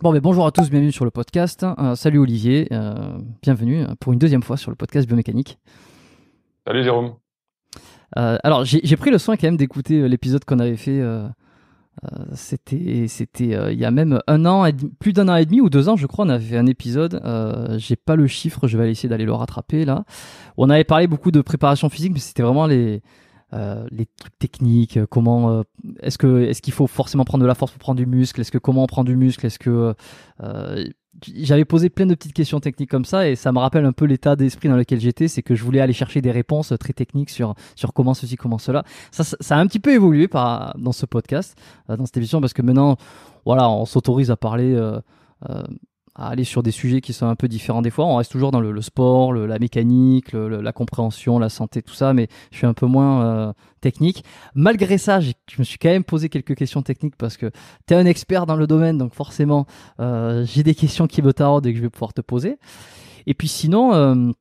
Bon, mais bonjour à tous, bienvenue sur le podcast. Salut Olivier, bienvenue pour une deuxième fois sur le podcast Biomécanique. Salut Jérôme. Alors, j'ai pris le soin quand même d'écouter l'épisode qu'on avait fait. C'était il y a même un an, plus d'un an et demi ou 2 ans, je crois, on avait fait un épisode. J'ai pas le chiffre, je vais essayer d'aller le rattraper là. On avait parlé beaucoup de préparation physique, mais c'était vraiment les trucs techniques, comment est-ce qu'il faut forcément prendre de la force pour prendre du muscle, comment on prend du muscle, j'avais posé plein de petites questions techniques comme ça, et ça me rappelle un peu l'état d'esprit dans lequel j'étais, c'est que je voulais aller chercher des réponses très techniques sur comment ceci, comment cela. Ça a un petit peu évolué dans ce podcast, dans cette émission, parce que maintenant, voilà, on s'autorise à parler, à aller sur des sujets qui sont un peu différents des fois. On reste toujours dans le sport, la mécanique, la compréhension, la santé, tout ça, mais je suis un peu moins technique. Malgré ça, je me suis quand même posé quelques questions techniques parce que tu es un expert dans le domaine, donc forcément, j'ai des questions qui me taraudent et que je vais pouvoir te poser. Et puis sinon... bah,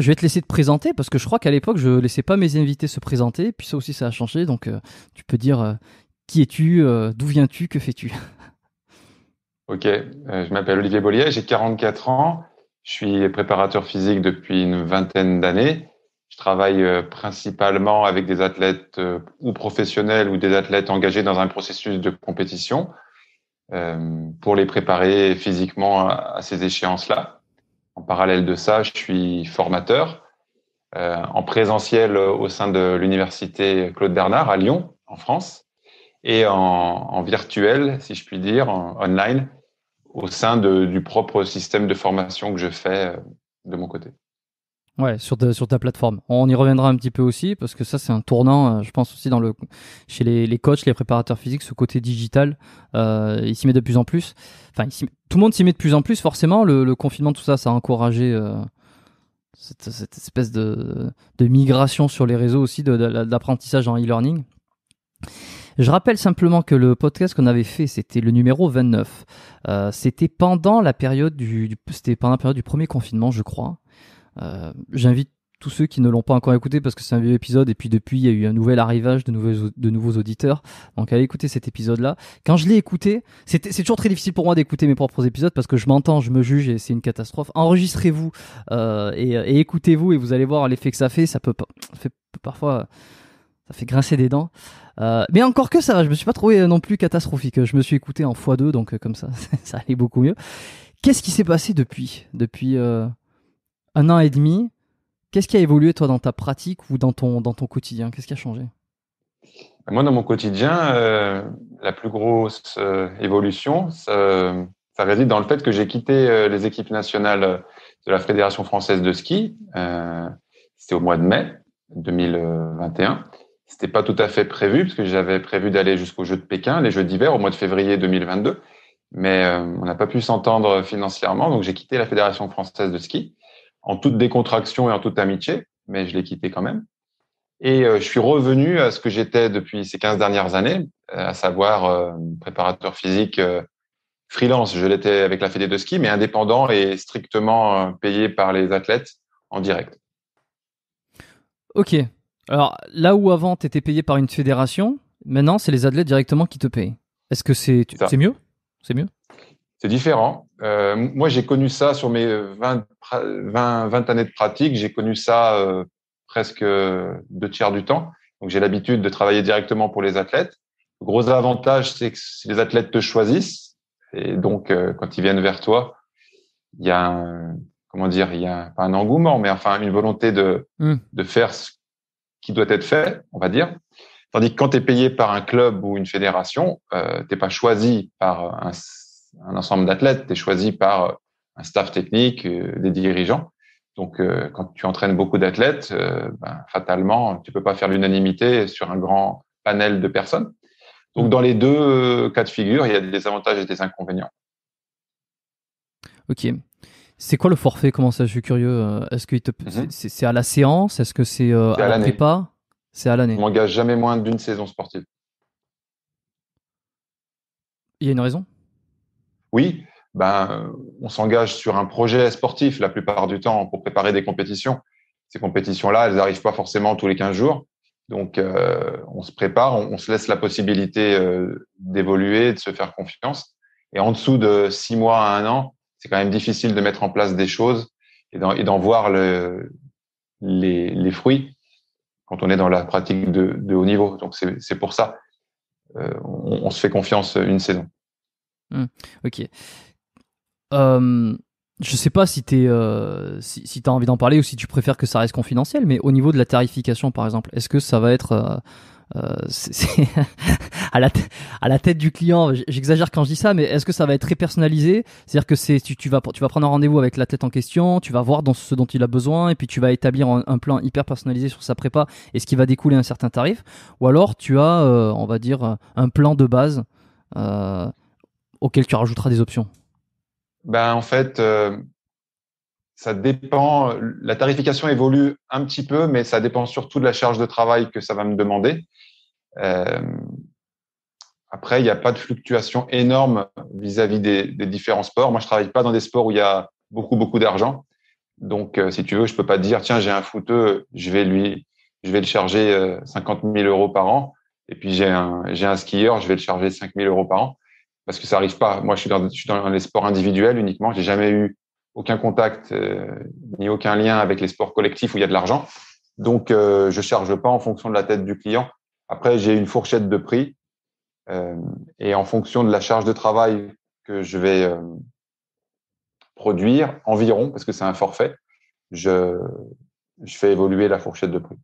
je vais te laisser te présenter parce que je crois qu'à l'époque, je ne laissais pas mes invités se présenter. Puis ça aussi, ça a changé. Donc, tu peux dire qui es-tu, d'où viens-tu, que fais-tu ? Ok, je m'appelle Olivier Bolliet, j'ai 44 ans, je suis préparateur physique depuis une vingtaine d'années. Je travaille principalement avec des athlètes ou professionnels ou des athlètes engagés dans un processus de compétition pour les préparer physiquement à ces échéances-là. En parallèle de ça, je suis formateur en présentiel au sein de l'université Claude Bernard à Lyon, en France. Et en virtuel, si je puis dire, online, au sein du propre système de formation que je fais de mon côté. Ouais, sur ta plateforme. On y reviendra un petit peu aussi, parce que ça, c'est un tournant, je pense aussi, chez les coachs, les préparateurs physiques, ce côté digital, il s'y met de plus en plus. Enfin, tout le monde s'y met de plus en plus, forcément. Le confinement, tout ça, ça a encouragé cette espèce de migration sur les réseaux aussi, d'apprentissage en e-learning. Je rappelle simplement que le podcast qu'on avait fait, c'était le numéro 29. C'était pendant la période du premier confinement, je crois. J'invite tous ceux qui ne l'ont pas encore écouté parce que c'est un vieux épisode et puis depuis, il y a eu un nouvel arrivage de nouveaux auditeurs. Donc, allez écouter cet épisode-là. Quand je l'ai écouté, c'est toujours très difficile pour moi d'écouter mes propres épisodes parce que je m'entends, je me juge et c'est une catastrophe. Enregistrez-vous et écoutez-vous et vous allez voir l'effet que ça fait. Ça fait grincer des dents. Mais encore que ça va, je me suis pas trouvé non plus catastrophique. Je me suis écouté en x2, donc comme ça, ça allait beaucoup mieux. Qu'est-ce qui s'est passé depuis un an et demi? Qu'est-ce qui a évolué, toi, dans ta pratique ou dans ton quotidien? Qu'est-ce qui a changé? Moi, dans mon quotidien, la plus grosse évolution, ça réside dans le fait que j'ai quitté les équipes nationales de la Fédération française de ski. C'était au mois de mai 2021. C'était pas tout à fait prévu, parce que j'avais prévu d'aller jusqu'aux Jeux de Pékin, les Jeux d'hiver, au mois de février 2022. Mais on n'a pas pu s'entendre financièrement, donc j'ai quitté la Fédération française de ski, en toute décontraction et en toute amitié, mais je l'ai quitté quand même. Et je suis revenu à ce que j'étais depuis ces 15 dernières années, à savoir préparateur physique freelance. Je l'étais avec la Fédé de ski, mais indépendant et strictement payé par les athlètes en direct. Ok. Alors, là où avant, tu étais payé par une fédération, maintenant, c'est les athlètes directement qui te payent. Est-ce que c'est mieux ? C'est mieux ? C'est différent. Moi, j'ai connu ça sur mes 20 années de pratique. J'ai connu ça presque 2/3 du temps. Donc, j'ai l'habitude de travailler directement pour les athlètes. Le gros avantage, c'est que les athlètes te choisissent. Et donc, quand ils viennent vers toi, il y a pas un engouement, mais enfin une volonté de faire ce qui doit être fait, on va dire. Tandis que quand tu es payé par un club ou une fédération, tu n'es pas choisi par un ensemble d'athlètes, tu es choisi par un staff technique, des dirigeants. Donc, quand tu entraînes beaucoup d'athlètes, fatalement, tu ne peux pas faire l'unanimité sur un grand panel de personnes. Donc, dans les deux cas de figure, il y a des avantages et des inconvénients. Ok. C'est quoi le forfait? Comment ça? Je suis curieux. Est-ce que c'est à la séance? Est-ce que c'est à la prépa? C'est à l'année. On n'engage jamais moins d'une saison sportive. Il y a une raison? Oui. On s'engage sur un projet sportif la plupart du temps pour préparer des compétitions. ces compétitions-là, elles n'arrivent pas forcément tous les 15 jours. Donc, on se prépare, on se laisse la possibilité d'évoluer, de se faire confiance. Et en dessous de 6 mois à 1 an, c'est quand même difficile de mettre en place des choses et d'en voir les fruits quand on est dans la pratique de haut niveau. Donc, c'est pour ça on se fait confiance une saison. Ok. Je sais pas si tu si t'as envie d'en parler ou si tu préfères que ça reste confidentiel, mais au niveau de la tarification, par exemple, est-ce que ça va être c'est à la tête du client? J'exagère quand je dis ça, mais est-ce que ça va être très personnalisé? C'est-à-dire que tu vas prendre un rendez-vous avec l'athlète en question, tu vas voir ce dont il a besoin, et puis tu vas établir un plan hyper personnalisé sur sa prépa et ce qui va découler un certain tarif. Ou alors tu as, on va dire, un plan de base auquel tu rajouteras des options. Ben, en fait, ça dépend. La tarification évolue un petit peu, mais ça dépend surtout de la charge de travail que ça va me demander. Après, il n'y a pas de fluctuation énorme vis-à-vis des différents sports. Moi, je ne travaille pas dans des sports où il y a beaucoup, beaucoup d'argent. Donc, si tu veux, je ne peux pas dire, tiens, j'ai un footeux, je vais le charger 50 000 euros par an. Et puis, j'ai un skieur, je vais le charger 5 000 euros par an. Parce que ça arrive pas. Moi, je suis dans les sports individuels uniquement. J'ai jamais eu aucun contact ni aucun lien avec les sports collectifs où il y a de l'argent. Donc, je charge pas en fonction de la tête du client. Après, j'ai une fourchette de prix et en fonction de la charge de travail que je vais produire environ, parce que c'est un forfait, je fais évoluer la fourchette de prix.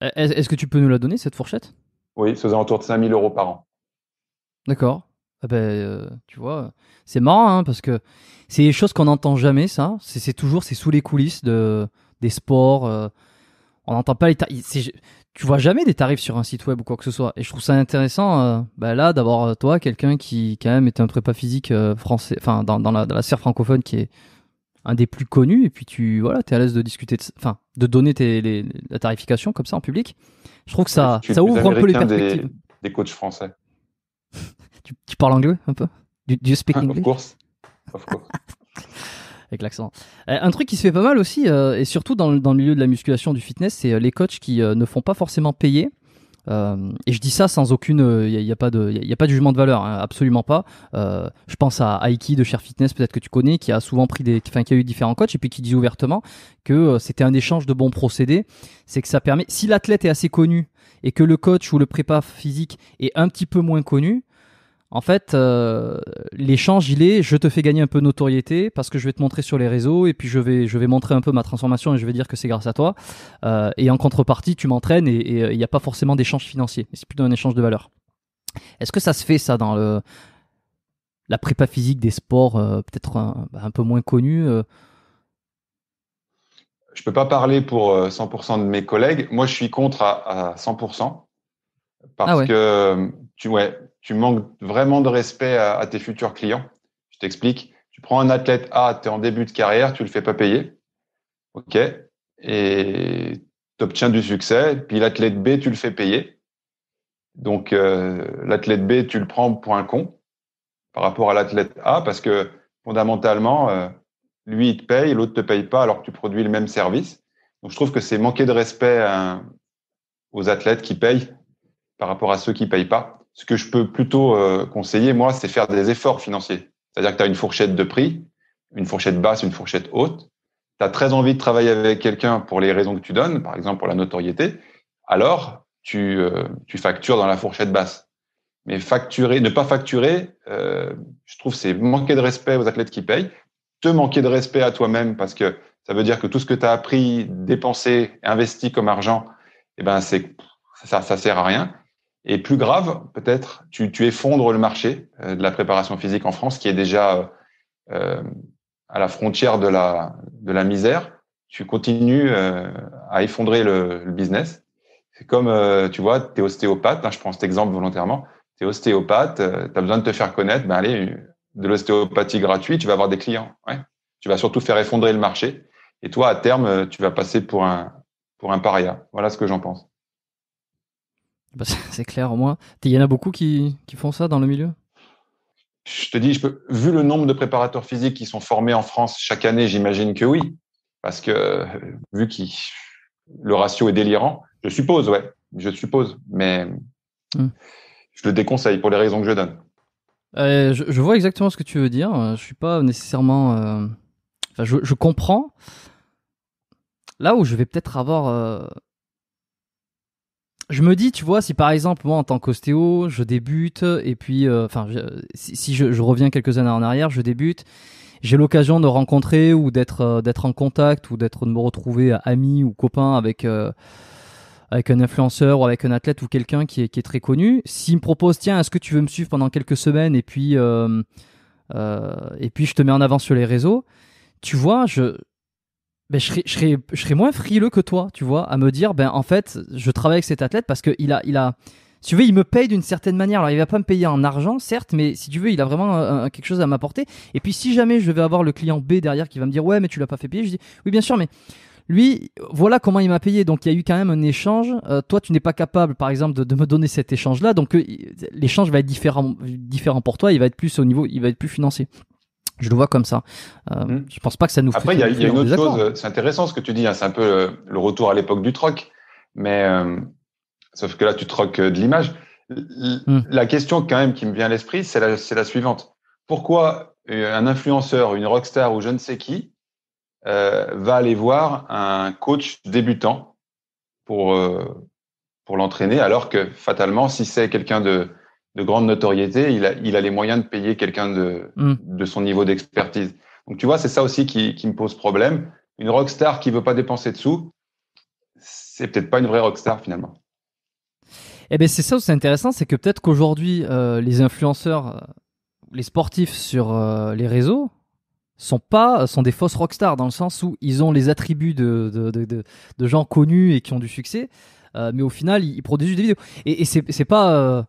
Est-ce que tu peux nous la donner, cette fourchette? Oui, c'est aux alentours de 5 000 euros par an. D'accord. Tu vois, c'est marrant hein, parce que c'est des choses qu'on n'entend jamais, ça. C'est toujours sous les coulisses des sports. On n'entend pas les tarifs. Tu vois jamais des tarifs sur un site web ou quoi que ce soit. Et je trouve ça intéressant là d'avoir toi, quelqu'un qui quand même est un prépa physique français, enfin dans la sphère francophone, qui est un des plus connus. Et puis t'es à l'aise de discuter, de donner la tarification comme ça en public. Je trouve que ça ouvre un peu les perspectives. Des coachs français. Tu parles anglais un peu? Do you speak English? Of course. Avec l'accent. Un truc qui se fait pas mal aussi, et surtout dans le milieu de la musculation, du fitness, c'est les coachs qui ne font pas forcément payer. Et je dis ça sans aucune... Il n'y a pas de jugement de valeur, hein, absolument pas. Je pense à Aiki de Cher Fitness, peut-être que tu connais, qui a souvent pris qui a eu différents coachs et puis qui dit ouvertement que c'était un échange de bons procédés. C'est que ça permet... Si l'athlète est assez connu et que le coach ou le prépa physique est un petit peu moins connu, en fait, l'échange, il est, je te fais gagner un peu de notoriété parce que je vais te montrer sur les réseaux et puis je vais montrer un peu ma transformation et je vais dire que c'est grâce à toi. Et en contrepartie, tu m'entraînes et il n'y a pas forcément d'échange financier, mais c'est plutôt un échange de valeur. Est-ce que ça se fait, ça, dans la prépa physique des sports peut-être un peu moins connus Je ne peux pas parler pour 100% de mes collègues. Moi, je suis contre à 100% parce que tu manques vraiment de respect à tes futurs clients. Je t'explique. Tu prends un athlète A, tu es en début de carrière, tu le fais pas payer. OK. Et tu obtiens du succès. Puis l'athlète B, tu le fais payer. Donc, l'athlète B, tu le prends pour un con par rapport à l'athlète A parce que fondamentalement, lui, il te paye, l'autre te paye pas alors que tu produis le même service. Donc, je trouve que c'est manquer de respect aux athlètes qui payent par rapport à ceux qui payent pas. Ce que je peux plutôt conseiller, moi, c'est faire des efforts financiers. C'est-à-dire que tu as une fourchette de prix, une fourchette basse, une fourchette haute. Tu as très envie de travailler avec quelqu'un pour les raisons que tu donnes, par exemple pour la notoriété. Alors, tu factures dans la fourchette basse. Mais facturer, ne pas facturer, je trouve c'est manquer de respect aux athlètes qui payent, te manquer de respect à toi-même parce que ça veut dire que tout ce que tu as appris, dépensé, investi comme argent, eh ben ça sert à rien. Et plus grave, peut-être, tu effondres le marché de la préparation physique en France, qui est déjà à la frontière de la misère. Tu continues à effondrer le business. C'est comme, tu vois, tu es ostéopathe, hein, je prends cet exemple volontairement, tu es ostéopathe, tu as besoin de te faire connaître, ben allez, de l'ostéopathie gratuite, tu vas avoir des clients. Ouais. Tu vas surtout faire effondrer le marché. Et toi, à terme, tu vas passer pour un paria. Voilà ce que j'en pense. Bah, c'est clair, au moins. Il y en a beaucoup qui font ça dans le milieu? Je te dis, vu le nombre de préparateurs physiques qui sont formés en France chaque année, j'imagine que oui. parce que vu que le ratio est délirant, je suppose, mais je le déconseille pour les raisons que je donne. Je vois exactement ce que tu veux dire. Je suis pas nécessairement. Enfin, je comprends. Là où je vais peut-être avoir. Je me dis, tu vois, si par exemple moi en tant qu'ostéo, je débute et puis, si je reviens quelques années en arrière, je débute, j'ai l'occasion de rencontrer ou d'être en contact ou de me retrouver ami ou copain avec un influenceur ou avec un athlète ou quelqu'un qui est très connu. S'il me propose, tiens, est-ce que tu veux me suivre pendant quelques semaines et puis je te mets en avant sur les réseaux, tu vois, je serais moins frileux que toi, tu vois, à me dire, ben en fait, je travaille avec cet athlète parce que il a, si tu veux, il me paye d'une certaine manière. Alors il va pas me payer en argent, certes, mais si tu veux, il a vraiment quelque chose à m'apporter. Et puis si jamais je vais avoir le client B derrière qui va me dire, ouais, mais tu l'as pas fait payer, je dis, oui, bien sûr, mais lui, voilà comment il m'a payé. Donc, il y a eu quand même un échange. Toi, tu n'es pas capable, par exemple, de me donner cet échange-là. Donc, l'échange va être différent pour toi. Il va être plus au niveau, il va être plus financier. Je le vois comme ça. Je ne pense pas que ça nous... Après, il y a une autre chose. C'est intéressant ce que tu dis. Hein, c'est un peu le retour à l'époque du troc. Mais sauf que là, tu troques de l'image. La question quand même qui me vient à l'esprit, c'est la suivante. Pourquoi un influenceur, une rockstar ou je ne sais qui va aller voir un coach débutant pour l'entraîner, alors que fatalement, si c'est quelqu'un de grande notoriété, il a les moyens de payer quelqu'un de son niveau d'expertise. Donc tu vois, c'est ça aussi qui me pose problème. Une rockstar qui veut pas dépenser de sous, c'est peut-être pas une vraie rockstar finalement. Eh ben c'est ça où c'est intéressant, c'est que peut-être qu'aujourd'hui les influenceurs, les sportifs sur les réseaux sont des fausses rockstars, dans le sens où ils ont les attributs de gens connus et qui ont du succès, mais au final ils produisent des vidéos et c'est pas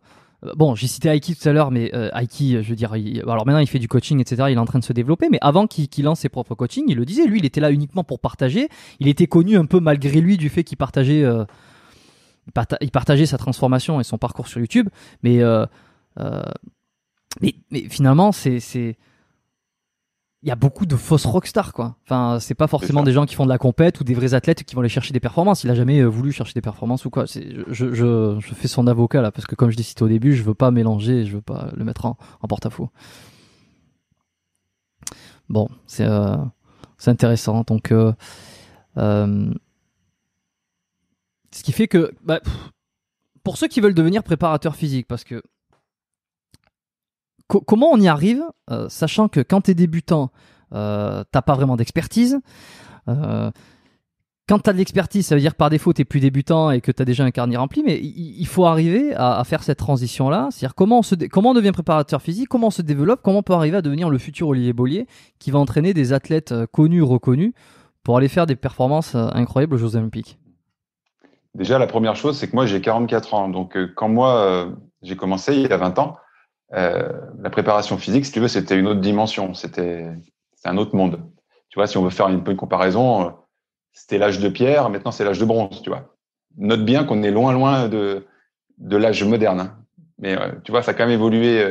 bon, j'ai cité Aiki tout à l'heure, mais Aiki, je veux dire, alors maintenant il fait du coaching, etc. Il est en train de se développer, mais avant qu'il lance ses propres coachings, il le disait, lui il était là uniquement pour partager. Il était connu un peu malgré lui du fait qu'il partageait sa transformation et son parcours sur YouTube, mais finalement c'est il y a beaucoup de fausses rockstars, quoi. Enfin, c'est pas forcément des gens qui font de la compète ou des vrais athlètes qui vont aller chercher des performances. Il a jamais voulu chercher des performances ou quoi. Je fais son avocat là, parce que comme je l'ai cité au début, je veux pas mélanger, je veux pas le mettre en porte-à-faux. Bon, c'est intéressant. Donc, ce qui fait que, pour ceux qui veulent devenir préparateurs physiques, parce que comment on y arrive, sachant que quand t'es débutant, t'as pas vraiment d'expertise. Quand t'as de l'expertise, ça veut dire que par défaut t'es plus débutant et que t'as déjà un carnet rempli. Mais il faut arriver à faire cette transition-là. C'est-à-dire comment on devient préparateur physique, comment on se développe, comment on peut arriver à devenir le futur Olivier Bolliet qui va entraîner des athlètes connus, reconnus, pour aller faire des performances incroyables aux Jeux Olympiques. Déjà, la première chose, c'est que moi j'ai 44 ans. Donc quand moi j'ai commencé il y a 20 ans. La préparation physique, si tu veux, c'était une autre dimension, c'était un autre monde. Tu vois, si on veut faire une comparaison, c'était l'âge de pierre, maintenant c'est l'âge de bronze, tu vois. Note bien qu'on est loin de l'âge moderne, hein. Mais tu vois, ça a quand même évolué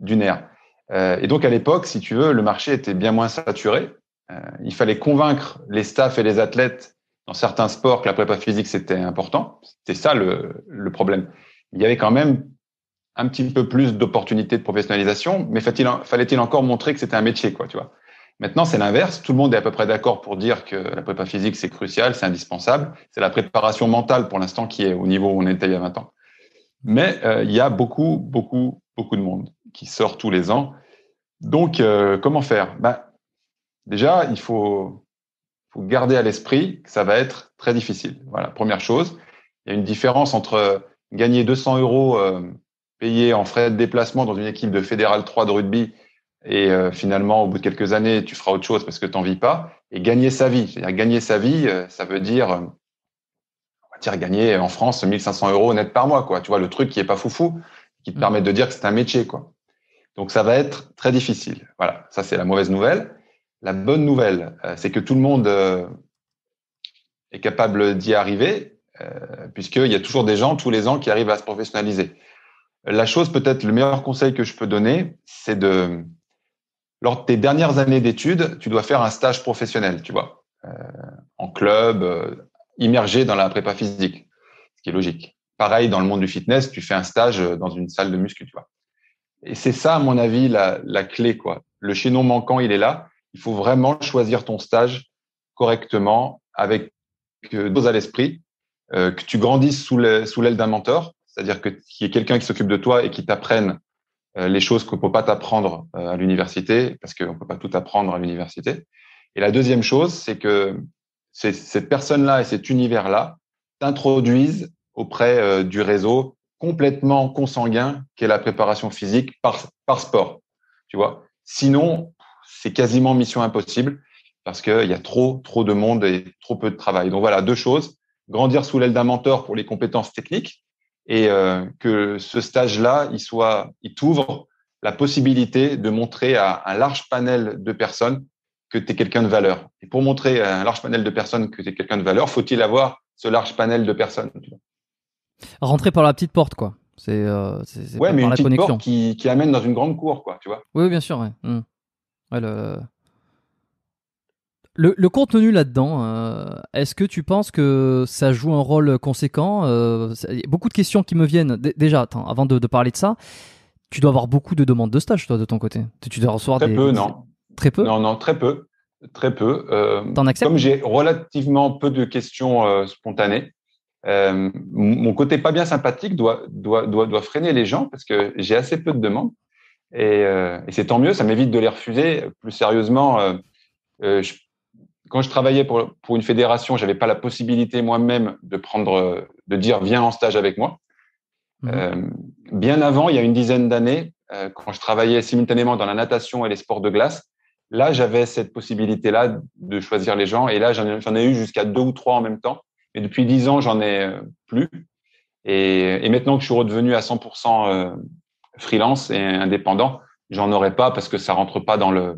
d'une ère. Et donc à l'époque, si tu veux, le marché était bien moins saturé. Il fallait convaincre les staffs et les athlètes dans certains sports que la prépa physique c'était important. C'était ça le problème. Il y avait quand même un petit peu plus d'opportunités de professionnalisation, mais fallait-il encore montrer que c'était un métier, quoi, tu vois. Maintenant, c'est l'inverse. Tout le monde est à peu près d'accord pour dire que la prépa physique, c'est crucial, c'est indispensable. C'est la préparation mentale, pour l'instant, qui est au niveau où on était il y a 20 ans. Mais il y a beaucoup, beaucoup, beaucoup de monde qui sort tous les ans. Donc, comment faire ? Déjà, il faut garder à l'esprit que ça va être très difficile. Voilà, première chose. Il y a une différence entre gagner 200 € payé en frais de déplacement dans une équipe de Fédéral 3 de rugby et finalement, au bout de quelques années, tu feras autre chose parce que tu n'en vis pas, et gagner sa vie. C'est-à-dire gagner sa vie, ça veut dire, gagner en France 1 500 € net par mois, quoi. Tu vois, le truc qui est pas foufou, qui te permet de dire que c'est un métier, quoi. Donc, ça va être très difficile. Voilà, ça, c'est la mauvaise nouvelle. La bonne nouvelle, c'est que tout le monde est capable d'y arriver, puisqu'il y a toujours des gens, tous les ans, qui arrivent à se professionnaliser. La chose, peut-être le meilleur conseil que je peux donner, c'est lors de tes dernières années d'études, tu dois faire un stage professionnel, tu vois. en club, immergé dans la prépa physique, ce qui est logique. Pareil, dans le monde du fitness, tu fais un stage dans une salle de muscu, tu vois. Et c'est ça, à mon avis, la clé, quoi. Le chaînon manquant, il est là. Il faut vraiment choisir ton stage correctement, avec des choses à l'esprit, que tu grandisses sous l'aile d'un mentor, c'est-à-dire qu'il y ait quelqu'un qui s'occupe de toi et qui t'apprenne les choses qu'on ne peut pas t'apprendre à l'université, parce qu'on ne peut pas tout apprendre à l'université. Et la deuxième chose, c'est que cette personne-là et cet univers-là t'introduisent auprès du réseau complètement consanguin qu'est la préparation physique par sport. Tu vois. Sinon, c'est quasiment mission impossible parce qu'il y a trop de monde et trop peu de travail. Donc voilà, deux choses. Grandir sous l'aile d'un mentor pour les compétences techniques et que ce stage-là, il t'ouvre la possibilité de montrer à un large panel de personnes que tu es quelqu'un de valeur. Et pour montrer à un large panel de personnes que tu es quelqu'un de valeur, faut-il avoir ce large panel de personnes. Rentrer par la petite porte, quoi. C'est ouais, mais par une la petite connexion. Porte qui amène dans une grande cour, quoi, tu vois. Oui, bien sûr. Ouais. Mmh. Ouais, le contenu là-dedans, est-ce que tu penses que ça joue un rôle conséquent ? Il y a beaucoup de questions qui me viennent. Déjà, attends, avant de parler de ça, tu dois avoir beaucoup de demandes de stage, toi, de ton côté. Tu dois recevoir très peu, non. Très peu ? Non, très peu. Très peu. T'en acceptes ? Comme j'ai relativement peu de questions spontanées, mon côté pas bien sympathique doit freiner les gens parce que j'ai assez peu de demandes et c'est tant mieux, ça m'évite de les refuser. Plus sérieusement, quand je travaillais pour une fédération, j'avais pas la possibilité moi-même de dire viens en stage avec moi. Mmh. Bien avant, il y a une dizaine d'années, quand je travaillais simultanément dans la natation et les sports de glace, là, j'avais cette possibilité-là de choisir les gens. Et là, j'en ai eu jusqu'à 2 ou 3 en même temps. Mais depuis 10 ans, j'en ai plus. Et maintenant que je suis redevenu à 100% freelance et indépendant, j'en aurais pas parce que ça rentre pas dans le.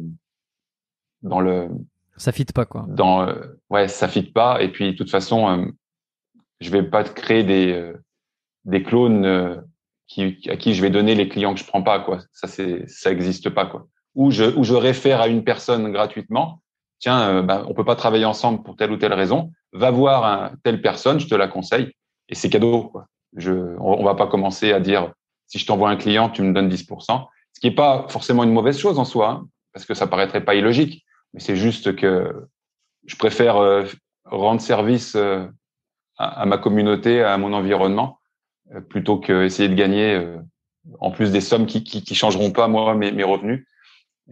Ça fit pas, quoi. Ouais, ça fit pas. Et puis, de toute façon, je vais pas créer des clones à qui je vais donner les clients que je prends pas, quoi. Ça existe pas, quoi. Ou je réfère à une personne gratuitement. Tiens, on peut pas travailler ensemble pour telle ou telle raison. Va voir telle personne, je te la conseille. Et c'est cadeau, quoi. On va pas commencer à dire si je t'envoie un client, tu me donnes 10%. Ce qui est pas forcément une mauvaise chose en soi, hein, parce que ça paraîtrait pas illogique. Mais c'est juste que je préfère rendre service à ma communauté, à mon environnement, plutôt que essayer de gagner en plus des sommes qui changeront pas moi mes revenus.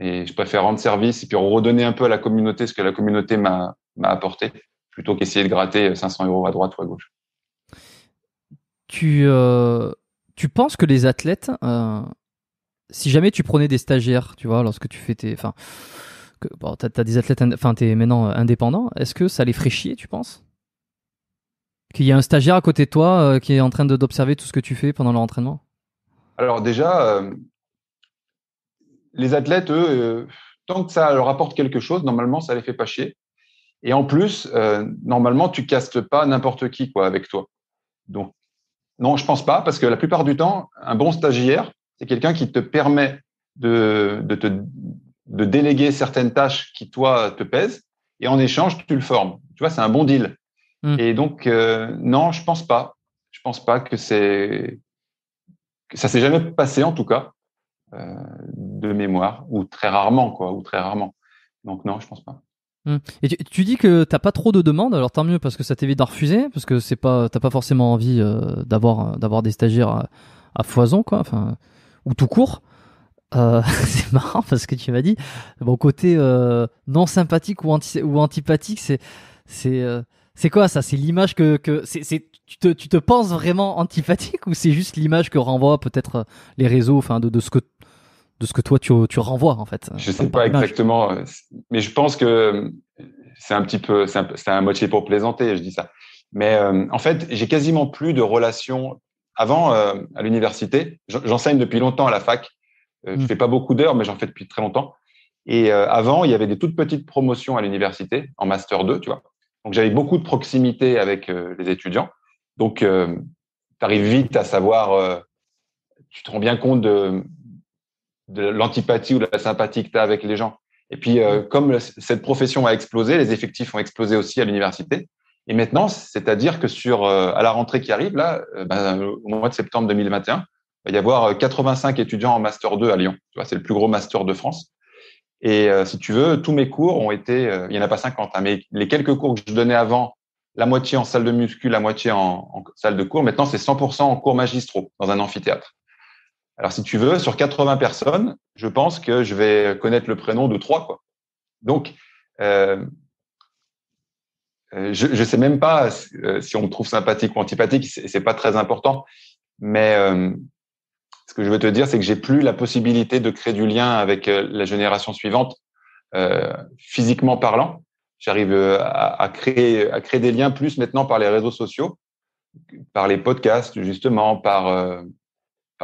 Et je préfère rendre service et puis redonner un peu à la communauté ce que la communauté m'a apporté, plutôt qu'essayer de gratter 500 € à droite ou à gauche. Tu penses que les athlètes, si jamais tu prenais des stagiaires, tu vois, lorsque tu fais t'as des athlètes, enfin t'es maintenant indépendant, est-ce que ça les ferait chier, tu penses ? Qu'il y a un stagiaire à côté de toi qui est en train d'observer tout ce que tu fais pendant leur entraînement ? Alors déjà. Les athlètes, eux, tant que ça leur apporte quelque chose, normalement, ça les fait pas chier. Et en plus, normalement, tu castes pas n'importe qui, quoi, avec toi. Donc, non, je pense pas, parce que la plupart du temps, un bon stagiaire, c'est quelqu'un qui te permet de déléguer certaines tâches qui, toi, te pèsent, et en échange, tu le formes. Tu vois, c'est un bon deal. Mmh. Et donc, non, je pense pas. Je pense pas que ça s'est jamais passé, en tout cas. De mémoire, ou très rarement, quoi, ou très rarement. Donc non, je pense pas. Et tu dis que t'as pas trop de demandes, alors tant mieux, parce que ça t'évite d'en refuser, parce que t'as pas forcément envie d'avoir des stagiaires à foison, quoi, enfin, ou tout court. C'est marrant parce que tu m'as dit, bon, côté non sympathique ou antipathique, c'est quoi ça ? C'est l'image que tu te penses vraiment antipathique, ou c'est juste l'image que renvoient peut-être les réseaux, enfin de ce que toi tu renvoies en fait. Je sais pas exactement, mais je pense que c'est un petit peu, c'est à moitié pour plaisanter, je dis ça. Mais en fait, j'ai quasiment plus de relations. Avant, à l'université, j'enseigne depuis longtemps à la fac. Je fais pas beaucoup d'heures, mais j'en fais depuis très longtemps. Et avant, il y avait des toutes petites promotions à l'université en master 2, tu vois. Donc, j'avais beaucoup de proximité avec les étudiants. Donc, tu arrives vite à savoir, tu te rends bien compte de l'antipathie ou de la sympathie que tu as avec les gens. Et puis, comme cette profession a explosé, les effectifs ont explosé aussi à l'université. Et maintenant, c'est-à-dire que à la rentrée qui arrive, là, au mois de septembre 2021, il va y avoir 85 étudiants en Master 2 à Lyon. Tu vois, c'est le plus gros Master de France. Et si tu veux, tous mes cours ont été, il n'y en a pas 50, hein, mais les quelques cours que je donnais avant, la moitié en salle de muscu, la moitié en salle de cours, maintenant, c'est 100% en cours magistraux dans un amphithéâtre. Alors, si tu veux, sur 80 personnes, je pense que je vais connaître le prénom de 3, quoi. Donc, je sais même pas si on me trouve sympathique ou antipathique, c'est pas très important. Mais ce que je veux te dire, c'est que j'ai plus la possibilité de créer du lien avec la génération suivante, physiquement parlant. J'arrive à créer des liens plus maintenant par les réseaux sociaux, par les podcasts, justement, par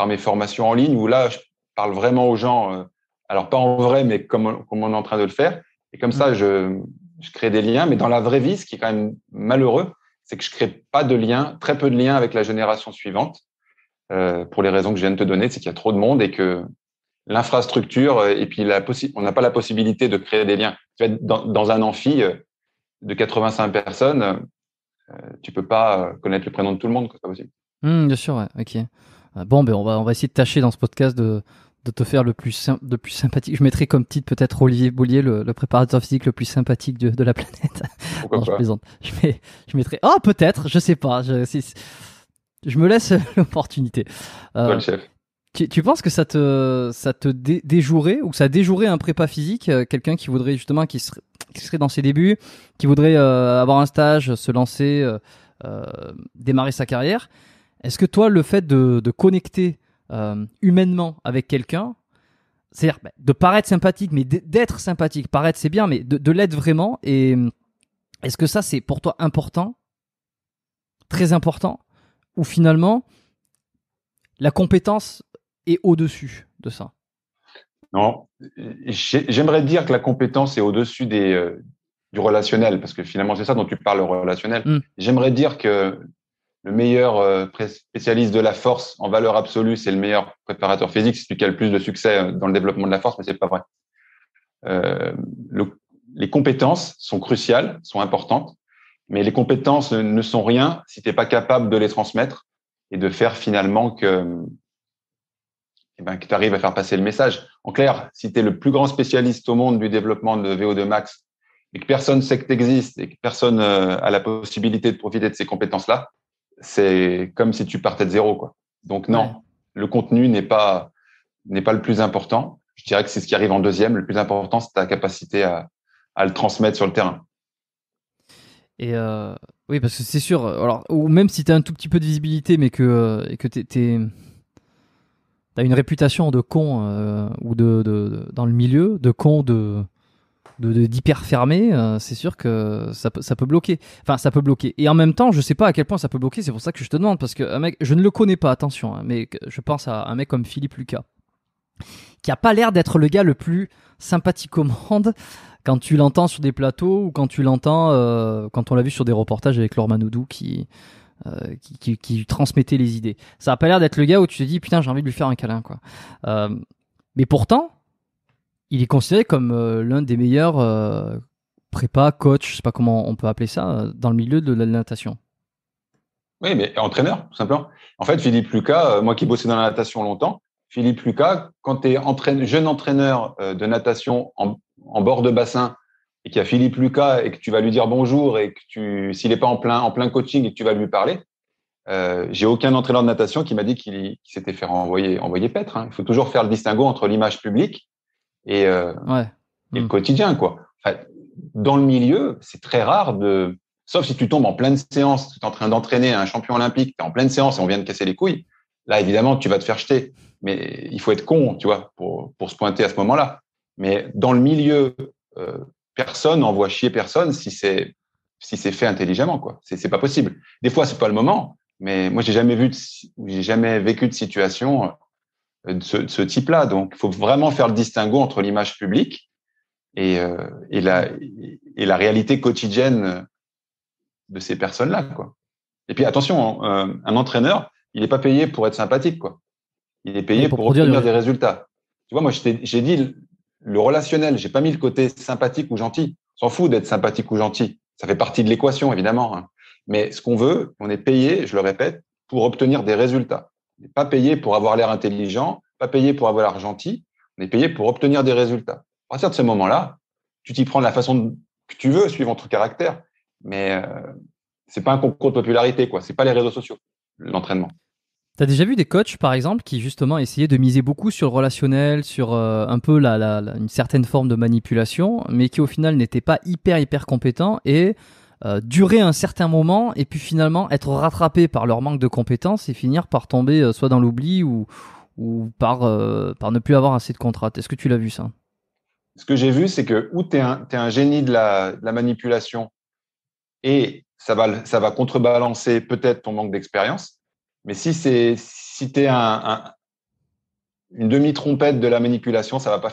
mes formations en ligne, où là, je parle vraiment aux gens, alors pas en vrai, mais comme on est en train de le faire. Et comme ça, je crée des liens. Mais dans la vraie vie, ce qui est quand même malheureux, c'est que je crée pas de liens, très peu de liens avec la génération suivante, pour les raisons que je viens de te donner, c'est qu'il y a trop de monde et que l'infrastructure, et puis on n'a pas la possibilité de créer des liens. Tu vas être dans un amphi de 85 personnes, tu peux pas connaître le prénom de tout le monde, c'est pas possible. Bien sûr, ouais, ok. Bon, ben on va essayer de tâcher dans ce podcast de te faire le plus sympathique. Je mettrai comme titre peut-être Olivier Bolliet, le préparateur physique le plus sympathique de la planète. Non, je plaisante. Je mettrai. Oh, peut-être, je sais pas. Je me laisse l'opportunité. Toi, le chef. Tu penses que ça te déjouerait ou que ça déjouerait un prépa physique, quelqu'un qui voudrait justement, qui serait dans ses débuts, qui voudrait avoir un stage, se lancer, démarrer sa carrière? Est-ce que toi, le fait de connecter humainement avec quelqu'un, c'est-à-dire de paraître sympathique, mais d'être sympathique, paraître c'est bien, mais de l'être vraiment, et est-ce que ça c'est pour toi important, très important, ou finalement la compétence est au-dessus de ça? Non, j'aimerais dire que la compétence est au-dessus du relationnel, parce que finalement c'est ça dont tu parles, le relationnel. J'aimerais dire que le meilleur spécialiste de la force en valeur absolue, c'est le meilleur préparateur physique, c'est celui qui a le plus de succès dans le développement de la force, mais c'est pas vrai. Les compétences sont cruciales, sont importantes, mais les compétences ne sont rien si t'es pas capable de les transmettre et de faire finalement que t'arrives à faire passer le message. En clair, si t'es le plus grand spécialiste au monde du développement de VO2 max et que personne sait que t'existes et que personne a la possibilité de profiter de ces compétences-là, c'est comme si tu partais de zéro, quoi. Donc non, ouais. Le contenu n'est pas le plus important. Je dirais que c'est ce qui arrive en deuxième. Le plus important, c'est ta capacité à le transmettre sur le terrain. Et oui, parce que c'est sûr. Alors, ou même si tu as un tout petit peu de visibilité, mais que t'as une réputation de con ou de dans le milieu, de con d'hyper fermé, c'est sûr que ça peut bloquer. Enfin, ça peut bloquer. Et en même temps, je sais pas à quel point ça peut bloquer, c'est pour ça que je te demande, parce que un mec, je ne le connais pas, attention, hein, mais je pense à un mec comme Philippe Lucas, qui a pas l'air d'être le gars le plus sympathique au monde quand tu l'entends sur des plateaux ou quand tu l'entends, quand on l'a vu sur des reportages avec Laure Manaudou qui transmettait les idées. Ça a pas l'air d'être le gars où tu te dis, putain, j'ai envie de lui faire un câlin, quoi. Mais pourtant, il est considéré comme l'un des meilleurs prépa, coach, je ne sais pas comment on peut appeler ça, dans le milieu de la natation. Oui, mais entraîneur, tout simplement. En fait, Philippe Lucas, moi qui bossais dans la natation longtemps, Philippe Lucas, quand tu es jeune entraîneur de natation en bord de bassin et qu'il y a Philippe Lucas et que tu vas lui dire bonjour et que s'il n'est pas en plein coaching et que tu vas lui parler, j'ai aucun entraîneur de natation qui m'a dit qu'il s'était fait envoyer paître, hein. Il faut toujours faire le distinguo entre l'image publique et le quotidien, quoi. Enfin, dans le milieu, c'est très rare sauf si tu tombes en pleine séance, tu es en train d'entraîner un champion olympique, tu es en pleine séance et on vient de casser les couilles. Là, évidemment, tu vas te faire jeter. Mais il faut être con, tu vois, pour se pointer à ce moment-là. Mais dans le milieu, personne n'envoie chier personne si c'est fait intelligemment, quoi. C'est pas possible. Des fois, c'est pas le moment. Mais moi, j'ai jamais vécu de situation de ce type-là. Donc, il faut vraiment faire le distinguo entre l'image publique et la réalité quotidienne de ces personnes-là, quoi. Et puis, attention, un entraîneur, il n'est pas payé pour être sympathique, quoi. Il est payé pour obtenir des résultats. Tu vois, moi, j'ai dit le relationnel, j'ai pas mis le côté sympathique ou gentil. On s'en fout d'être sympathique ou gentil. Ça fait partie de l'équation, évidemment, hein. Mais ce qu'on veut, on est payé, je le répète, pour obtenir des résultats. On n'est pas payé pour avoir l'air intelligent, pas payé pour avoir l'air gentil. On est payé pour obtenir des résultats. À partir de ce moment-là, tu t'y prends de la façon que tu veux, suivant ton caractère. Mais c'est pas un concours de popularité, quoi. C'est pas les réseaux sociaux, l'entraînement. T'as déjà vu des coachs, par exemple, qui justement essayaient de miser beaucoup sur le relationnel, sur un peu une certaine forme de manipulation, mais qui au final n'étaient pas hyper compétents et durer un certain moment et puis finalement être rattrapés par leur manque de compétences et finir par tomber soit dans l'oubli ou par ne plus avoir assez de contrats. Est-ce que tu l'as vu, ça ? Ce que j'ai vu, c'est que ou t'es un génie de la manipulation et ça va contrebalancer peut-être ton manque d'expérience. Mais si t'es une demi-trompette de la manipulation, ça va pas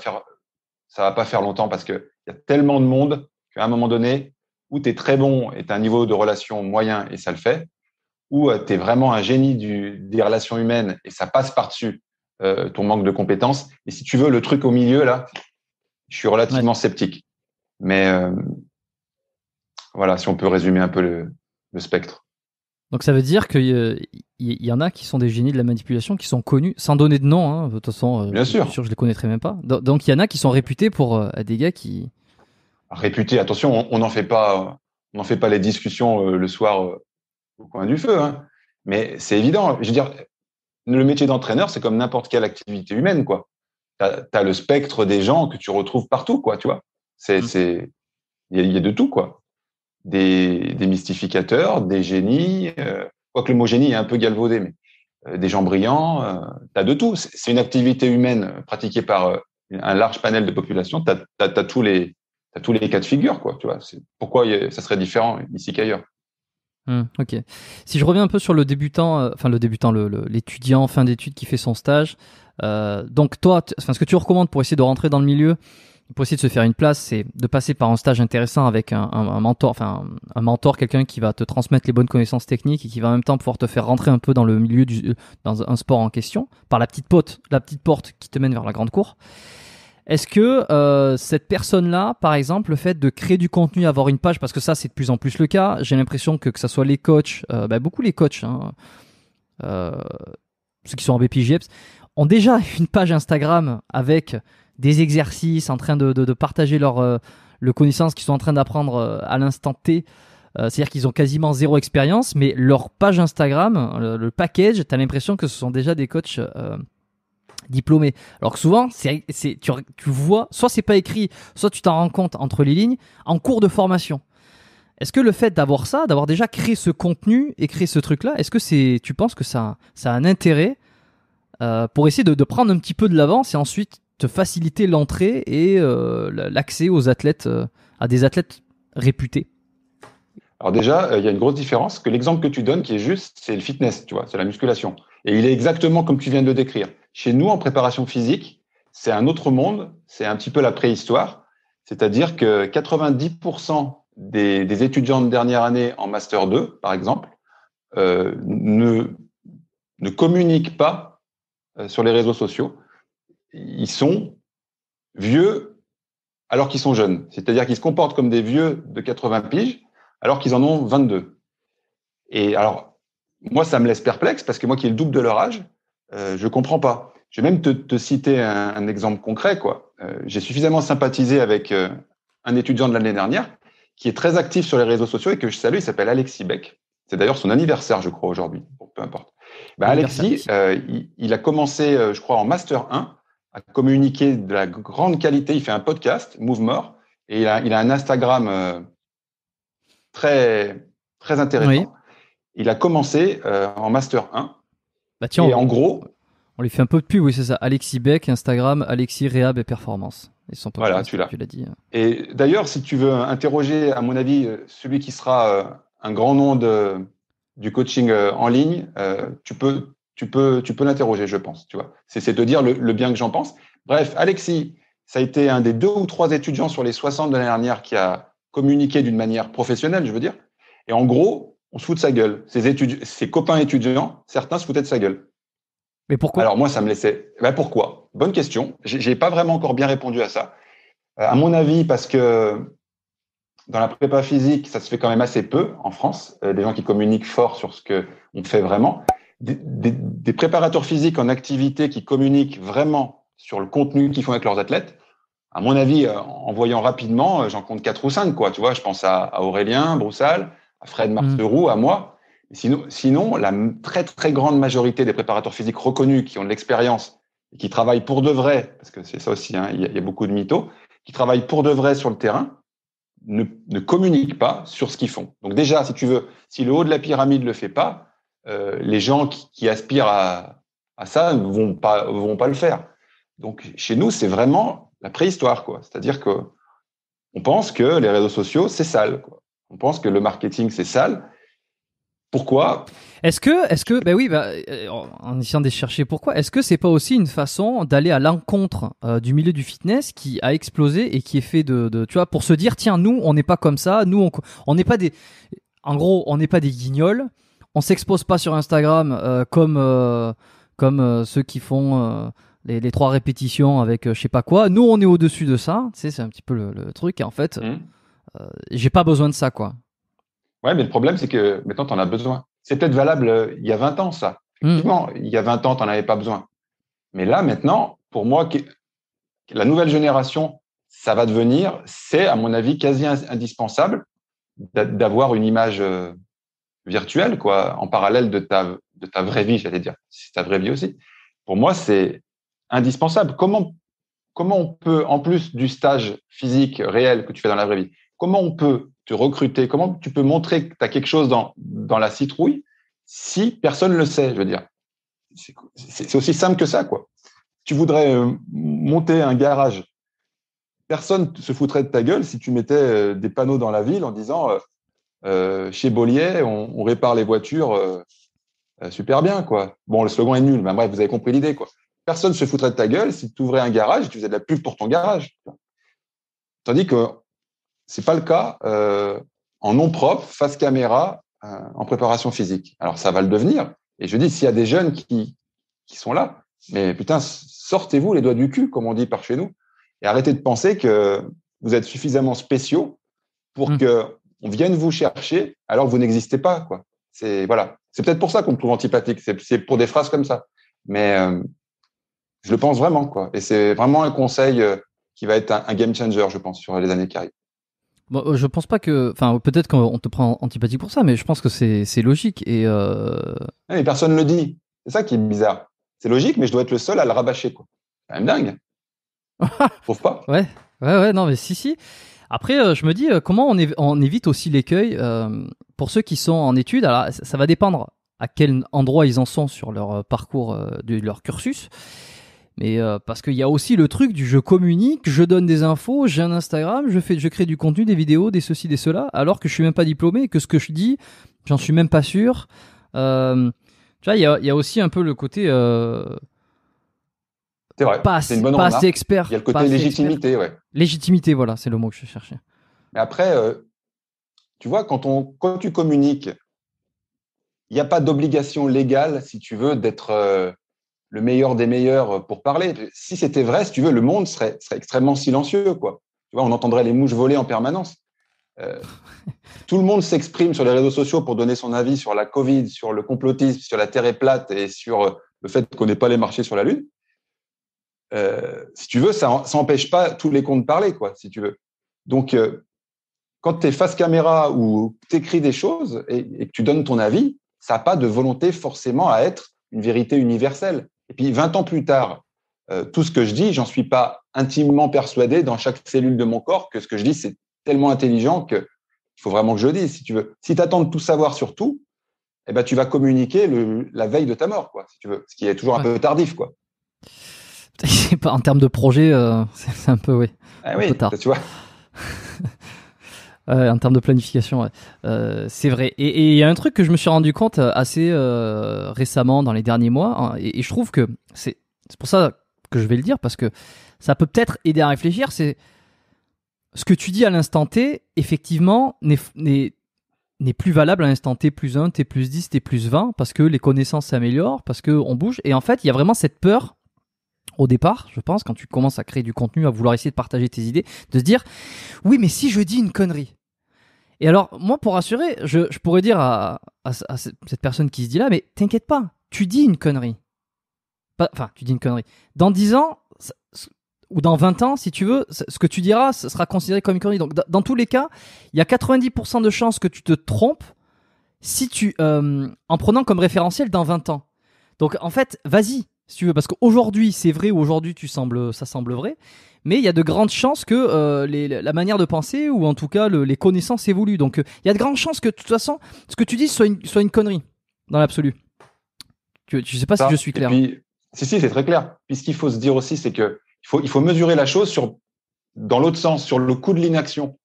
faire longtemps parce que il y a tellement de monde qu'à un moment donné, ou t'es très bon et t'as un niveau de relation moyen et ça le fait, ou t'es vraiment un génie des relations humaines et ça passe par-dessus ton manque de compétences. Et si tu veux le truc au milieu là, je suis relativement sceptique. Mais voilà, si on peut résumer un peu le spectre. Donc ça veut dire qu'il y en a qui sont des génies de la manipulation, qui sont connus, sans donner de nom, hein, de toute façon, bien sûr, je les connaîtrais même pas. Donc il y en a qui sont réputés pour des gars qui... Réputés, attention, on n'en fait pas les discussions le soir au coin du feu, hein. Mais c'est évident, je veux dire, le métier d'entraîneur, c'est comme n'importe quelle activité humaine, quoi. T'as le spectre des gens que tu retrouves partout, quoi, tu vois. Il y a de tout, quoi. Des mystificateurs, des génies, quoique le mot génie est un peu galvaudé, mais des gens brillants, t'as de tout. C'est une activité humaine pratiquée par un large panel de population. T'as tous les cas de figure, quoi. Tu vois, pourquoi ça serait différent ici qu'ailleurs. Ok. Si je reviens un peu sur l'étudiant fin d'études qui fait son stage. Donc toi, ce que tu recommandes pour essayer de rentrer dans le milieu, pour essayer de se faire une place, c'est de passer par un stage intéressant avec un mentor, quelqu'un qui va te transmettre les bonnes connaissances techniques et qui va en même temps pouvoir te faire rentrer un peu dans le milieu dans un sport en question, par la petite porte qui te mène vers la grande cour. Est-ce que cette personne-là, par exemple, le fait de créer du contenu, avoir une page, parce que ça c'est de plus en plus le cas, j'ai l'impression que ça soit les coachs, beaucoup les coachs, hein, ceux qui sont en BPJEPS, ont déjà une page Instagram avec des exercices, en train de partager leur connaissance qu'ils sont en train d'apprendre à l'instant T. C'est-à-dire qu'ils ont quasiment zéro expérience, mais leur page Instagram, le package, tu as l'impression que ce sont déjà des coachs diplômés. Alors que souvent, tu vois, soit c'est pas écrit, soit tu t'en rends compte entre les lignes, en cours de formation. Est-ce que le fait d'avoir ça, d'avoir déjà créé ce contenu et créé ce truc-là, est-ce que tu penses que ça a un intérêt pour essayer de prendre un petit peu de l'avance et ensuite te faciliter l'entrée et l'accès aux athlètes, à des athlètes réputés? Alors déjà, il y a une grosse différence, que l'exemple que tu donnes qui est juste, c'est le fitness, tu vois, c'est la musculation. Et il est exactement comme tu viens de le décrire. Chez nous, en préparation physique, c'est un autre monde, c'est un petit peu la préhistoire, c'est-à-dire que 90% des étudiants de dernière année en Master 2, par exemple, ne communiquent pas sur les réseaux sociaux. Ils sont vieux alors qu'ils sont jeunes. C'est-à-dire qu'ils se comportent comme des vieux de 80 piges alors qu'ils en ont 22. Et alors, moi, ça me laisse perplexe parce que moi qui ai le double de leur âge, je comprends pas. Je vais même te citer un exemple concret, quoi. J'ai suffisamment sympathisé avec un étudiant de l'année dernière qui est très actif sur les réseaux sociaux et que je salue, il s'appelle Alexis Beck. C'est d'ailleurs son anniversaire, je crois, aujourd'hui. Bon, peu importe. Ben, Alexis, il a commencé, je crois, en Master 1, à communiquer de la grande qualité. Il fait un podcast, Move More, et il a un Instagram très, très intéressant. Oui. Il a commencé en Master 1. Bah tiens, et en gros... On lui fait un peu de pub, oui, c'est ça. Alexis Beck, Instagram, Alexis Réhab et Performance. Et son podcast, voilà, tu l'as dit. Et d'ailleurs, si tu veux interroger, à mon avis, celui qui sera un grand nom du coaching en ligne, tu peux l'interroger, je pense. Tu vois, c'est de dire le bien que j'en pense. Bref, Alexis, ça a été un des 2 ou 3 étudiants sur les 60 de l'année dernière qui a communiqué d'une manière professionnelle, je veux dire. Et en gros, on se fout de sa gueule. Ses copains étudiants, certains se foutaient de sa gueule. Mais pourquoi ? Alors moi, ça me laissait. Pourquoi ? Bonne question. J'ai pas vraiment encore bien répondu à ça. À mon avis, parce que dans la prépa physique, ça se fait quand même assez peu en France, des gens qui communiquent fort sur ce qu'on fait vraiment. Des préparateurs physiques en activité qui communiquent vraiment sur le contenu qu'ils font avec leurs athlètes, à mon avis, en voyant rapidement, j'en compte 4 ou 5, quoi. Tu vois, je pense à Aurélien Broussal, à Fred Marceau, à moi. Sinon, la très, très grande majorité des préparateurs physiques reconnus qui ont de l'expérience et qui travaillent pour de vrai, parce que c'est ça aussi, hein, il y a beaucoup de mythos, qui travaillent pour de vrai sur le terrain, ne communiquent pas sur ce qu'ils font. Donc déjà, si tu veux, si le haut de la pyramide ne le fait pas, les gens qui aspirent à ça ne vont pas le faire. Donc, chez nous, c'est vraiment la préhistoire, quoi. C'est-à-dire qu'on pense que les réseaux sociaux, c'est sale, quoi. On pense que le marketing, c'est sale. Pourquoi ? Est-ce que en essayant de chercher pourquoi, est-ce que c'est pas aussi une façon d'aller à l'encontre du milieu du fitness qui a explosé et qui est fait de tu vois, pour se dire, tiens, nous, on n'est pas comme ça, nous, on n'est pas des... En gros, on n'est pas des guignols, on s'expose pas sur Instagram comme ceux qui font... Les 3 répétitions avec je sais pas quoi, nous on est au-dessus de ça, tu sais, c'est un petit peu le truc, et en fait, j'ai pas besoin de ça, quoi. Ouais, mais le problème, c'est que maintenant, t'en as besoin. C'est peut-être valable il y a 20 ans, ça. Effectivement, il y a 20 ans, t'en avais pas besoin. Mais là, maintenant, pour moi, la nouvelle génération, ça va devenir, c'est, à mon avis, quasi indispensable d'avoir une image virtuelle, quoi, en parallèle de ta vraie vie, j'allais dire. C'est ta vraie vie aussi. Pour moi, c'est indispensable. Comment on peut, en plus du stage physique réel que tu fais dans la vraie vie, comment on peut te recruter, comment tu peux montrer que tu as quelque chose dans la citrouille si personne ne le sait, je veux dire. C'est aussi simple que ça, quoi. Tu voudrais monter un garage. Personne se foutrait de ta gueule si tu mettais des panneaux dans la ville en disant chez Bolliet, on répare les voitures super bien, quoi. Bon, le slogan est nul, mais bref, vous avez compris l'idée, quoi. Personne ne se foutrait de ta gueule si tu ouvrais un garage et tu faisais de la pub pour ton garage. Tandis que ce n'est pas le cas en nom propre, face caméra, en préparation physique. Alors, ça va le devenir. Et je dis, s'il y a des jeunes qui sont là, mais putain, sortez-vous les doigts du cul, comme on dit par chez nous, et arrêtez de penser que vous êtes suffisamment spéciaux pour qu'on vienne vous chercher alors que vous n'existez pas, quoi. Voilà. C'est peut-être pour ça qu'on me trouve antipathique. C'est pour des phrases comme ça. Mais... je le pense vraiment, quoi. Et c'est vraiment un conseil qui va être un game changer, je pense, sur les années qui arrivent. Bon, je pense pas que... Enfin, peut-être qu'on te prend antipathique pour ça, mais je pense que c'est logique. Et non, mais personne ne le dit. C'est ça qui est bizarre. C'est logique, mais je dois être le seul à le rabâcher, quoi. C'est quand même dingue. Trouve pas. Ouais, non, mais si. Après, je me dis, comment on évite aussi l'écueil pour ceux qui sont en études. Alors, ça va dépendre à quel endroit ils en sont sur leur parcours de leur cursus. Mais parce qu'il y a aussi le truc du je communique, je donne des infos, j'ai un Instagram, je crée du contenu, des vidéos, des ceci, des cela, alors que je suis même pas diplômé, que ce que je dis, j'en suis même pas sûr. Tu vois, il y a aussi un peu le côté c'est vrai, c'est une bonne remarque. Pas assez expert. Il y a le côté légitimité, ouais. Légitimité, voilà, c'est le mot que je cherchais. Mais après, tu vois, quand tu communiques, il n'y a pas d'obligation légale, si tu veux, d'être... le meilleur des meilleurs pour parler. Si c'était vrai, si tu veux, le monde serait extrêmement silencieux, quoi. Tu vois, on entendrait les mouches voler en permanence. Tout le monde s'exprime sur les réseaux sociaux pour donner son avis sur la Covid, sur le complotisme, sur la Terre est plate et sur le fait qu'on n'ait pas les marchés sur la Lune. Si tu veux, ça n'empêche pas tous les cons de parler, quoi, si tu veux. Donc, quand tu es face caméra ou tu écris des choses et que tu donnes ton avis, ça n'a pas de volonté forcément à être une vérité universelle. Et puis, 20 ans plus tard, tout ce que je dis, j'en suis pas intimement persuadé dans chaque cellule de mon corps que ce que je dis, c'est tellement intelligent qu'il faut vraiment que je le dise, si tu veux. Si tu attends de tout savoir sur tout, eh ben, tu vas communiquer la veille de ta mort, quoi, si tu veux. Ce qui est toujours un peu tardif, quoi. En termes de projet, c'est un peu, oui. Ah oui, un peu tard. Tu vois. En termes de planification, ouais. C'est vrai. Et il y a un truc que je me suis rendu compte assez récemment, dans les derniers mois, hein, et je trouve que c'est pour ça que je vais le dire, parce que ça peut peut-être aider à réfléchir, c'est ce que tu dis à l'instant T, effectivement, n'est plus valable à l'instant T plus 1, T plus 10, T plus 20, parce que les connaissances s'améliorent, parce qu'on bouge, et en fait, il y a vraiment cette peur au départ, je pense, quand tu commences à créer du contenu, à vouloir essayer de partager tes idées, de se dire « oui, mais si je dis une connerie ?» Et alors, moi, pour rassurer, je pourrais dire à cette personne qui se dit là, mais t'inquiète pas, tu dis une connerie. Enfin, tu dis une connerie. Dans 10 ans, ou dans 20 ans, si tu veux, ce que tu diras ce sera considéré comme une connerie. Donc, dans tous les cas, il y a 90% de chances que tu te trompes si tu, en prenant comme référentiel dans 20 ans. Donc, en fait, vas-y, si tu veux, parce qu'aujourd'hui, c'est vrai, ou aujourd'hui, ça semble vrai. Mais il y a de grandes chances que la manière de penser ou en tout cas les connaissances évoluent. Donc il y a de grandes chances que de toute façon ce que tu dis soit une connerie dans l'absolu. Je ne sais pas si je suis clair. Puis, si, c'est très clair. Puis ce qu'il faut se dire aussi, c'est qu'il faut mesurer la chose dans l'autre sens, sur le coût de l'inaction.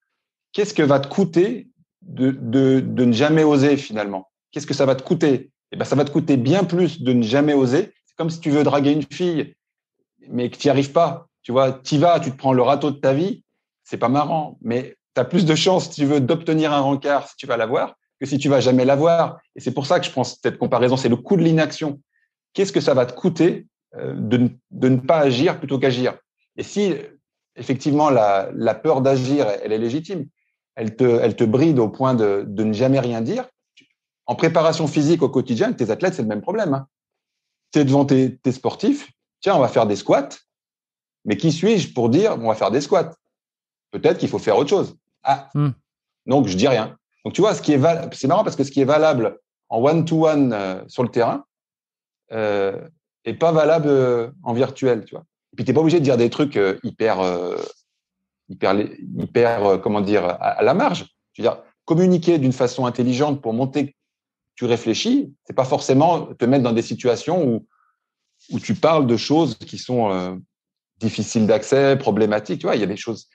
Qu'est-ce que va te coûter de ne jamais oser finalement? Qu'est-ce que ça va te coûter? Eh ben, ça va te coûter bien plus de ne jamais oser. C'est comme si tu veux draguer une fille mais que tu n'y arrives pas. Tu vois, t'y vas, tu te prends le râteau de ta vie, c'est pas marrant, mais t'as plus de chances, si tu veux, d'obtenir un rencard si tu vas l'avoir que si tu vas jamais l'avoir. Et c'est pour ça que je prends cette comparaison, c'est le coût de l'inaction. Qu'est-ce que ça va te coûter de ne pas agir plutôt qu'agir? Et si, effectivement, la peur d'agir, elle est légitime, elle te bride au point de ne jamais rien dire. En préparation physique au quotidien, tes athlètes, c'est le même problème, hein. T'es devant tes sportifs, tiens, on va faire des squats. Mais qui suis-je pour dire on va faire des squats? Peut-être qu'il faut faire autre chose. Ah, donc je dis rien. Donc tu vois, c'est marrant parce que ce qui est valable en one-to-one sur le terrain est pas valable en virtuel, tu vois. Et puis t'es pas obligé de dire des trucs hyper, comment dire, à la marge. Je veux dire, communiquer d'une façon intelligente pour montrer que tu réfléchis, c'est pas forcément te mettre dans des situations où tu parles de choses qui sont difficile d'accès, problématique, tu vois, il y a des choses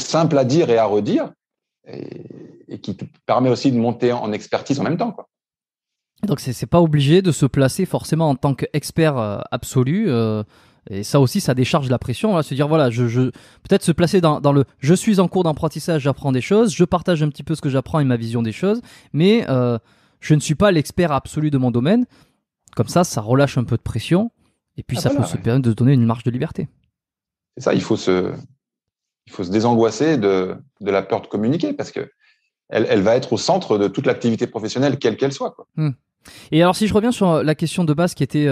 simples à dire et à redire et qui te permet aussi de monter en expertise en même temps, quoi. Donc c'est pas obligé de se placer forcément en tant qu'expert absolu et ça aussi ça décharge la pression, là, se dire voilà, peut-être se placer dans le je suis en cours d'apprentissage, j'apprends des choses, je partage un petit peu ce que j'apprends et ma vision des choses, mais je ne suis pas l'expert absolu de mon domaine. Comme ça relâche un peu de pression et puis ça peut se permettre de se donner une marge de liberté. C'est ça, il faut se désangoisser de la peur de communiquer parce que elle va être au centre de toute l'activité professionnelle, quelle qu'elle soit, quoi. Et alors, si je reviens sur la question de base qui était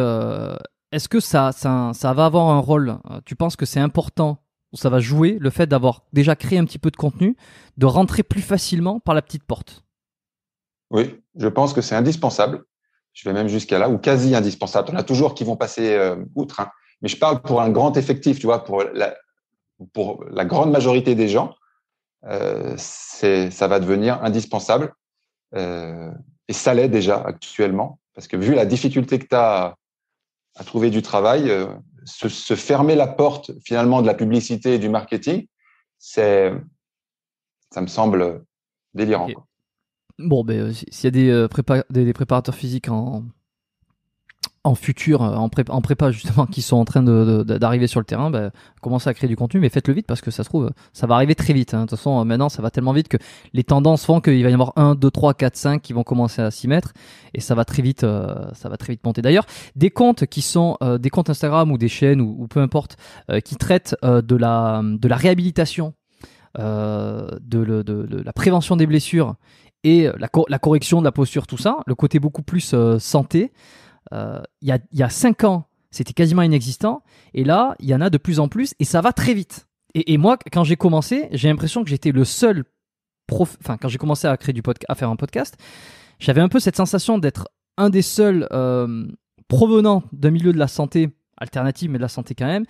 est-ce que ça va avoir un rôle? Tu penses que c'est important ou ça va jouer le fait d'avoir déjà créé un petit peu de contenu, de rentrer plus facilement par la petite porte? Oui, je pense que c'est indispensable. Je vais même jusqu'à là, ou quasi indispensable. On a toujours qui vont passer outre, hein. Mais je parle pour un grand effectif, tu vois, pour la grande majorité des gens, ça va devenir indispensable. Et ça l'est déjà actuellement, parce que vu la difficulté que tu as à trouver du travail, se fermer la porte finalement de la publicité et du marketing, ça me semble délirant, okay. Quoi. Bon, ben, s'il y a des préparateurs physiques en futur, en prépa justement, qui sont en train d'arriver sur le terrain, ben, commencez à créer du contenu, mais faites-le vite parce que ça se trouve, ça va arriver très vite, hein. De toute façon, maintenant, ça va tellement vite que les tendances font qu'il va y avoir 1, 2, 3, 4, 5 qui vont commencer à s'y mettre et ça va très vite monter. D'ailleurs, des comptes qui sont des comptes Instagram ou des chaînes ou peu importe, qui traitent de la réhabilitation, de la prévention des blessures et la correction de la posture, tout ça, le côté beaucoup plus santé, il y a 5 ans, c'était quasiment inexistant, et là, il y en a de plus en plus, et ça va très vite. Et moi, quand j'ai commencé, j'ai l'impression que j'étais le seul quand j'ai commencé à créer à faire un podcast, j'avais un peu cette sensation d'être un des seuls provenant d'un milieu de la santé alternative, mais de la santé quand même,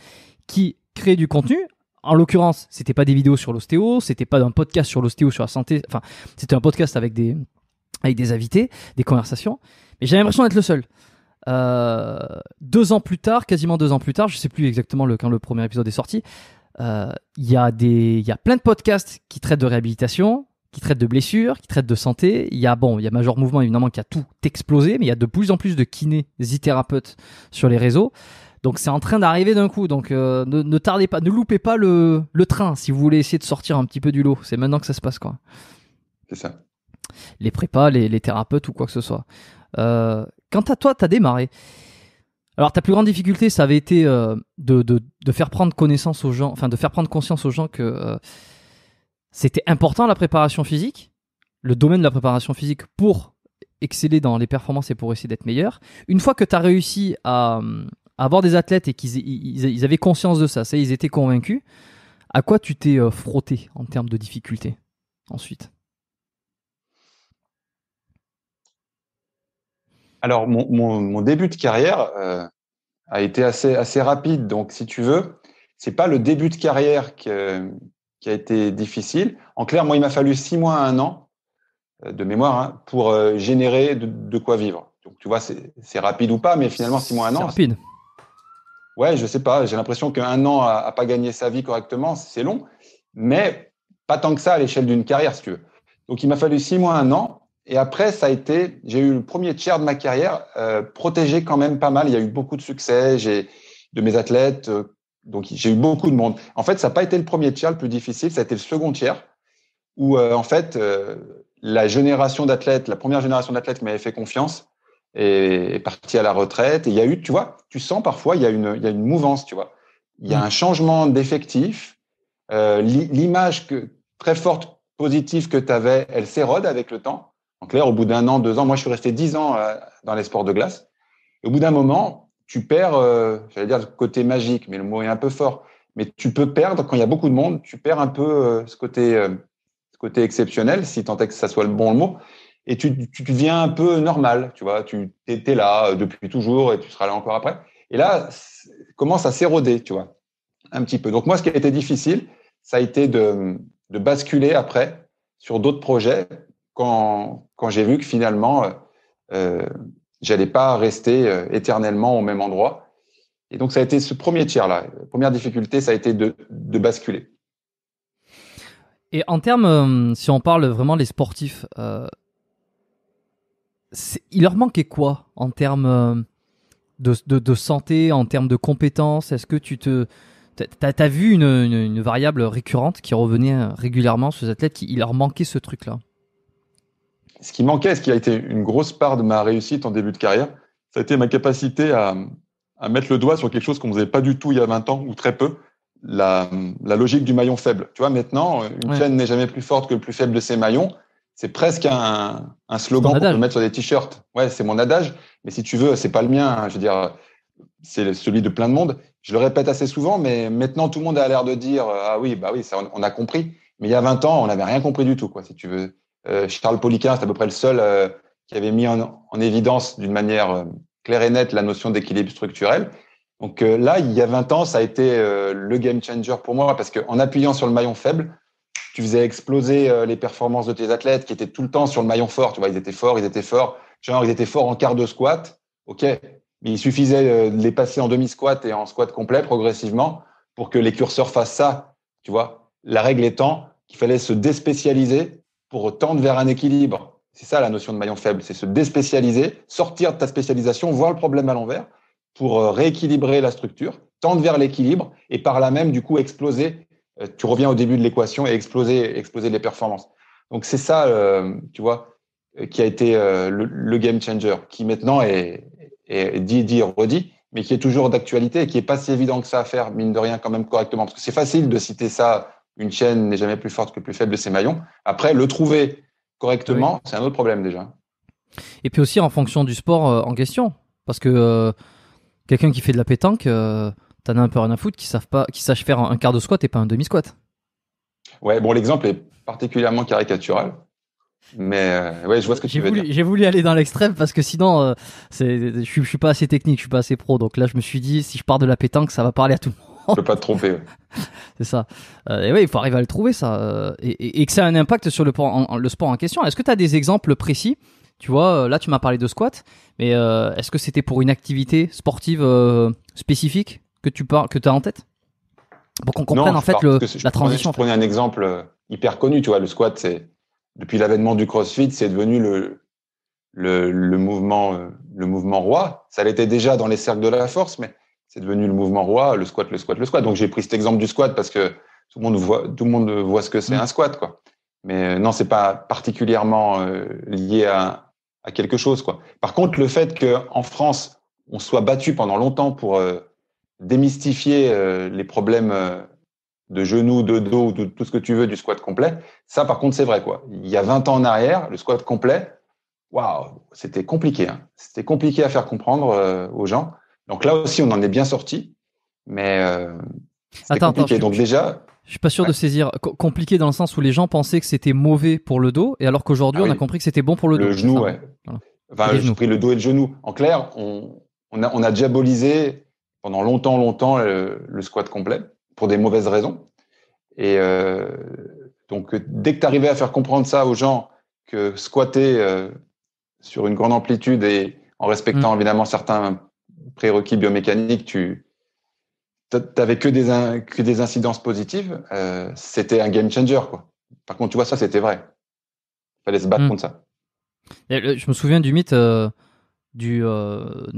qui crée du contenu. En l'occurrence, c'était pas des vidéos sur l'ostéo, c'était pas un podcast sur l'ostéo, sur la santé. Enfin, c'était un podcast avec des invités, des conversations. Mais j'avais l'impression d'être le seul. 2 ans plus tard, quasiment 2 ans plus tard, je sais plus exactement quand le premier épisode est sorti, il y a plein de podcasts qui traitent de réhabilitation, qui traitent de blessures, qui traitent de santé. Il y a Major Mouvement évidemment qui a tout explosé, mais il y a de plus en plus de kinésithérapeutes sur les réseaux. Donc c'est en train d'arriver d'un coup, donc ne tardez pas, ne loupez pas le train si vous voulez essayer de sortir un petit peu du lot. C'est maintenant que ça se passe, quoi. C'est ça. Les prépas, les thérapeutes ou quoi que ce soit. Quant à toi, tu as démarré. Alors, ta plus grande difficulté, ça avait été de faire prendre connaissance aux gens, enfin de faire prendre conscience aux gens que c'était important la préparation physique, le domaine de la préparation physique pour exceller dans les performances et pour essayer d'être meilleur. Une fois que tu as réussi à avoir des athlètes et qu'ils avaient conscience de ça, c'est, ils étaient convaincus, à quoi tu t'es frotté en termes de difficultés ensuite? Alors, mon début de carrière a été assez rapide. Donc, si tu veux, ce n'est pas le début de carrière qui a été difficile. En clair, moi, il m'a fallu 6 mois à 1 an de mémoire pour générer de quoi vivre. Donc, tu vois, c'est rapide ou pas, mais finalement, 6 mois à 1 an. C'est rapide. Ouais, je ne sais pas. J'ai l'impression qu'1 an à pas gagner sa vie correctement, c'est long, mais pas tant que ça à l'échelle d'une carrière, si tu veux. Donc, il m'a fallu 6 mois à 1 an. Et après, ça a été, j'ai eu le premier tiers de ma carrière, protégé quand même pas mal. Il y a eu beaucoup de succès de mes athlètes, donc j'ai eu beaucoup de monde. En fait, ça n'a pas été le premier tiers le plus difficile, ça a été le second tiers, où en fait, la première génération d'athlètes qui m'avait fait confiance est partie à la retraite. Et il y a eu, tu vois, tu sens parfois, il y a une mouvance, tu vois. Il y a un changement d'effectif, l'image très forte, positive que tu avais, elle s'érode avec le temps. En clair, au bout d'1 an, 2 ans, moi, je suis resté 10 ans dans les sports de glace. Et au bout d'un moment, tu perds, j'allais dire le côté magique, mais le mot est un peu fort. Mais tu peux perdre, quand il y a beaucoup de monde, tu perds un peu ce côté exceptionnel, si tant est que ça soit le mot. Et tu deviens un peu normal, tu vois. Tu étais là depuis toujours et tu seras là encore après. Et là, commence à s'éroder, tu vois, un petit peu. Donc moi, ce qui a été difficile, ça a été de basculer après sur d'autres projets. Quand j'ai vu que finalement, je n'allais pas rester éternellement au même endroit. Et donc, ça a été ce premier tiers-là. La première difficulté, ça a été de basculer. Et en termes, si on parle vraiment des sportifs, il leur manquait quoi en termes de santé, en termes de compétences? Est-ce que t'as vu une variable récurrente qui revenait régulièrement sur les athlètes, il leur manquait ce truc-là? Ce qui manquait, ce qui a été une grosse part de ma réussite en début de carrière, ça a été ma capacité à mettre le doigt sur quelque chose qu'on ne faisait pas du tout il y a 20 ans, ou très peu, la logique du maillon faible. Tu vois, maintenant, une chaîne n'est jamais plus forte que le plus faible de ses maillons. C'est presque un slogan qu'on peut mettre sur des t-shirts. Ouais, c'est mon adage, mais si tu veux, c'est pas le mien. Je veux dire, c'est celui de plein de monde. Je le répète assez souvent, mais maintenant, tout le monde a l'air de dire « Ah oui, bah oui, ça, on a compris ». Mais il y a 20 ans, on n'avait rien compris du tout, quoi, si tu veux. Charles Poliquin, c'est à peu près le seul qui avait mis en évidence d'une manière claire et nette la notion d'équilibre structurel. Donc là, il y a 20 ans, ça a été le game changer pour moi, parce qu'en appuyant sur le maillon faible, tu faisais exploser les performances de tes athlètes qui étaient tout le temps sur le maillon fort. Tu vois, ils étaient forts. Genre, ils étaient forts en quart de squat. OK, mais il suffisait de les passer en demi-squat et en squat complet progressivement pour que les curseurs fassent ça. Tu vois, la règle étant qu'il fallait se déspécialiser pour tendre vers un équilibre. C'est ça la notion de maillon faible, c'est se déspécialiser, sortir de ta spécialisation, voir le problème à l'envers pour rééquilibrer la structure, tendre vers l'équilibre et par là même, du coup, exploser. Tu reviens au début de l'équation et exploser les performances. Donc, c'est ça, tu vois, qui a été le game changer, qui maintenant est dit, redit, mais qui est toujours d'actualité et qui n'est pas si évident que ça à faire, mine de rien, quand même correctement. Parce que c'est facile de citer ça. Une chaîne n'est jamais plus forte que le plus faible de ses maillons. après, le trouver correctement, c'est un autre problème déjà. Et puis aussi en fonction du sport en question. Parce que quelqu'un qui fait de la pétanque, t'en as un peu rien à foutre, qui sache faire un quart de squat et pas un demi-squat. Ouais, bon, l'exemple est particulièrement caricatural. Mais ouais, je vois ce que tu veux dire. J'ai voulu aller dans l'extrême parce que sinon, je ne suis pas assez technique, je ne suis pas assez pro. Donc là, je me suis dit, si je pars de la pétanque, ça va parler à tout le monde. Je ne peux pas te tromper. Ouais. C'est ça. Et oui, il faut arriver à le trouver, ça. Et que ça a un impact sur le sport en question. Est-ce que tu as des exemples précis? Tu vois, là, tu m'as parlé de squat, mais est-ce que c'était pour une activité sportive spécifique que tu as en tête? Pour qu'on comprenne la transition. Je prenais un exemple hyper connu. Tu vois, le squat, depuis l'avènement du CrossFit, c'est devenu le mouvement roi. Ça l'était déjà dans les cercles de la force, mais c'est devenu le mouvement roi, le squat. Donc, j'ai pris cet exemple du squat parce que tout le monde voit ce que c'est un squat, quoi. Mais non, c'est pas particulièrement lié à quelque chose, quoi. Par contre, le fait qu'en France, on soit battu pendant longtemps pour démystifier les problèmes de genoux, de dos, de tout ce que tu veux du squat complet. Ça, par contre, c'est vrai, quoi. Il y a 20 ans en arrière, le squat complet, waouh, c'était compliqué, hein. C'était compliqué à faire comprendre aux gens. Donc là aussi, on en est bien sorti, mais c'était compliqué. Donc déjà... Je suis pas sûr de saisir. Compliqué dans le sens où les gens pensaient que c'était mauvais pour le dos, et alors qu'aujourd'hui, on a compris que c'était bon pour le dos. Le genou, ouais. Voilà. Enfin, j'ai pris le dos et le genou. En clair, on a diabolisé pendant longtemps le squat complet pour des mauvaises raisons. Et donc, dès que tu arrivais à faire comprendre ça aux gens, que squatter sur une grande amplitude et en respectant évidemment certains prérequis biomécaniques, tu n'avais que des incidences positives, c'était un game changer, quoi. Par contre, tu vois, ça, c'était vrai. Il fallait se battre contre ça. Et je me souviens du mythe ne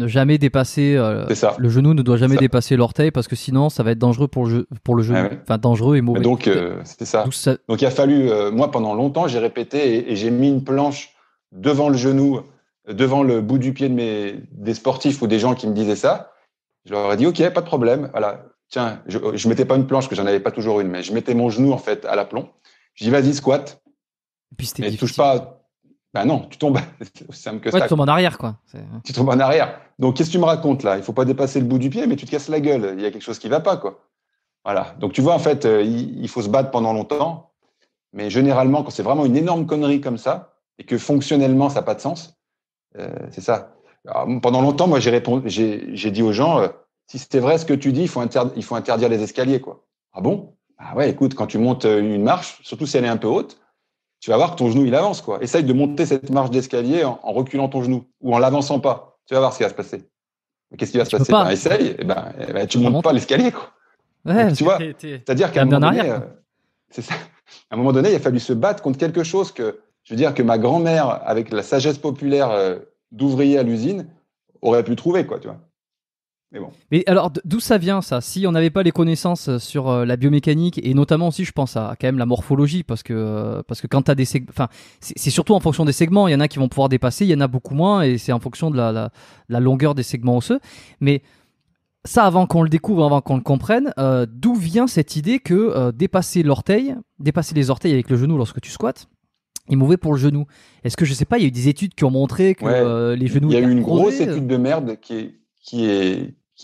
jamais dépasser... le genou ne doit jamais dépasser l'orteil parce que sinon, ça va être dangereux pour le genou. Ah ouais. Enfin, dangereux et mauvais. Donc, c'était ça. Donc, il a fallu... moi, pendant longtemps, j'ai répété et j'ai mis une planche devant le genou, devant le bout du pied des sportifs ou des gens qui me disaient ça. Je leur ai dit, OK, pas de problème. Voilà. Tiens, je ne mettais pas une planche, que j'en avais pas toujours une, mais je mettais mon genou, en fait, à l'aplomb. Je dis, vas-y, squat. Et puis, c'était difficile. Touche pas... Ben non, tu tombes, c'est aussi simple que ça. Tu tombes en arrière, quoi. Tu tombes en arrière. Donc, qu'est-ce que tu me racontes, là ? Il ne faut pas dépasser le bout du pied, mais tu te casses la gueule. Il y a quelque chose qui ne va pas, quoi. Voilà. Donc, tu vois, en fait, il faut se battre pendant longtemps. Mais généralement, quand c'est vraiment une énorme connerie comme ça, et que fonctionnellement, ça n'a pas de sens, c'est ça. Alors, pendant longtemps, moi, j'ai dit aux gens, si c'était vrai ce que tu dis, il faut interdire les escaliers, quoi. Ah bon ? Ah ouais, écoute, quand tu montes une marche, surtout si elle est un peu haute, tu vas voir que ton genou, il avance, quoi. Essaye de monter cette marche d'escalier en reculant ton genou ou en l'avançant pas. Tu vas voir ce qui va se passer. Qu'est-ce qui va se passer ? Essaye, tu montes pas l'escalier, quoi. Ouais, donc, tu vois, c'est-à-dire qu'à un moment donné, c'est ça. À un moment donné, il a fallu se battre contre quelque chose que, je veux dire, que ma grand-mère, avec la sagesse populaire d'ouvrier à l'usine, aurait pu trouver, quoi, tu vois. Mais bon. Mais alors, d'où ça vient, ça ? Si on n'avait pas les connaissances sur la biomécanique, et notamment aussi, je pense à quand même la morphologie, parce que quand tu as des segments, enfin, c'est surtout en fonction des segments. Il y en a qui vont pouvoir dépasser, il y en a beaucoup moins, et c'est en fonction de la longueur des segments osseux. Mais ça, avant qu'on le découvre, avant qu'on le comprenne, d'où vient cette idée que dépasser les orteils avec le genou lorsque tu squattes, est mauvais pour le genou ? Est-ce que, je sais pas, il y a eu des études qui ont montré que les genoux... Il y a eu une grosse étude de merde qui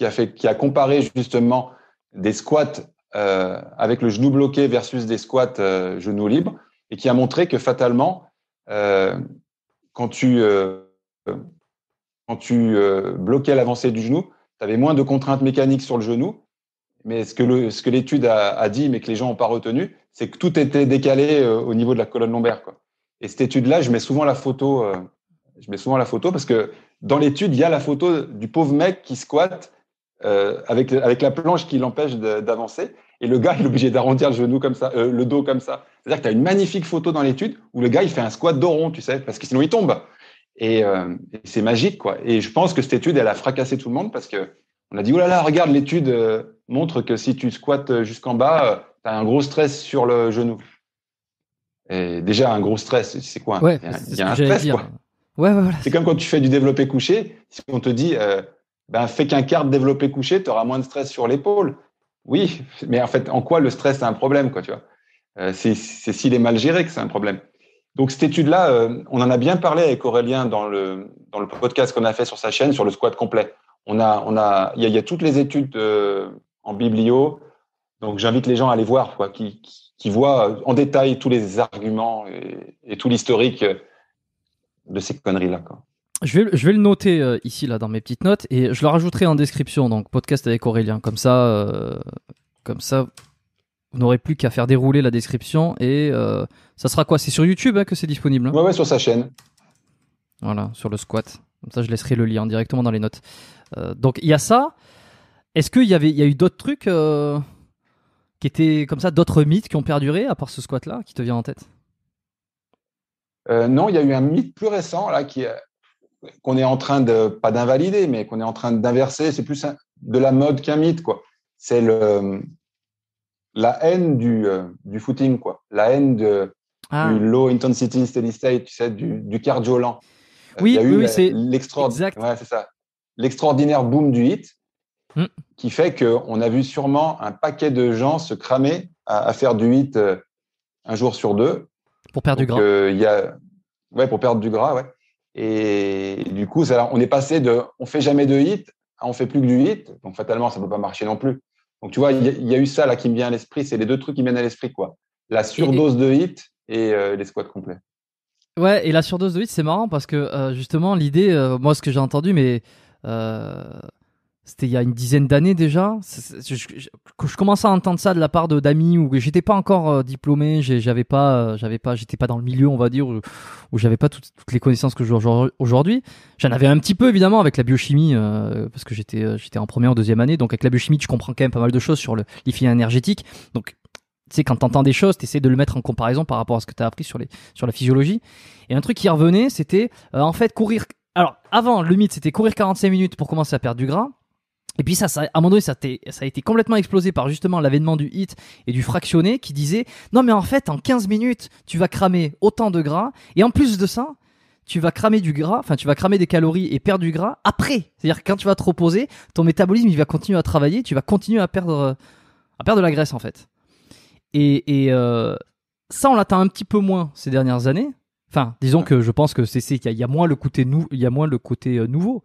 a comparé justement des squats avec le genou bloqué versus des squats genou libre, et qui a montré que fatalement, quand tu bloquais l'avancée du genou, tu avais moins de contraintes mécaniques sur le genou. Mais ce que l'étude a dit, mais que les gens n'ont pas retenu, c'est que tout était décalé au niveau de la colonne lombaire, quoi. Et cette étude-là, je mets souvent la photo parce que dans l'étude, il y a la photo du pauvre mec qui squatte avec la planche qui l'empêche d'avancer. Et le gars, il est obligé d'arrondir le genou comme ça, le dos comme ça. C'est-à-dire que tu as une magnifique photo dans l'étude où le gars, il fait un squat dos rond, tu sais, parce que sinon, il tombe. Et c'est magique, quoi. Et je pense que cette étude, elle a fracassé tout le monde parce qu'on a dit, oh là là, regarde, l'étude montre que si tu squattes jusqu'en bas, tu as un gros stress sur le genou. Et déjà, un gros stress, c'est quoi ? Ouais, il y a un stress, dire. Quoi. Ouais, voilà. C'est comme quand tu fais du développé couché, si on te dit fais qu'un quart de développé couché, tu auras moins de stress sur l'épaule. Oui, mais en fait, en quoi le stress c'est un problème, quoi, tu vois ? C'est s'il est mal géré que c'est un problème. Donc cette étude-là, on en a bien parlé avec Aurélien dans le podcast qu'on a fait sur sa chaîne sur le squat complet. Il y a toutes les études en biblio. Donc j'invite les gens à aller voir, quoi, qui voient en détail tous les arguments et tout l'historique de ces conneries-là, quoi. Je vais le noter ici, là, dans mes petites notes, et je le rajouterai en description, donc podcast avec Aurélien. Comme ça vous n'aurez plus qu'à faire dérouler la description, et ça sera quoi ? C'est sur YouTube que c'est disponible, hein ? Ouais, sur sa chaîne. Voilà, sur le squat. Comme ça, je laisserai le lien directement dans les notes. Donc, il y a ça. Est-ce qu'il y a eu d'autres trucs qui étaient comme ça, d'autres mythes qui ont perduré, à part ce squat-là, qui te vient en tête ? Non, il y a eu un mythe plus récent là qu'on est en train de pas d'invalider, mais qu'on est en train d'inverser. C'est plus de la mode qu'un mythe, quoi. C'est la haine du footing, quoi. La haine du low intensity steady state, tu sais, du cardio lent. Oui, il y a eu l'extraordinaire. Ouais, c'est ça. l'extraordinaire boom du hit qui fait qu'on a vu sûrement un paquet de gens se cramer à faire du hit un jour sur deux. Pour perdre du gras. Ouais, pour perdre du gras, ouais. Et du coup, ça, on est passé de « on ne fait jamais de hit » à « on ne fait plus que du hit ». Donc, fatalement, ça ne peut pas marcher non plus. Donc, tu vois, il y a eu ça là, qui me vient à l'esprit. C'est les deux trucs qui me viennent à l'esprit, quoi. La surdose de hit et les squats complets. Ouais, et la surdose de hit, c'est marrant parce que justement, l'idée, moi, ce que j'ai entendu, mais c'était il y a une dizaine d'années déjà. Je commençais à entendre ça de la part d'amis où j'étais pas encore diplômé, j'étais pas dans le milieu, on va dire, où j'avais pas toutes les connaissances que j'ai aujourd'hui. J'en avais un petit peu évidemment avec la biochimie parce que j'étais en première ou deuxième année, donc avec la biochimie, tu comprends quand même pas mal de choses sur les filets énergétiques. Donc tu sais, quand t'entends des choses, t'essaies de le mettre en comparaison par rapport à ce que t'as appris sur la physiologie. Et un truc qui revenait, c'était en fait courir. Alors avant, le mythe, c'était courir 45 minutes pour commencer à perdre du gras. Et puis ça, à un moment donné, ça a été complètement explosé par justement l'avènement du HIIT et du fractionné qui disait « Non mais en fait, en 15 minutes, tu vas cramer autant de gras et en plus de ça, tu vas cramer des calories et perdre du gras après. » C'est-à-dire que quand tu vas te reposer, ton métabolisme, il va continuer à travailler, tu vas continuer à perdre de la graisse en fait. Et ça, on l'attend un petit peu moins ces dernières années. Enfin, disons que je pense que il y a moins le côté nouveau,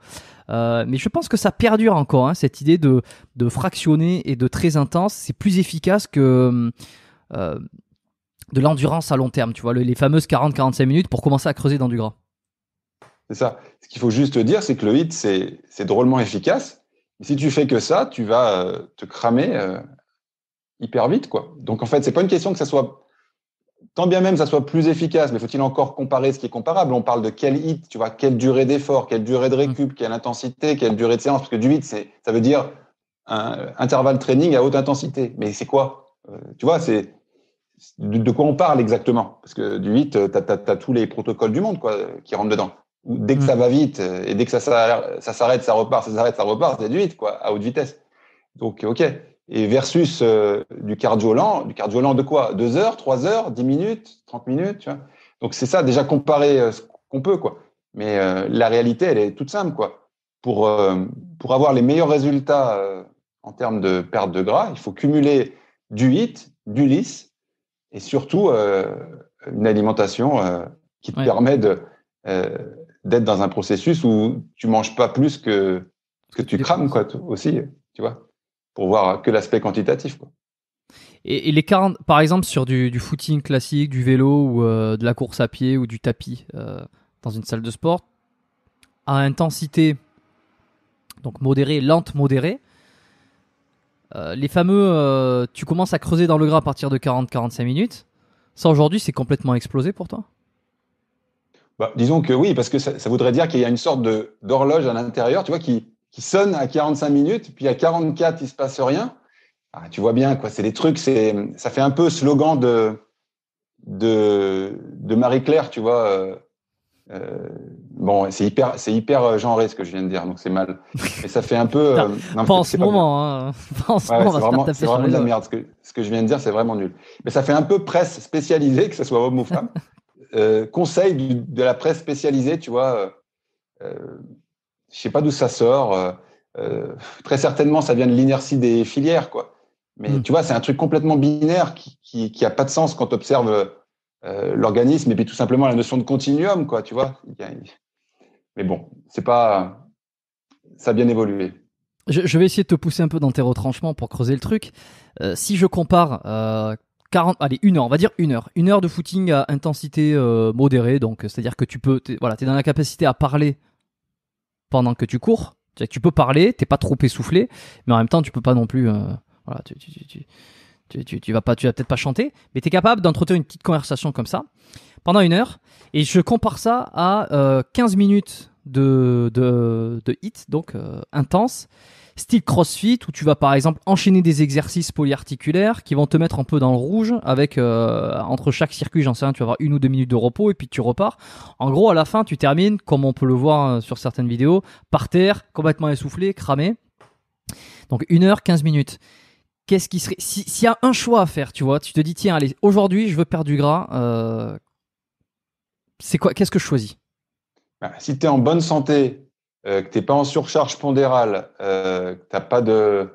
mais je pense que ça perdure encore, hein, cette idée de fractionner et de très intense. C'est plus efficace que de l'endurance à long terme, tu vois, les fameuses 40-45 minutes pour commencer à creuser dans du gras. C'est ça. Ce qu'il faut juste dire, c'est que le HIIT, c'est drôlement efficace. Et si tu fais que ça, tu vas te cramer hyper vite, quoi. Donc en fait, c'est pas une question que ça soit... Tant bien même ça soit plus efficace, mais faut-il encore comparer ce qui est comparable? On parle de quel hit, tu vois, quelle durée d'effort, quelle durée de récup, quelle intensité, quelle durée de séance, parce que du hit, ça veut dire un intervalle training à haute intensité. Mais c'est quoi? Tu vois, c'est de quoi on parle exactement? Parce que du hit, t'as tous les protocoles du monde, quoi, qui rentrent dedans. Dès que ça va vite et dès que ça s'arrête, ça s'arrête, ça repart, c'est du hit, quoi, à haute vitesse. Donc, ok. Et versus du cardio lent de quoi? 2 heures, 3 heures, 10 minutes, 30 minutes, tu vois. Donc c'est ça, déjà comparer ce qu'on peut, quoi. Mais la réalité, elle est toute simple, quoi. Pour avoir les meilleurs résultats en termes de perte de gras, il faut cumuler du HIIT, du lisse et surtout une alimentation qui te permet d'être dans un processus où tu manges pas plus que tu crames, quoi, aussi, tu vois, pour voir que l'aspect quantitatif, quoi. Et les 40, par exemple, sur du footing classique, du vélo ou de la course à pied ou du tapis dans une salle de sport, à intensité donc modérée, lente, modérée, les fameux tu commences à creuser dans le gras à partir de 40-45 minutes, ça aujourd'hui c'est complètement explosé pour toi? Bah, disons que oui, parce que ça voudrait dire qu'il y a une sorte d'horloge à l'intérieur, tu vois, qui sonne à 45 minutes, puis à 44, il se passe rien. Ah, tu vois bien, quoi. C'est des trucs, ça fait un peu slogan de Marie-Claire, tu vois. Bon, c'est hyper genré ce que je viens de dire, donc c'est mal. Mais ça fait un peu. Non, pas en ce moment, hein. C'est vraiment de la merde. Ce que je viens de dire, c'est vraiment nul. Mais ça fait un peu presse spécialisée, que ce soit homme ou femme. Conseil de la presse spécialisée, tu vois. Je ne sais pas d'où ça sort. Très certainement, ça vient de l'inertie des filières, quoi. Mais tu vois, c'est un truc complètement binaire qui a pas de sens quand tu observes l'organisme et puis tout simplement la notion de continuum, quoi. Tu vois. Mais bon, c'est pas. Ça a bien évolué. Je vais essayer de te pousser un peu dans tes retranchements pour creuser le truc. Si je compare 1 heure de footing à intensité modérée, donc c'est-à-dire que t'es dans la capacité à parler pendant que tu cours. Tu peux parler, t'es pas trop essoufflé, mais en même temps, tu peux pas non plus. Voilà, tu vas peut-être pas chanter, mais t'es capable d'entretenir une petite conversation comme ça pendant 1 heure. Et je compare ça à 15 minutes de hit, donc intense, style CrossFit, où tu vas par exemple enchaîner des exercices polyarticulaires qui vont te mettre un peu dans le rouge avec entre chaque circuit, j'en sais rien, tu vas avoir 1 ou 2 minutes de repos et puis tu repars. En gros, à la fin, tu termines, comme on peut le voir sur certaines vidéos, par terre, complètement essoufflé, cramé. Donc 1 heure, 15 minutes. Qu'est-ce qui serait... S'il y a un choix à faire, tu vois, tu te dis, tiens, allez, aujourd'hui, je veux perdre du gras, c'est quoi, qu'est-ce que je choisis? Si tu es en bonne santé que tu n'es pas en surcharge pondérale, que tu n'as pas de…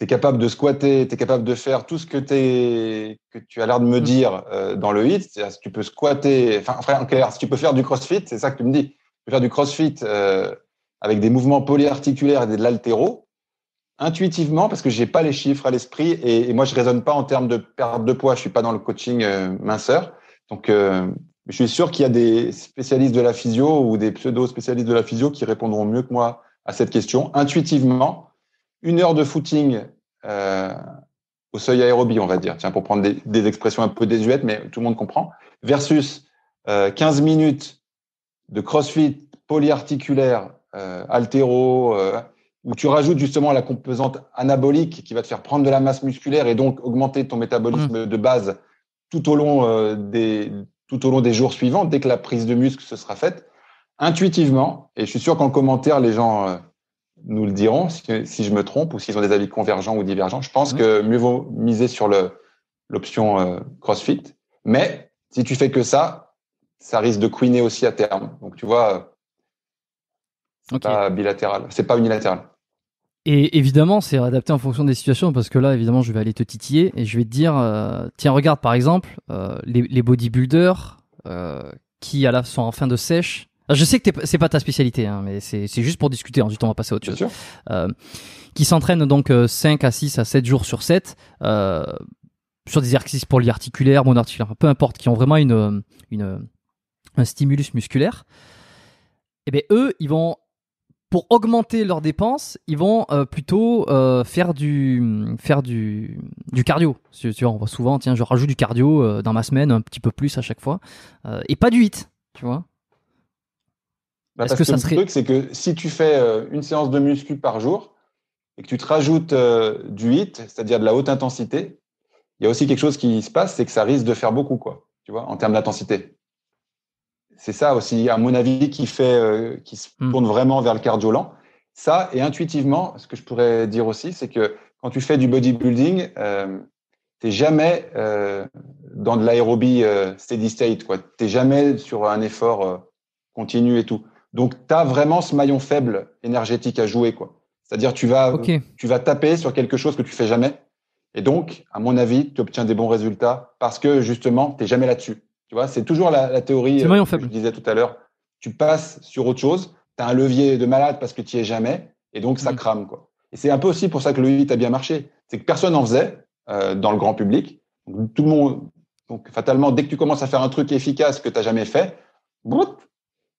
Tu es capable de squatter, tu es capable de faire tout ce que tu as l'air de me dire dans le hit. C'est-à-dire, si tu peux squatter, enfin, en clair, si tu peux faire du crossfit, c'est ça que tu me dis. Tu peux faire du crossfit avec des mouvements polyarticulaires et de l'haltéro, intuitivement, parce que je n'ai pas les chiffres à l'esprit et moi, je ne raisonne pas en termes de perte de poids. Je ne suis pas dans le coaching minceur. Donc, je suis sûr qu'il y a des spécialistes de la physio ou des pseudo-spécialistes de la physio qui répondront mieux que moi à cette question, intuitivement. Une heure de footing au seuil aérobie, on va dire, tiens, pour prendre des expressions un peu désuètes, mais tout le monde comprend, versus 15 minutes de crossfit polyarticulaire, haltéro, où tu rajoutes justement la composante anabolique qui va te faire prendre de la masse musculaire et donc augmenter ton métabolisme de base tout au long des jours suivants, dès que la prise de muscle se sera faite, intuitivement. Et je suis sûr qu'en commentaire, les gens… nous le dirons, si je me trompe, ou s'ils ont des avis convergents ou divergents. Je pense que mieux vaut miser sur l'option CrossFit. Mais si tu fais que ça, ça risque de couiner aussi à terme. Donc, tu vois, c'est pas bilatéral, c'est pas unilatéral. Et évidemment, c'est adapté en fonction des situations, parce que là, évidemment, je vais aller te titiller et je vais te dire, tiens, regarde, par exemple, les bodybuilders qui sont en fin de sèche. Je sais que c'est pas ta spécialité, hein, mais c'est juste pour discuter. Ensuite, on va passer à autre chose. Qui s'entraînent donc 5 à 6 à 7 jours sur 7 sur des exercices polyarticulaires, monoarticulaires, peu importe, qui ont vraiment un stimulus musculaire. Et bien, eux, ils vont, pour augmenter leurs dépenses, ils vont plutôt faire du cardio. Tu vois, on voit souvent, tiens, je rajoute du cardio dans ma semaine, un petit peu plus à chaque fois, et pas du HIIT, tu vois. Parce que le truc, c'est que si tu fais une séance de muscu par jour et que tu te rajoutes du HIIT, c'est-à-dire de la haute intensité, il y a aussi quelque chose qui se passe, c'est que ça risque de faire beaucoup, quoi, tu vois, en termes d'intensité. C'est ça aussi, à mon avis, qui se tourne vraiment vers le cardio lent. Ça, et intuitivement, ce que je pourrais dire aussi, c'est que quand tu fais du bodybuilding, tu n'es jamais dans de l'aérobie steady state, quoi. Tu n'es jamais sur un effort continu et tout. Donc, tu as vraiment ce maillon faible énergétique à jouer, quoi. C'est-à-dire, tu vas taper sur quelque chose que tu fais jamais. Et donc, à mon avis, tu obtiens des bons résultats parce que, justement, tu n'es jamais là-dessus. Tu vois, c'est toujours la théorie que je disais tout à l'heure. Tu passes sur autre chose, tu as un levier de malade parce que tu n'y es jamais et donc, ça crame, quoi. Et c'est un peu aussi pour ça que le HIIT a bien marché. C'est que personne n'en faisait dans le grand public. Donc, tout le monde… Donc, fatalement, dès que tu commences à faire un truc efficace que tu n'as jamais fait…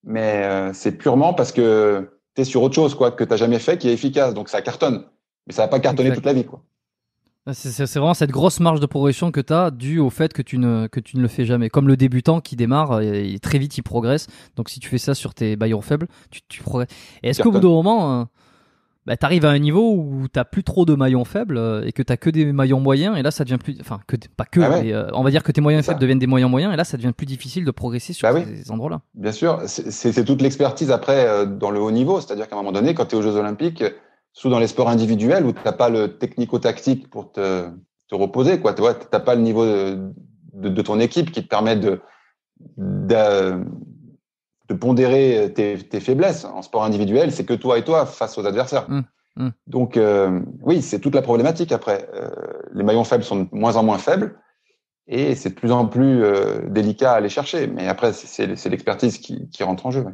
Mais c'est purement parce que tu es sur autre chose, quoi, que tu n'as jamais fait, qui est efficace. Donc, ça cartonne. Mais ça ne va pas cartonner toute la vie, quoi. C'est vraiment cette grosse marge de progression que tu as due au fait que tu ne le fais jamais. Comme le débutant qui démarre, et très vite, il progresse. Donc, si tu fais ça sur tes baillons faibles, tu progresses. Et est-ce qu'au bout d'un moment, tu arrives à un niveau où tu n'as plus trop de maillons faibles et que tu n'as que des maillons moyens et là, ça devient plus… Enfin, on va dire que tes moyens faibles deviennent des moyens moyens et là, ça devient plus difficile de progresser sur ces endroits-là. Bien sûr, c'est toute l'expertise après dans le haut niveau. C'est-à-dire qu'à un moment donné, quand tu es aux Jeux Olympiques, surtout dans les sports individuels où tu n'as pas le technico-tactique pour te reposer, quoi. Tu n'as pas le niveau de ton équipe qui te permet de pondérer tes faiblesses. En sport individuel, c'est que toi et toi face aux adversaires. Donc, oui, c'est toute la problématique après. Les maillons faibles sont de moins en moins faibles et c'est de plus en plus délicat à aller chercher. Mais après, c'est l'expertise qui rentre en jeu. Ouais.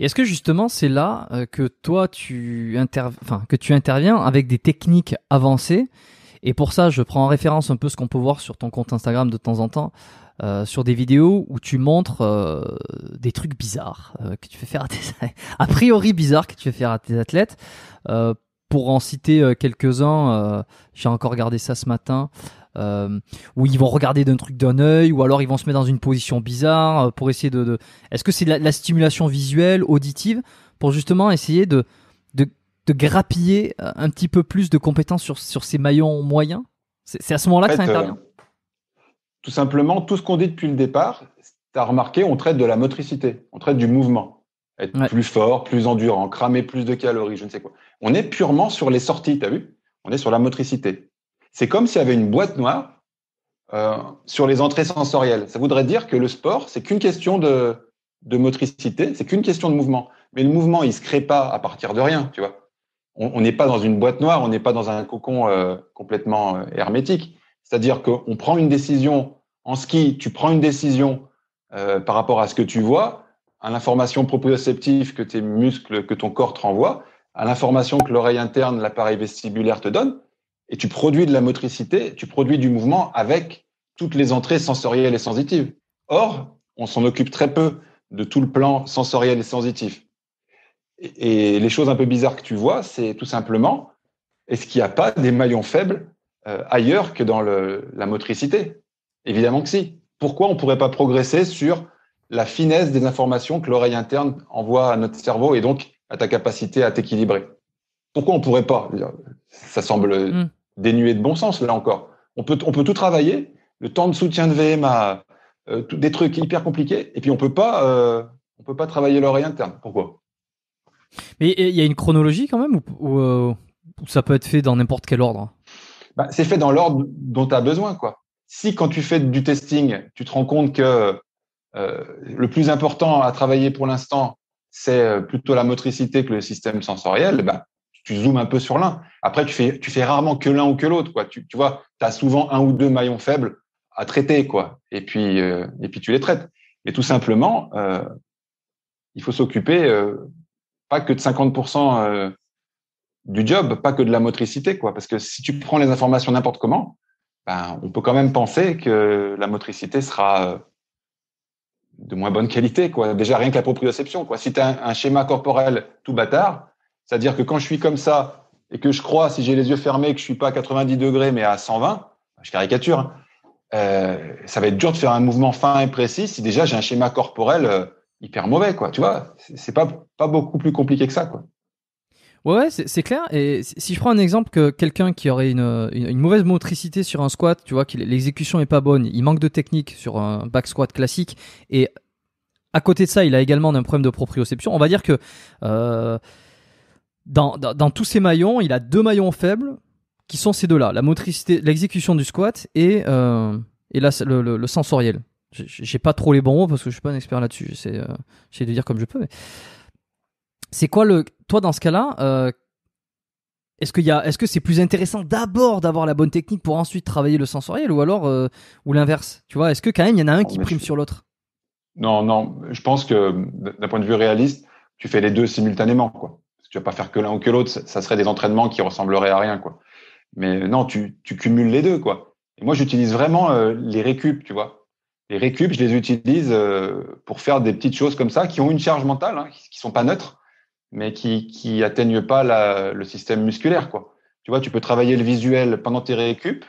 Et est-ce que justement, c'est là que toi, tu interviens avec des techniques avancées? Et pour ça, je prends en référence un peu ce qu'on peut voir sur ton compte Instagram de temps en temps, sur des vidéos où tu montres des trucs bizarres que tu fais faire à tes a priori bizarres que tu fais faire à tes athlètes. Pour en citer quelques-uns, j'ai encore regardé ça ce matin, où ils vont regarder d'un truc d'un œil, ou alors ils vont se mettre dans une position bizarre pour essayer de… Est-ce que c'est la stimulation visuelle, auditive, pour justement essayer de grappiller un petit peu plus de compétences sur ces maillons moyens? C'est à ce moment-là en fait, que ça intervient. Tout simplement, tout ce qu'on dit depuis le départ, tu as remarqué, on traite de la motricité, on traite du mouvement. Être plus fort, plus endurant, cramer plus de calories, je ne sais quoi. On est purement sur les sorties, tu as vu? On est sur la motricité. C'est comme s'il y avait une boîte noire sur les entrées sensorielles. Ça voudrait dire que le sport, c'est qu'une question de motricité, c'est qu'une question de mouvement. Mais le mouvement, il ne se crée pas à partir de rien, tu vois. On n'est pas dans une boîte noire, on n'est pas dans un cocon complètement hermétique. C'est-à-dire qu'on prend une décision en ski, tu prends une décision par rapport à ce que tu vois, à l'information proprioceptive que tes muscles, que ton corps te renvoie, à l'information que l'oreille interne, l'appareil vestibulaire te donne, et tu produis de la motricité, tu produis du mouvement avec toutes les entrées sensorielles et sensitives. Or, on s'en occupe très peu de tout le plan sensoriel et sensitif. Et les choses un peu bizarres que tu vois, c'est tout simplement, est-ce qu'il n'y a pas des maillons faibles ailleurs que dans la motricité? Évidemment que si. Pourquoi on ne pourrait pas progresser sur la finesse des informations que l'oreille interne envoie à notre cerveau et donc à ta capacité à t'équilibrer? Pourquoi on ne pourrait pas? Ça semble dénué de bon sens, là encore. On peut tout travailler, le temps de soutien de VMA, des trucs hyper compliqués, et puis on peut pas travailler l'oreille interne. Pourquoi? Mais il y a une chronologie quand même, ou ça peut être fait dans n'importe quel ordre? Bah, c'est fait dans l'ordre dont tu as besoin, quoi. Si quand tu fais du testing, tu te rends compte que le plus important à travailler pour l'instant, c'est plutôt la motricité que le système sensoriel, bah, tu zoomes un peu sur l'un. Après, tu fais rarement que l'un ou que l'autre, quoi. Tu vois, tu as souvent un ou deux maillons faibles à traiter, quoi. Et puis tu les traites. Mais tout simplement, il faut s'occuper pas que de 50% du job, pas que de la motricité, quoi. Parce que si tu prends les informations n'importe comment, ben, on peut quand même penser que la motricité sera de moins bonne qualité, quoi. Déjà, rien que la proprioception, quoi. Si tu as un schéma corporel tout bâtard, c'est-à-dire que quand je suis comme ça et que je crois, si j'ai les yeux fermés, que je suis pas à 90 degrés mais à 120, je caricature, hein. Ça va être dur de faire un mouvement fin et précis si déjà j'ai un schéma corporel hyper mauvais, quoi. Tu vois, c'est pas beaucoup plus compliqué que ça, quoi. Ouais, c'est clair. Et si je prends un exemple, que quelqu'un qui aurait une mauvaise motricité sur un squat, tu vois, que l'exécution est pas bonne, il manque de technique sur un back squat classique, et à côté de ça, il a également un problème de proprioception. On va dire que dans tous ces maillons, il a deux maillons faibles, qui sont ces deux-là, la motricité, l'exécution du squat et le sensoriel. J'ai pas trop les bons mots parce que je suis pas un expert là-dessus. J'essaie de dire comme je peux. Mais... c'est quoi toi dans ce cas-là, est-ce que c'est plus intéressant d'abord d'avoir la bonne technique pour ensuite travailler le sensoriel, ou alors ou l'inverse? Tu vois, est-ce que quand même il y en a un qui prime sur l'autre? Non, je pense que d'un point de vue réaliste, tu fais les deux simultanément, quoi. Tu vas pas faire que l'un ou que l'autre. Ça serait des entraînements qui ressembleraient à rien, quoi. Mais non, tu cumules les deux, quoi. Et moi, j'utilise vraiment les récup, tu vois. Les récup, je les utilise pour faire des petites choses comme ça qui ont une charge mentale, hein, qui sont pas neutres, mais qui atteignent pas le système musculaire, quoi. Tu vois, tu peux travailler le visuel pendant tes récup.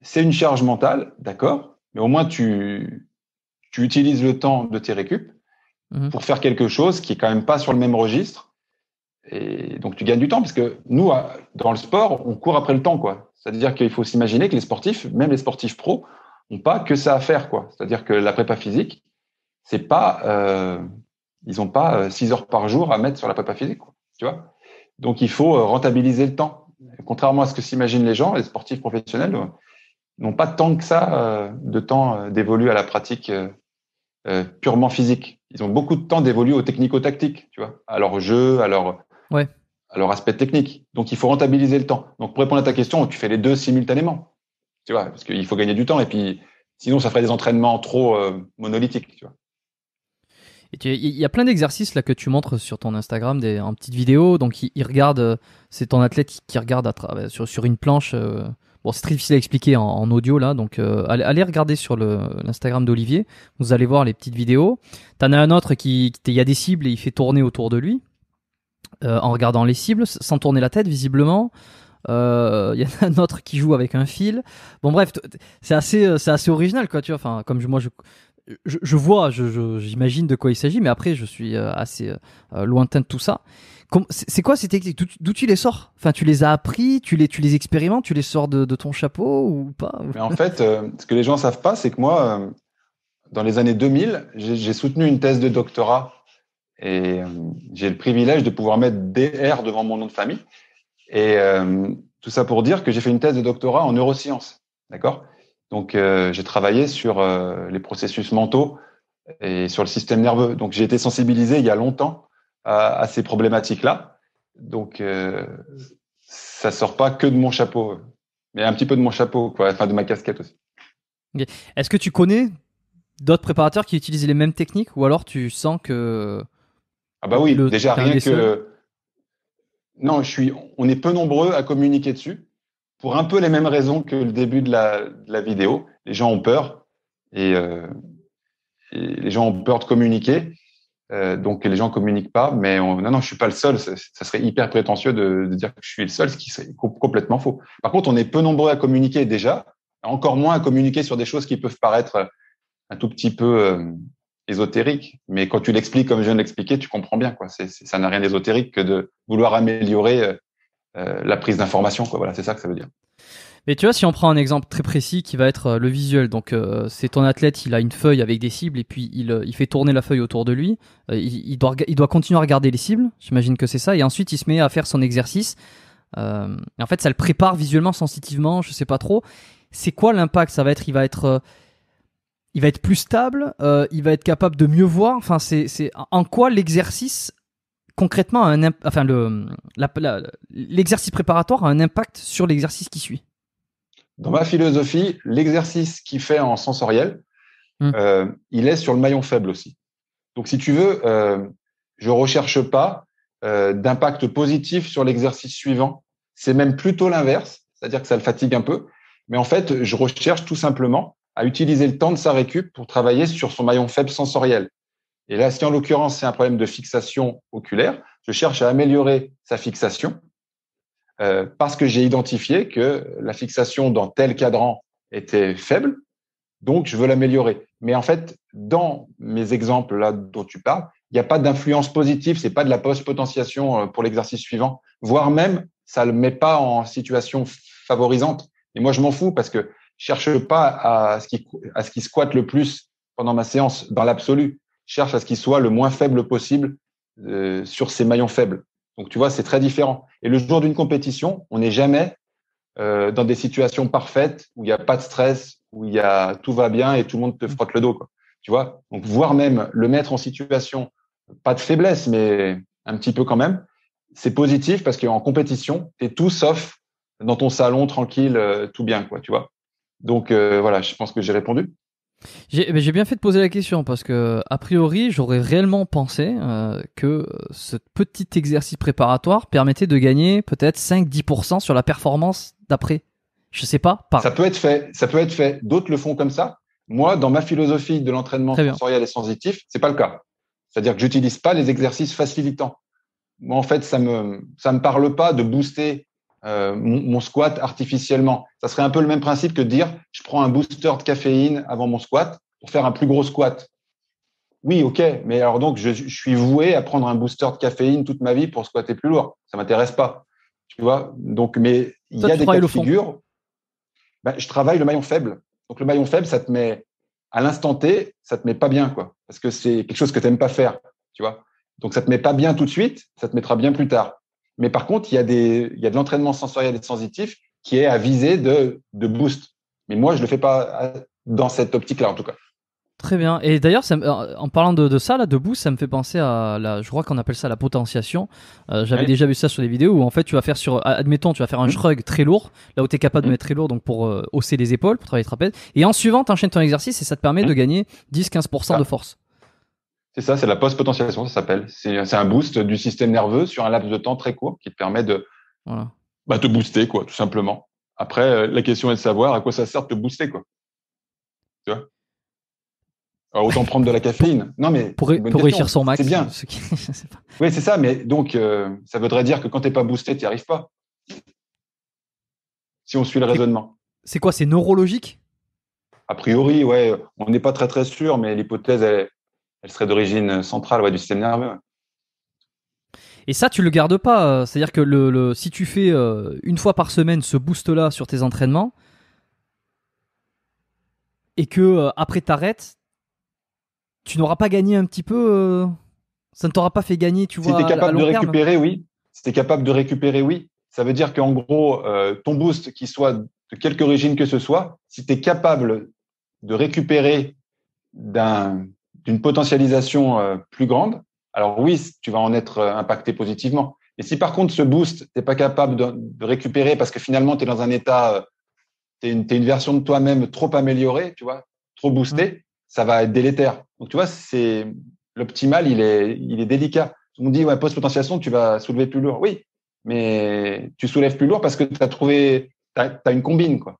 C'est une charge mentale, d'accord, mais au moins tu utilises le temps de tes récup pour faire quelque chose qui est quand même pas sur le même registre. Et donc, tu gagnes du temps, parce que nous, dans le sport, on court après le temps, quoi. C'est-à-dire qu'il faut s'imaginer que les sportifs, même les sportifs pros, n'ont pas que ça à faire, quoi. C'est-à-dire que la prépa physique, c'est pas, ils n'ont pas 6 heures par jour à mettre sur la prépa physique, quoi. Tu vois? Donc, il faut rentabiliser le temps. Contrairement à ce que s'imaginent les gens, les sportifs professionnels n'ont pas tant que ça de temps dévolu à la pratique purement physique. Ils ont beaucoup de temps dévolu aux technico-tactiques, tu vois, à leur jeu, à leur... ouais, à leur aspect technique. Donc, il faut rentabiliser le temps. Donc, pour répondre à ta question, tu fais les deux simultanément, tu vois, parce qu'il faut gagner du temps. Et puis, sinon, ça ferait des entraînements trop monolithiques, tu vois. Il y a plein d'exercices là que tu montres sur ton Instagram en petite vidéo. Donc, c'est ton athlète qui regarde sur une planche. Bon, c'est très difficile à expliquer en audio là. Donc, allez regarder sur l'Instagram d'Olivier. Vous allez voir les petites vidéos. T'en as un autre il y a des cibles et il fait tourner autour de lui. En regardant les cibles, sans tourner la tête visiblement. Il y en a un autre qui joue avec un fil. Bon bref, c'est assez original, quoi, tu vois. Enfin, comme moi, j'imagine de quoi il s'agit, mais après je suis assez lointain de tout ça. C'est quoi ces techniques? D'où tu les sors? Enfin, tu les as appris, tu les expérimentes, tu les sors de ton chapeau ou pas? Mais en fait, ce que les gens savent pas, c'est que moi, dans les années 2000, j'ai soutenu une thèse de doctorat. Et j'ai le privilège de pouvoir mettre DR devant mon nom de famille. Et tout ça pour dire que j'ai fait une thèse de doctorat en neurosciences. D'accord? Donc, j'ai travaillé sur les processus mentaux et sur le système nerveux. Donc, j'ai été sensibilisé il y a longtemps à ces problématiques-là. Donc, ça sort pas que de mon chapeau, mais un petit peu de mon chapeau, quoi, enfin de ma casquette aussi. Okay. Est-ce que tu connais d'autres préparateurs qui utilisent les mêmes techniques, ou alors tu sens que… Ah bah oui, déjà rien que… Non, on est peu nombreux à communiquer dessus, pour un peu les mêmes raisons que le début de la vidéo. Les gens ont peur, et les gens ont peur de communiquer, donc les gens communiquent pas. Mais non, je suis pas le seul. Ça serait hyper prétentieux de dire que je suis le seul, ce qui serait complètement faux. Par contre, on est peu nombreux à communiquer déjà, encore moins à communiquer sur des choses qui peuvent paraître un tout petit peu ésotériques. Mais quand tu l'expliques comme je viens de l'expliquer, tu comprends bien, quoi. Ça n'a rien d'ésotérique que de vouloir améliorer la prise d'information, quoi. Voilà, c'est ça que ça veut dire. Mais tu vois, si on prend un exemple très précis qui va être le visuel, donc c'est ton athlète, il a une feuille avec des cibles et puis il fait tourner la feuille autour de lui, il doit continuer à regarder les cibles, j'imagine que c'est ça, et ensuite il se met à faire son exercice, et en fait ça le prépare visuellement, sensitivement, je sais pas trop, c'est quoi l'impact, il va être plus stable, il va être capable de mieux voir, enfin c'est en quoi l'exercice… Concrètement, l'exercice préparatoire a un impact sur l'exercice qui suit. Dans ma philosophie, l'exercice qu'il fait en sensoriel, il est sur le maillon faible aussi. Donc, si tu veux, je recherche pas d'impact positif sur l'exercice suivant. C'est même plutôt l'inverse, c'est-à-dire que ça le fatigue un peu. Mais en fait, je recherche tout simplement à utiliser le temps de sa récup pour travailler sur son maillon faible sensoriel. Et là, si en l'occurrence, c'est un problème de fixation oculaire, je cherche à améliorer sa fixation parce que j'ai identifié que la fixation dans tel cadran était faible, donc je veux l'améliorer. Mais en fait, dans mes exemples là dont tu parles, il n'y a pas d'influence positive, c'est pas de la post-potentiation pour l'exercice suivant, voire même, ça ne le met pas en situation favorisante. Et moi, je m'en fous parce que je ne cherche pas à ce qui squatte le plus pendant ma séance dans l'absolu. Cherche à ce qu'il soit le moins faible possible sur ses maillons faibles. Donc, tu vois, c'est très différent. Et le jour d'une compétition, on n'est jamais dans des situations parfaites où il n'y a pas de stress, où tout va bien et tout le monde te frotte le dos, quoi. Tu vois, donc, voire même le mettre en situation, pas de faiblesse, mais un petit peu quand même, c'est positif parce qu'en compétition, tu es tout sauf dans ton salon, tranquille, tout bien, quoi, tu vois. Donc, voilà, je pense que j'ai répondu. J'ai bien fait de poser la question parce que, a priori, j'aurais réellement pensé que ce petit exercice préparatoire permettait de gagner peut-être 5-10% sur la performance d'après. Je sais pas. Ça peut être fait. Ça peut être fait. D'autres le font comme ça. Moi, dans ma philosophie de l'entraînement sensoriel et sensitif, c'est pas le cas. C'est-à-dire que j'utilise pas les exercices facilitants. Moi, en fait, ça me parle pas de booster mon squat artificiellement. Ça serait un peu le même principe que de dire je prends un booster de caféine avant mon squat pour faire un plus gros squat. Oui, ok, mais alors donc je suis voué à prendre un booster de caféine toute ma vie pour squatter plus lourd. Ça m'intéresse pas. Tu vois, donc, mais il y a des cas de figure. Ben, je travaille le maillon faible. Donc le maillon faible, ça te met à l'instant T, ça te met pas bien, quoi. Parce que c'est quelque chose que t'aimes pas faire. Tu vois, donc ça te met pas bien tout de suite, ça te mettra bien plus tard. Mais par contre, il y a de l'entraînement sensoriel et sensitif qui est à viser de boost. Mais moi, je le fais pas dans cette optique-là, en tout cas. Très bien. Et d'ailleurs, en parlant de ça, là, de boost, ça me fait penser à je crois qu'on appelle ça la potentiation. J'avais déjà vu ça sur des vidéos où, en fait, tu vas faire admettons, tu vas faire un shrug très lourd, là où tu es capable de mettre très lourd, donc pour hausser les épaules, pour travailler le trapèze. Et en suivant, tu enchaînes ton exercice et ça te permet de gagner 10-15% de force. C'est ça, c'est la post-potentiation, ça s'appelle. C'est un boost du système nerveux sur un laps de temps très court qui te permet de te booster, quoi, tout simplement. Après, la question est de savoir à quoi ça sert de te booster, quoi. Tu vois ? Alors, autant prendre de la caféine. Non, mais pour réussir son max. C'est bien. Oui, c'est ça, mais donc, ça voudrait dire que quand tu n'es pas boosté, tu n'y arrives pas. Si on suit le raisonnement. C'est quoi, c'est neurologique ? A priori, ouais, on n'est pas très très sûr, mais l'hypothèse est… Elle serait d'origine centrale, ouais, du système nerveux. Et ça, tu le gardes pas. C'est-à-dire que si tu fais une fois par semaine ce boost-là sur tes entraînements et que après t'arrêtes, tu n'auras pas gagné un petit peu. Ça ne t'aura pas fait gagner, tu vois. Si t'es capable de récupérer, oui. Si t'es capable de récupérer, oui. Ça veut dire qu'en gros, ton boost, qu'il soit de quelque origine que ce soit, si t'es capable de récupérer d'une potentialisation plus grande, alors oui, tu vas en être impacté positivement. Et si par contre ce boost, tu n'es pas capable de récupérer parce que finalement, tu es dans un état, tu es une version de toi-même trop améliorée, tu vois, trop boostée, ça va être délétère. Donc, tu vois, c'est, l'optimal, il est délicat. On dit, ouais, post-potentiation, tu vas soulever plus lourd. Oui, mais tu soulèves plus lourd parce que tu as trouvé, tu as une combine, quoi.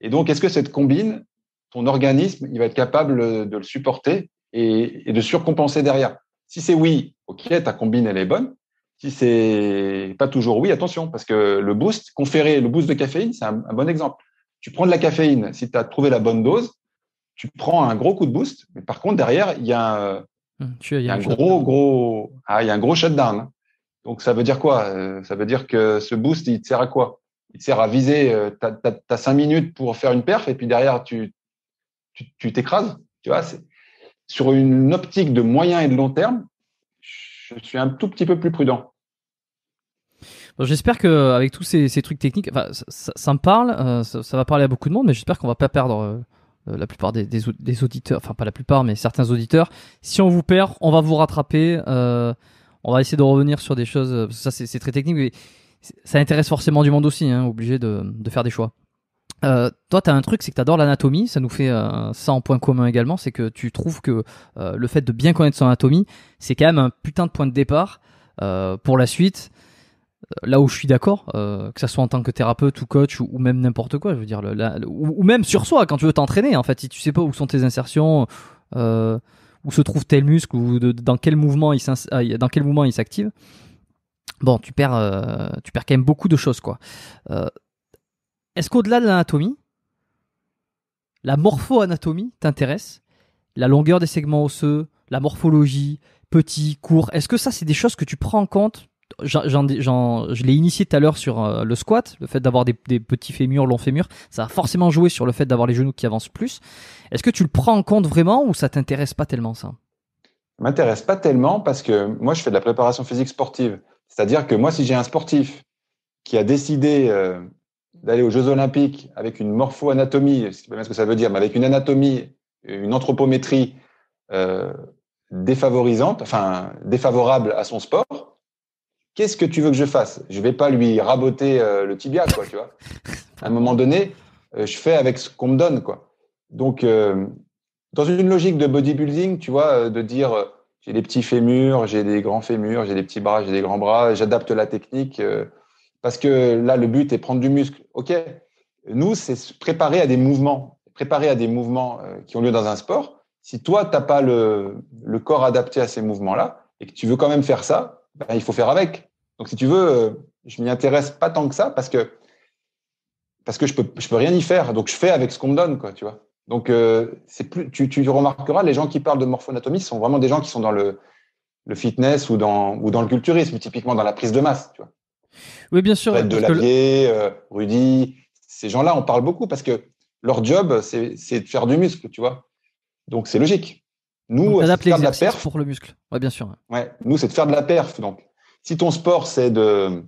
Et donc, est-ce que cette combine, ton organisme, il va être capable de le supporter et de surcompenser derrière? Si c'est oui, ok, ta combine, elle est bonne. Si c'est pas toujours oui, attention, parce que le boost conféré, le boost de caféine, c'est un bon exemple. Tu prends de la caféine, si tu as trouvé la bonne dose, tu prends un gros coup de boost, mais par contre, derrière, il y a un gros shutdown. Donc, ça veut dire quoi? Ça veut dire que ce boost, il te sert à quoi? Il te sert à viser, t'as 5 minutes pour faire une perf, et puis derrière, tu t'écrases. Tu vois, c'est, sur une optique de moyen et de long terme, je suis un tout petit peu plus prudent. Bon, j'espère qu'avec tous ces trucs techniques, enfin, ça me parle, ça va parler à beaucoup de monde, mais j'espère qu'on ne va pas perdre la plupart des auditeurs, enfin pas la plupart, mais certains auditeurs. Si on vous perd, on va vous rattraper, on va essayer de revenir sur des choses, parce que ça c'est très technique, mais ça intéresse forcément du monde aussi, hein, obligé de faire des choix. Toi, tu as un truc, c'est que tu adores l'anatomie, ça nous fait ça en point commun également, c'est que tu trouves que le fait de bien connaître son anatomie, c'est quand même un putain de point de départ pour la suite. Là où je suis d'accord, que ça soit en tant que thérapeute ou coach ou même n'importe quoi, je veux dire, ou même sur soi quand tu veux t'entraîner, en fait, si tu sais pas où sont tes insertions, où se trouve tel muscle, ou dans quel mouvement il s'active, bon, tu perds quand même beaucoup de choses, quoi. Est-ce qu'au-delà de l'anatomie, la morpho-anatomie t'intéresse? La longueur des segments osseux, la morphologie, petit, court, est-ce que ça, c'est des choses que tu prends en compte? Je l'ai initié tout à l'heure sur le squat, le fait d'avoir des petits fémurs, longs fémurs, ça va forcément jouer sur le fait d'avoir les genoux qui avancent plus. Est-ce que tu le prends en compte vraiment ou ça t'intéresse pas tellement, ça? Ça m'intéresse pas tellement parce que moi, je fais de la préparation physique sportive. C'est-à-dire que moi, si j'ai un sportif qui a décidé d'aller aux Jeux Olympiques avec une morpho-anatomie, je ne sais pas bien ce que ça veut dire, mais avec une anatomie, une anthropométrie défavorisante, enfin défavorable à son sport, qu'est-ce que tu veux que je fasse? Je ne vais pas lui raboter le tibia, quoi, tu vois. À un moment donné, je fais avec ce qu'on me donne, quoi. Donc, dans une logique de bodybuilding, tu vois, de dire j'ai des petits fémurs, j'ai des grands fémurs, j'ai des petits bras, j'ai des grands bras, j'adapte la technique parce que là, le but est prendre du muscle. OK. Nous, c'est se préparer à des mouvements, qui ont lieu dans un sport. Si toi, tu n'as pas le corps adapté à ces mouvements-là et que tu veux quand même faire ça, ben, il faut faire avec. Donc, si tu veux, je m'y intéresse pas tant que ça parce que je peux rien y faire. Donc, je fais avec ce qu'on me donne, quoi, tu vois. Donc, c'est plus, tu remarqueras, les gens qui parlent de morphoanatomie sont vraiment des gens qui sont dans le fitness ou dans le culturisme, typiquement dans la prise de masse, tu vois. Oui, bien sûr. Fred Delabier, Rudy, ces gens-là, on parle beaucoup parce que leur job, c'est de faire du muscle, tu vois. Donc, c'est logique. Nous, c'est de faire de la perf pour le muscle. Ouais, bien sûr. Ouais, nous, c'est de faire de la perf. Donc, si ton sport, c'est de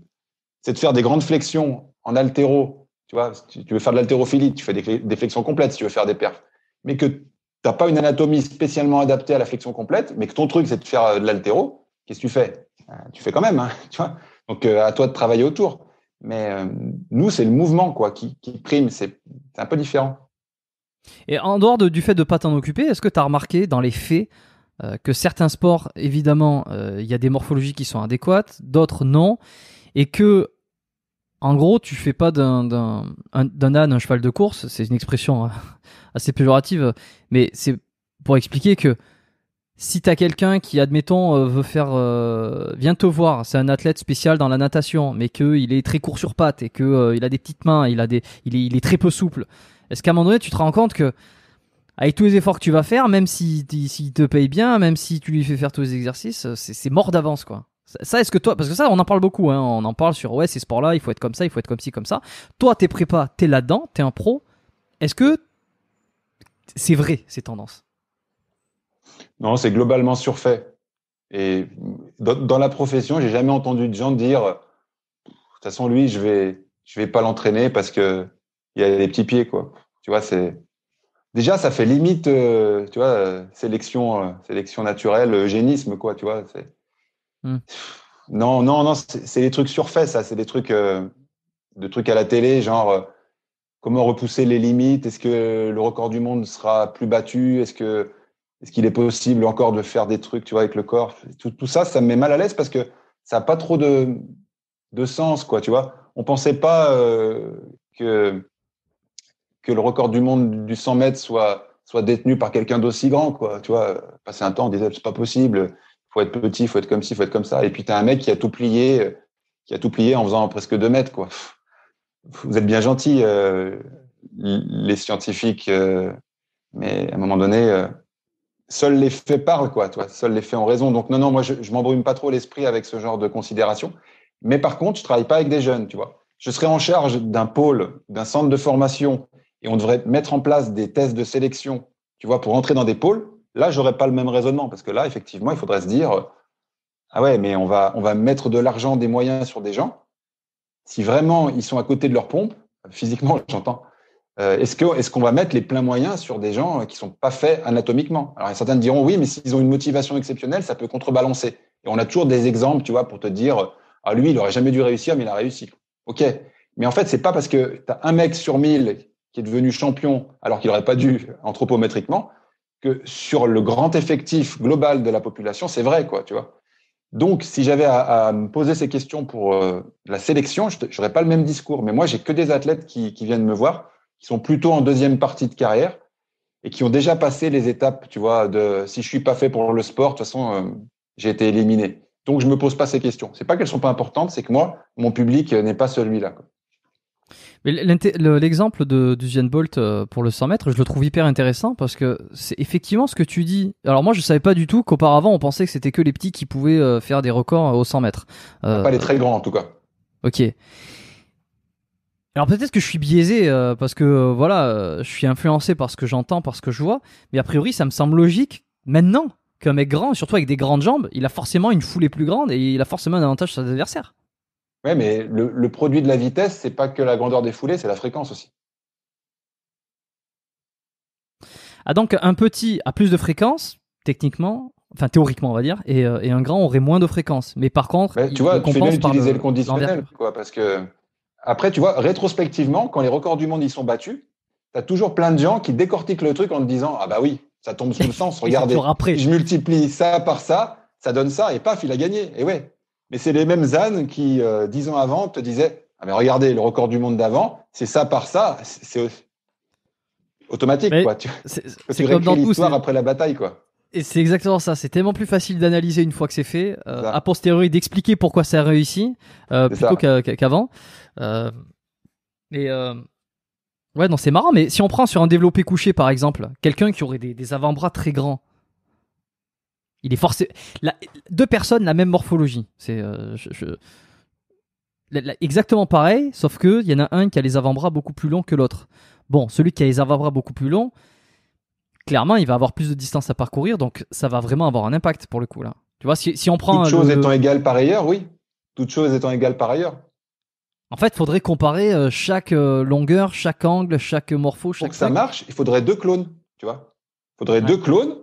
faire des grandes flexions en haltéro, tu vois, si tu veux faire de l'haltérophilie, tu fais des flexions complètes si tu veux faire des perfs. Mais que tu n'as pas une anatomie spécialement adaptée à la flexion complète, mais que ton truc, c'est de faire de l'haltéro, qu'est-ce que tu fais? Tu fais quand même, hein, tu vois. Donc, à toi de travailler autour. Mais nous, c'est le mouvement, quoi, qui prime. C'est un peu différent. Et en dehors du fait de ne pas t'en occuper, est-ce que tu as remarqué dans les faits que certains sports, évidemment, il y a des morphologies qui sont adéquates, d'autres non, et que, en gros, tu ne fais pas d'un âne un cheval de course, c'est une expression assez péjorative, mais c'est pour expliquer que si tu as quelqu'un qui, admettons, vient te voir, c'est un athlète spécial dans la natation, mais qu'il est très court sur pattes et qu'il a des petites mains, il est très peu souple, est-ce qu'à un moment donné, tu te rends compte que, avec tous les efforts que tu vas faire, même s'il te paye bien, même si tu lui fais faire tous les exercices, c'est mort d'avance, quoi. Ça, est-ce que toi, parce que ça, on en parle beaucoup, hein, on en parle sur, ouais, ces sports-là, il faut être comme ça, il faut être comme ci, comme ça. Toi, t'es prépa, t'es là-dedans, t'es un pro. Est-ce que c'est vrai, ces tendances? Non, c'est globalement surfait. Et dans la profession, j'ai jamais entendu de gens dire, de toute façon, lui, je vais pas l'entraîner parce que il y a des petits pieds, quoi. Tu vois, c'est déjà, ça fait limite, tu vois, sélection naturelle, eugénisme, quoi. Tu vois, Non, c'est des trucs surfaits, ça. C'est des trucs, à la télé, genre comment repousser les limites. Est-ce que le record du monde sera plus battu? Est-ce qu'il est possible encore de faire des trucs, tu vois, avec le corps? Tout ça, ça me met mal à l'aise parce que ça n'a pas trop de sens, quoi, tu vois. On pensait pas que le record du monde du 100 mètres soit détenu par quelqu'un d'aussi grand, quoi, tu vois. Passer un temps, on disait c'est pas possible, faut être petit, faut être comme ci, faut être comme ça. Et puis t'as un mec qui a tout plié en faisant presque 2 mètres, quoi. Vous êtes bien gentils, les scientifiques, mais à un moment donné, seuls les faits parlent, quoi, tu vois. Seuls les faits ont raison. Donc non, moi je m'embrume pas trop l'esprit avec ce genre de considération. Mais par contre, je travaille pas avec des jeunes, tu vois. Je serais en charge d'un pôle, d'un centre de formation, et on devrait mettre en place des tests de sélection, tu vois, pour entrer dans des pôles. Là, j'aurais pas le même raisonnement, parce que là, effectivement, il faudrait se dire, ah ouais, mais on va mettre de l'argent, des moyens sur des gens. Si vraiment ils sont à côté de leur pompe, physiquement, j'entends. Est-ce qu'on va mettre les pleins moyens sur des gens qui sont pas faits anatomiquement? Alors certains diront oui, mais s'ils ont une motivation exceptionnelle, ça peut contrebalancer. Et on a toujours des exemples, tu vois, pour te dire, ah, lui, il aurait jamais dû réussir, mais il a réussi. OK. Mais en fait, c'est pas parce que t'as un mec sur 1000 qui est devenu champion, alors qu'il aurait pas dû anthropométriquement, que sur le grand effectif global de la population, c'est vrai, quoi, tu vois. Donc, si j'avais à me poser ces questions pour la sélection, j'aurais pas le même discours. Mais moi, j'ai que des athlètes qui viennent me voir, qui sont plutôt en deuxième partie de carrière et qui ont déjà passé les étapes, tu vois, de si je suis pas fait pour le sport, de toute façon, j'ai été éliminé. Donc, je me pose pas ces questions. C'est pas qu'elles sont pas importantes, c'est que moi, mon public n'est pas celui-là, quoi. Mais l'exemple d'Usain Bolt pour le 100 mètres, je le trouve hyper intéressant parce que c'est effectivement ce que tu dis. Alors moi, je savais pas du tout qu'auparavant, on pensait que c'était que les petits qui pouvaient faire des records aux 100 mètres. Pas les très grands, en tout cas. Ok. Alors peut-être que je suis biaisé parce que je suis influencé par ce que j'entends, par ce que je vois. Mais a priori, ça me semble logique maintenant qu'un mec grand, surtout avec des grandes jambes, il a forcément une foulée plus grande et il a forcément un avantage sur ses adversaires. Ouais, mais le produit de la vitesse, c'est pas que la grandeur des foulées, c'est la fréquence aussi. Ah, donc un petit a plus de fréquence, techniquement, enfin théoriquement on va dire, et un grand aurait moins de fréquence. Mais par contre, bah, tu vois, tu fais bien utiliser le conditionnel, quoi, parce que après, tu vois, rétrospectivement, quand les records du monde ils sont battus, t'as toujours plein de gens qui décortiquent le truc en te disant ah bah oui, ça tombe sous le sens. Regardez, je multiplie ça par ça, ça donne ça, et paf, il a gagné. Et ouais. Mais c'est les mêmes ânes qui, 10 ans avant, te disaient « Ah mais regardez, le record du monde d'avant, c'est ça par ça, c'est automatique. » quoi. C'est comme dans tout, c'est après la bataille, quoi. Et c'est exactement ça. C'est tellement plus facile d'analyser une fois que c'est fait, a posteriori d'expliquer pourquoi ça a réussi, plutôt qu'avant. Ouais, non, c'est marrant, mais si on prend sur un développé couché, par exemple, quelqu'un qui aurait des avant-bras très grands, il est forcé. Deux personnes, la même morphologie. C'est exactement pareil, sauf qu'il y en a un qui a les avant-bras beaucoup plus longs que l'autre. Bon, celui qui a les avant-bras beaucoup plus longs, clairement, il va avoir plus de distance à parcourir, donc ça va vraiment avoir un impact pour le coup. Là. Tu vois, si on prend. Toute chose étant égale par ailleurs, oui. Toute chose étant égale par ailleurs. En fait, il faudrait comparer chaque longueur, chaque angle, chaque morpho. Pour que ça marche, il faudrait 2 clones. Tu vois, il faudrait 2 clones.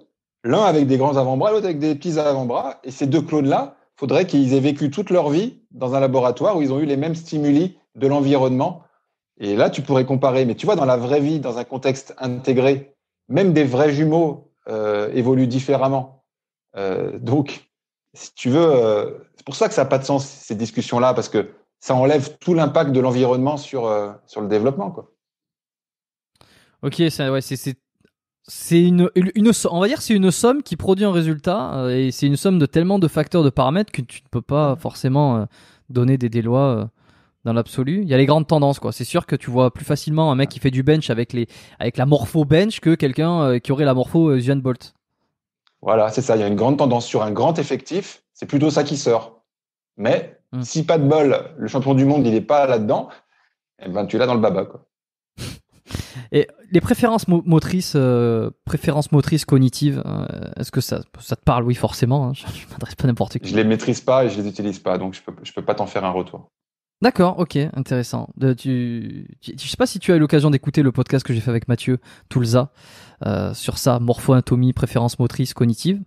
L'un avec des grands avant-bras, l'autre avec des petits avant-bras. Et ces 2 clones-là, il faudrait qu'ils aient vécu toute leur vie dans un laboratoire où ils ont eu les mêmes stimuli de l'environnement. Et là, tu pourrais comparer. Mais tu vois, dans la vraie vie, dans un contexte intégré, même des vrais jumeaux évoluent différemment. Donc, si tu veux, c'est pour ça que ça n'a pas de sens, ces discussions-là, parce que ça enlève tout l'impact de l'environnement sur le développement, quoi. Ok, c'est une on va dire c'est une somme qui produit un résultat et c'est une somme de tellement de facteurs, de paramètres que tu ne peux pas forcément donner des lois dans l'absolu. Il y a les grandes tendances, quoi. C'est sûr que tu vois plus facilement un mec qui fait du bench avec la morpho bench que quelqu'un qui aurait la morpho Usain Bolt. Voilà, c'est ça. Il y a une grande tendance sur un grand effectif. C'est plutôt ça qui sort. Mais si pas de bol, le champion du monde il est pas là-dedans, eh ben tu l'as dans le baba, quoi. Et les préférences motrices, cognitives, est-ce que ça te parle? Oui, forcément. Hein, je ne m'adresse pas n'importe qui. Je les maîtrise pas et je les utilise pas, donc je peux pas t'en faire un retour. D'accord, ok, intéressant. Je sais pas si tu as eu l'occasion d'écouter le podcast que j'ai fait avec Mathieu Toulza sur ça, morpho-anatomie, préférences motrices, cognitives.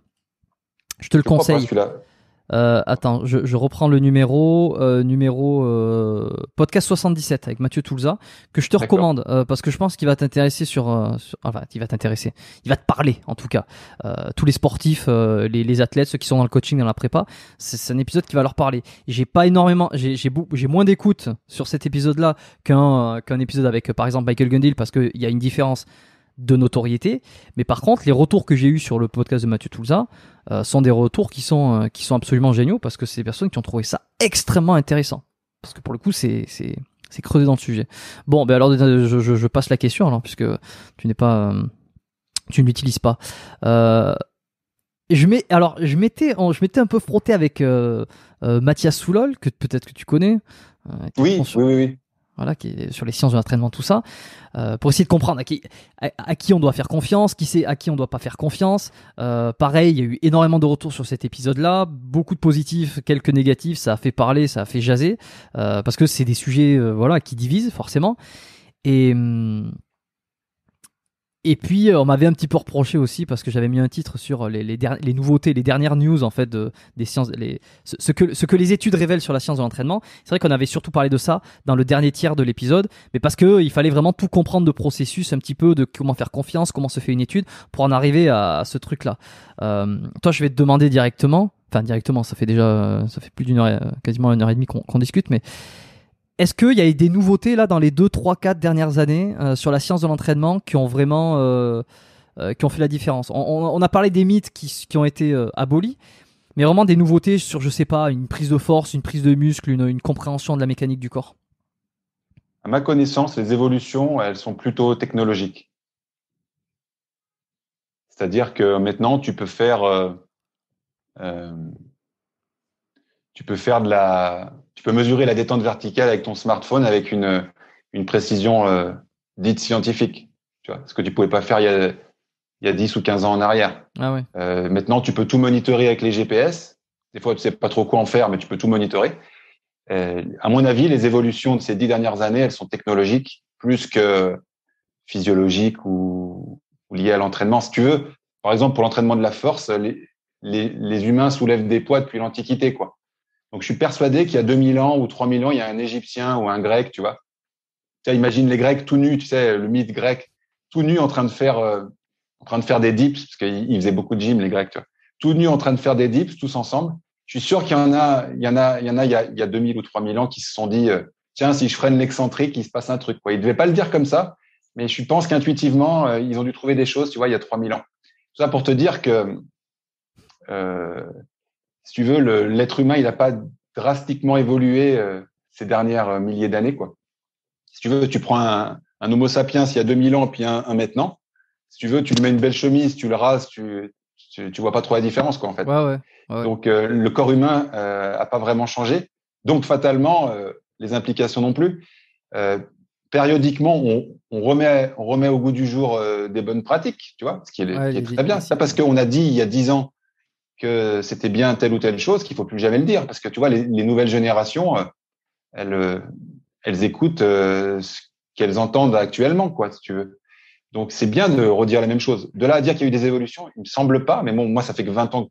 Je te le conseille. Pas, Attends, je reprends le numéro podcast 77 avec Mathieu Toulza, que je te recommande parce que je pense qu'il va t'intéresser il va t'intéresser, il va te parler en tout cas. Tous les sportifs, les athlètes, ceux qui sont dans le coaching, dans la prépa, c'est un épisode qui va leur parler. J'ai pas énormément, j'ai moins d'écoute sur cet épisode-là qu'un épisode avec par exemple Michael Gundil parce qu'il y a une différence de notoriété, mais par contre les retours que j'ai eu sur le podcast de Mathieu Toulza sont des retours qui sont absolument géniaux parce que c'est des personnes qui ont trouvé ça extrêmement intéressant parce que pour le coup c'est creusé dans le sujet. Bon, ben alors je passe la question alors puisque tu ne l'utilises pas. Je m'étais un peu frotté avec Mathias Soulol que peut-être que tu connais. Oui. Voilà, qui est sur les sciences de l'entraînement, tout ça, pour essayer de comprendre à qui on doit faire confiance, à qui on ne doit pas faire confiance. Pareil, il y a eu énormément de retours sur cet épisode-là, beaucoup de positifs, quelques négatifs, ça a fait parler, ça a fait jaser, parce que c'est des sujets qui divisent forcément. Et puis, on m'avait un petit peu reproché aussi parce que j'avais mis un titre sur les nouveautés, les dernières news en fait des sciences, ce que les études révèlent sur la science de l'entraînement. C'est vrai qu'on avait surtout parlé de ça dans le dernier tiers de l'épisode, mais parce que il fallait vraiment tout comprendre de processus, un petit peu de comment faire confiance, comment se fait une étude pour en arriver à ce truc-là. Toi, je vais te demander directement, ça fait plus d'une heure, quasiment une heure et demie qu'on discute, mais est-ce qu'il y a eu des nouveautés là dans les 2, 3, 4 dernières années sur la science de l'entraînement qui ont vraiment qui ont fait la différence ? On a parlé des mythes qui ont été abolis, mais vraiment des nouveautés sur, je sais pas, une prise de force, une prise de muscle, une compréhension de la mécanique du corps. À ma connaissance, les évolutions, elles sont plutôt technologiques. C'est-à-dire que maintenant, tu peux mesurer la détente verticale avec ton smartphone avec une précision dite scientifique, tu vois, ce que tu pouvais pas faire il y a 10 ou 15 ans en arrière. Ah ouais. Maintenant, tu peux tout monitorer avec les GPS. Des fois, tu sais pas trop quoi en faire, mais tu peux tout monitorer. À mon avis, les évolutions de ces 10 dernières années, elles sont technologiques plus que physiologiques ou liées à l'entraînement. Si tu veux, par exemple, pour l'entraînement de la force, les humains soulèvent des poids depuis l'Antiquité, quoi. Donc, je suis persuadé qu'il y a 2000 ans ou 3000 ans, il y a un Égyptien ou un Grec, tu vois. Tu sais, imagine les Grecs tout nus, tu sais, le mythe grec, tout nu en train de faire des dips, parce qu'ils faisaient beaucoup de gym, les Grecs, tu vois. Tout nu en train de faire des dips, tous ensemble. Je suis sûr qu'il y a 2000 ou 3000 ans qui se sont dit, tiens, si je freine l'excentrique, il se passe un truc, quoi. Ils devaient pas le dire comme ça, mais je pense qu'intuitivement, ils ont dû trouver des choses, tu vois, il y a 3000 ans. Tout ça pour te dire que, si tu veux, l'être humain, il n'a pas drastiquement évolué ces dernières milliers d'années, quoi. Si tu veux, tu prends un Homo sapiens il y a 2000 ans, puis un maintenant. Si tu veux, tu lui mets une belle chemise, tu le rases, tu vois pas trop la différence, quoi, en fait. Ouais. Donc, le corps humain a pas vraiment changé. Donc, fatalement, les implications non plus. Périodiquement, on remet au goût du jour des bonnes pratiques, tu vois, ce qui est très bien. C'est pas parce qu'on a dit il y a 10 ans que c'était bien telle ou telle chose qu'il faut plus jamais le dire, parce que tu vois les nouvelles générations, elles écoutent ce qu'elles entendent actuellement, quoi, si tu veux. Donc c'est bien de redire la même chose. De là à dire qu'il y a eu des évolutions, il me semble pas, mais bon, moi ça fait que 20 ans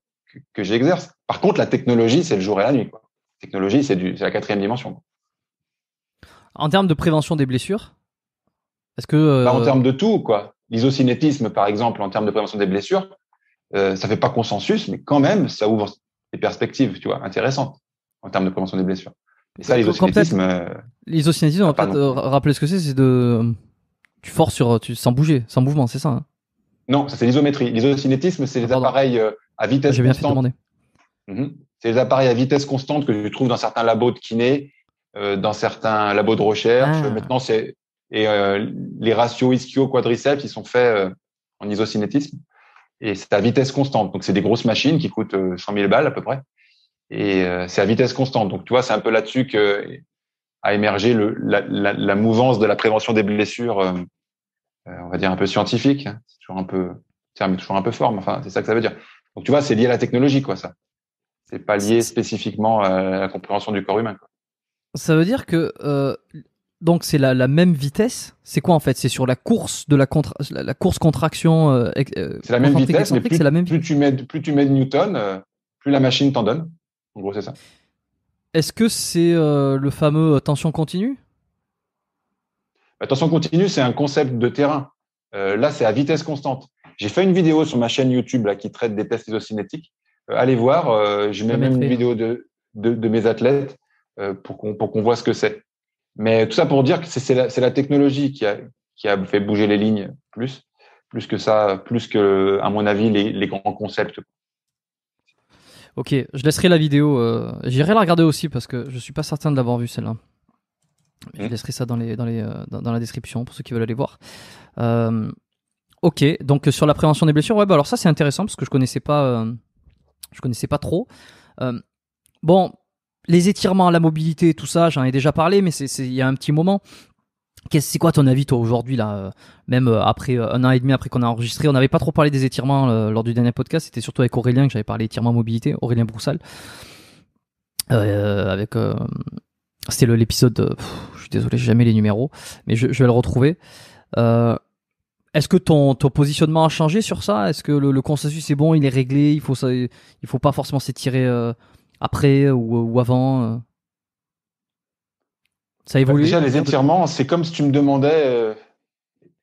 que j'exerce. Par contre, la technologie, c'est le jour et la nuit, quoi. La technologie, c'est la 4e dimension, quoi. En termes de prévention des blessures, est-ce que en termes de tout, quoi, l'isocinétisme par exemple, en termes de prévention des blessures. Ça fait pas consensus, mais quand même, ça ouvre des perspectives, tu vois, intéressantes en termes de prévention des blessures. Et ça, l'isocinétisme, on va peut-être rappeler ce que c'est de, tu forces sans bouger, sans mouvement, c'est ça, hein ? Non, ça c'est l'isométrie. L'isocinétisme, c'est les appareils à vitesse constante. C'est les appareils à vitesse constante que tu trouves dans certains labos de kiné, dans certains labos de recherche. Maintenant, les ratios ischio-quadriceps, ils sont faits en isocinétisme. Et c'est à vitesse constante. Donc, c'est des grosses machines qui coûtent 100 000 balles à peu près. Et c'est à vitesse constante. Donc, tu vois, c'est un peu là-dessus qu'a émergé la mouvance de la prévention des blessures, on va dire un peu scientifique. C'est toujours un peu fort, mais enfin, c'est ça que ça veut dire. Donc, tu vois, c'est lié à la technologie, quoi, ça. C'est pas lié spécifiquement à la compréhension du corps humain, quoi. Ça veut dire que... Donc c'est la même vitesse. C'est quoi en fait ? C'est sur la course de la course contraction. C'est la même vitesse, mais plus tu mets de Newton, plus la machine t'en donne. En gros, c'est ça. Est-ce que c'est le fameux tension continue ? La tension continue, c'est un concept de terrain. Là, c'est à vitesse constante. J'ai fait une vidéo sur ma chaîne YouTube là, qui traite des tests isocinétiques. Allez voir, je mets même une vidéo de mes athlètes pour qu'on voit ce que c'est. Mais tout ça pour dire que c'est la technologie qui a fait bouger les lignes plus que ça, plus que, à mon avis, les grands concepts. Ok, je laisserai la vidéo. J'irai la regarder aussi parce que je ne suis pas certain de l'avoir vue celle-là. Je laisserai ça dans la description pour ceux qui veulent aller voir. Ok, donc sur la prévention des blessures, ouais, bah alors ça c'est intéressant parce que je connaissais pas trop. Bon, les étirements, la mobilité, tout ça, j'en ai déjà parlé, mais c'est il y a un petit moment. C'est quoi ton avis toi aujourd'hui là, même après un an et demi après qu'on a enregistré, on n'avait pas trop parlé des étirements lors du dernier podcast. C'était surtout avec Aurélien que j'avais parlé étirements mobilité, Aurélien Broussal, avec. C'était l'épisode. Je suis désolé, j'ai jamais les numéros, mais je vais le retrouver. Est-ce que ton positionnement a changé sur ça ? Est-ce que le consensus est bon, il est réglé, il faut pas forcément s'étirer après ou avant ? Ça évolue ? Déjà, les étirements, c'est comme si tu me demandais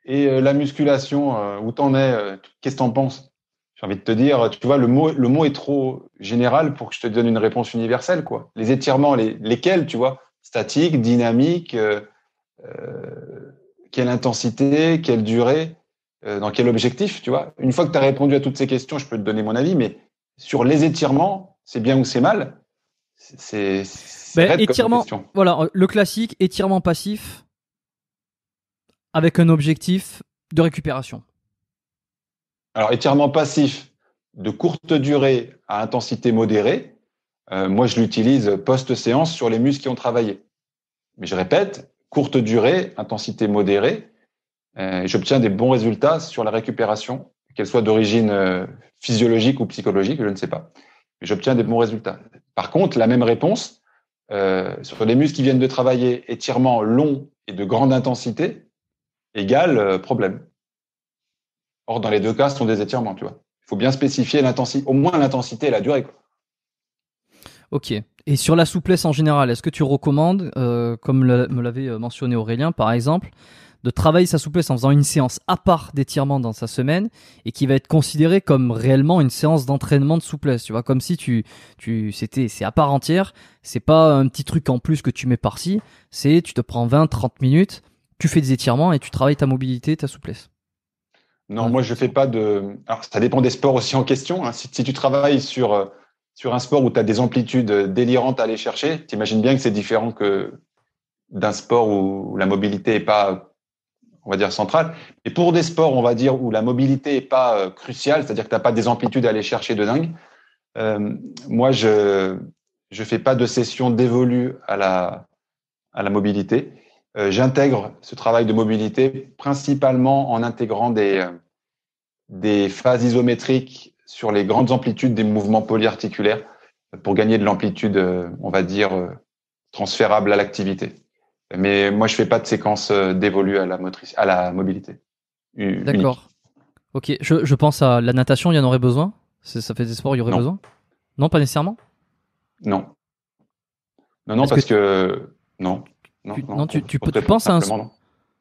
la musculation, où t'en es, qu'est-ce que t'en penses ? J'ai envie de te dire, tu vois, le mot est trop général pour que je te donne une réponse universelle, quoi. Les étirements, lesquels, tu vois ? Statique, dynamique, quelle intensité, quelle durée, dans quel objectif, tu vois. Une fois que tu as répondu à toutes ces questions, je peux te donner mon avis, mais sur les étirements, c'est bien ou c'est mal ? C'est raide étirement, comme question. Voilà, le classique, étirement passif avec un objectif de récupération. Alors, étirement passif de courte durée à intensité modérée, moi, je l'utilise post-séance sur les muscles qui ont travaillé. Mais je répète, courte durée, intensité modérée, j'obtiens des bons résultats sur la récupération, qu'elle soit d'origine physiologique ou psychologique, je ne sais pas. Mais j'obtiens des bons résultats. Par contre, la même réponse, sur les muscles qui viennent de travailler, étirement long et de grande intensité, égale problème. Or, dans les deux cas, ce sont des étirements, tu vois. Il faut bien spécifier l'intensité, au moins l'intensité et la durée, quoi. Ok. Et sur la souplesse en général, est-ce que tu recommandes, comme me l'avait mentionné Aurélien par exemple, de travailler sa souplesse en faisant une séance à part d'étirement dans sa semaine et qui va être considérée comme réellement une séance d'entraînement de souplesse, tu vois, comme si c'est à part entière, c'est pas un petit truc en plus que tu mets par-ci, c'est tu te prends 20-30 minutes, tu fais des étirements et tu travailles ta mobilité, ta souplesse. Non, moi je fais pas de... Alors ça dépend des sports aussi en question, hein. Si tu travailles sur un sport où tu as des amplitudes délirantes à aller chercher, t'imagines bien que c'est différent que d'un sport où la mobilité n'est pas, on va dire, centrale. Et pour des sports, on va dire, où la mobilité n'est pas cruciale, c'est-à-dire que tu n'as pas des amplitudes à aller chercher de dingue, moi, je fais pas de session dévolue à la mobilité. J'intègre ce travail de mobilité principalement en intégrant des phases isométriques sur les grandes amplitudes des mouvements polyarticulaires pour gagner de l'amplitude, on va dire, transférable à l'activité. Mais moi, je ne fais pas de séquence dévolue à la mobilité. D'accord. Ok. Je pense à la natation, il y en aurait besoin ? Ça fait des sports, il y aurait besoin ? Non, pas nécessairement ? Non. Non, parce que... Non.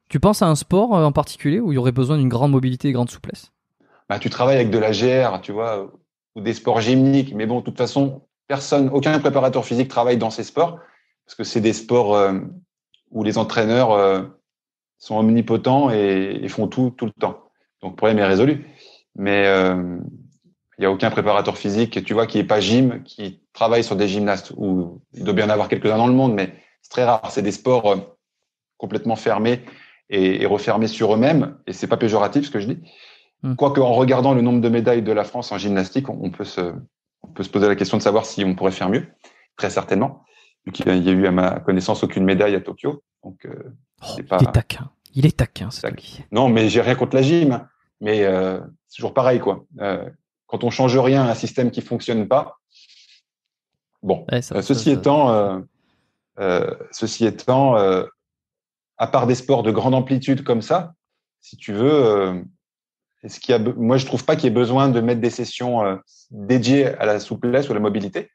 Tu penses à un sport en particulier où il y aurait besoin d'une grande mobilité et grande souplesse ? Bah, tu travailles avec de la GR, tu vois, ou des sports gymniques. Mais bon, de toute façon, aucun préparateur physique travaille dans ces sports parce que c'est des sports où les entraîneurs sont omnipotents et font tout le temps. Donc, le problème est résolu. Mais il n'y a aucun préparateur physique, tu vois, qui n'est pas gym, qui travaille sur des gymnastes. Ou il doit bien en avoir quelques-uns dans le monde, mais c'est très rare. C'est des sports complètement fermés et refermés sur eux-mêmes. Et c'est pas péjoratif ce que je dis. Quoique, en regardant le nombre de médailles de la France en gymnastique, on peut se poser la question de savoir si on pourrait faire mieux, très certainement. Donc, il n'y a eu, à ma connaissance, aucune médaille à Tokyo. Donc, il est taquin, c'est taquin. Non, mais j'ai rien contre la gym. Mais c'est toujours pareil, quoi. Quand on change rien à un système qui fonctionne pas, bon. Ouais, ceci étant, à part des sports de grande amplitude comme ça, si tu veux. Moi, je trouve pas qu'il y ait besoin de mettre des sessions dédiées à la souplesse ou à la mobilité.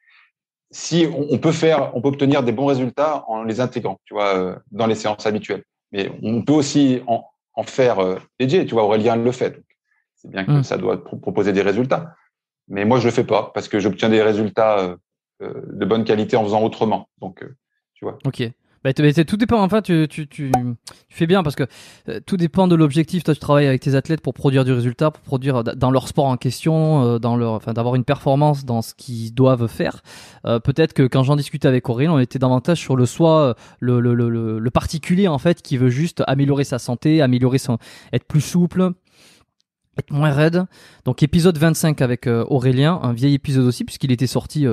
si on peut faire, on peut obtenir des bons résultats en les intégrant, tu vois, dans les séances habituelles. Mais on peut aussi en faire dédié, tu vois, Aurélien le fait. Donc, c'est bien que ça doit proposer des résultats. Mais moi, je le fais pas parce que j'obtiens des résultats de bonne qualité en faisant autrement. Donc, tu vois. Ok. Bah, tout dépend, enfin, tu fais bien parce que tout dépend de l'objectif. Toi, tu travailles avec tes athlètes pour produire du résultat, pour produire dans leur sport en question, enfin, d'avoir une performance dans ce qu'ils doivent faire. Peut-être que quand j'en discutais avec Aurélien, on était davantage sur le soi, le particulier, en fait, qui veut juste améliorer sa santé, être plus souple, être moins raide. Donc, épisode 25 avec Aurélien, un vieil épisode aussi, puisqu'il était sorti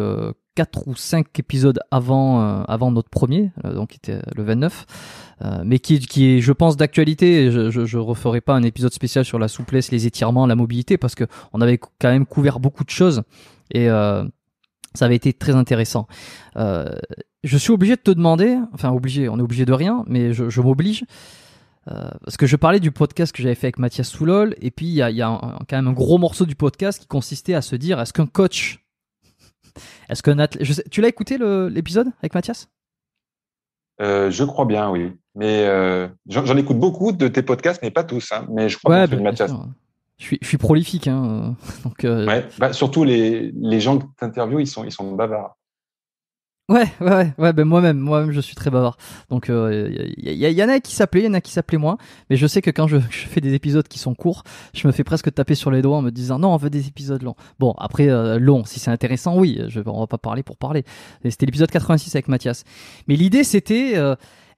4 ou 5 épisodes avant notre premier, donc qui était le 29, mais qui est, je pense, d'actualité. Je referai pas un épisode spécial sur la souplesse, les étirements, la mobilité, parce que on avait quand même couvert beaucoup de choses et ça avait été très intéressant. Je suis obligé de te demander, enfin obligé, on est obligé de rien, mais je m'oblige. Parce que je parlais du podcast que j'avais fait avec Mathias Soulol, et puis il y a quand même un gros morceau du podcast qui consistait à se dire, est-ce qu'un coach, est-ce qu'un athlète, tu l'as écouté l'épisode avec Mathias? Je crois bien, oui. Mais j'en écoute beaucoup de tes podcasts, mais pas tous. Hein. Mais je crois que de Mathias. Sûr. Je suis prolifique. Hein. Donc, surtout les gens que tu interviews, ils sont bavards. Ouais, ben moi-même, je suis très bavard. Donc, y en a qui s'appelaient, il y en a qui s'appelaient moins. Mais je sais que quand je fais des épisodes qui sont courts, je me fais presque taper sur les doigts en me disant non, on veut des épisodes longs. Bon, après, long, si c'est intéressant, oui, on va pas parler pour parler. Et c'était l'épisode 86 avec Mathias. Mais l'idée, c'était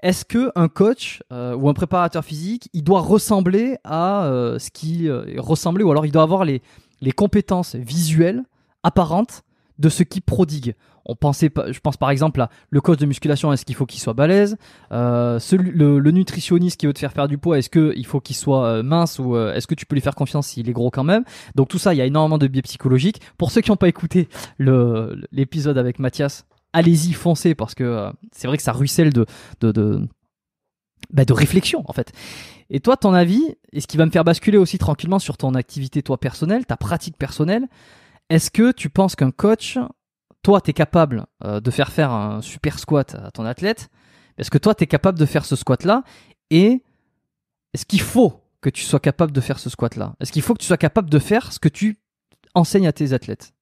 est-ce qu'un coach ou un préparateur physique, il doit ressembler à ce qui ressemblait, ou alors il doit avoir les compétences visuelles apparentes de ce qu'il prodigue. Je pense par exemple à le coach de musculation, est-ce qu'il faut qu'il soit balèze, le nutritionniste qui veut te faire du poids, est-ce qu'il faut qu'il soit mince, ou est-ce que tu peux lui faire confiance s'il est gros quand même. Donc tout ça, il y a énormément de biais psychologiques. Pour ceux qui n'ont pas écouté l'épisode avec Mathias, allez-y, foncez, parce que c'est vrai que ça ruisselle de réflexion en fait. Et toi, ton avis, et ce qui va me faire basculer aussi tranquillement sur ton activité toi personnelle, ta pratique personnelle, est-ce que tu penses qu'un coach, toi, tu es capable de faire un super squat à ton athlète? Est-ce que toi, tu es capable de faire ce squat-là? Et est-ce qu'il faut que tu sois capable de faire ce squat-là? Est-ce qu'il faut que tu sois capable de faire ce que tu enseignes à tes athlètes?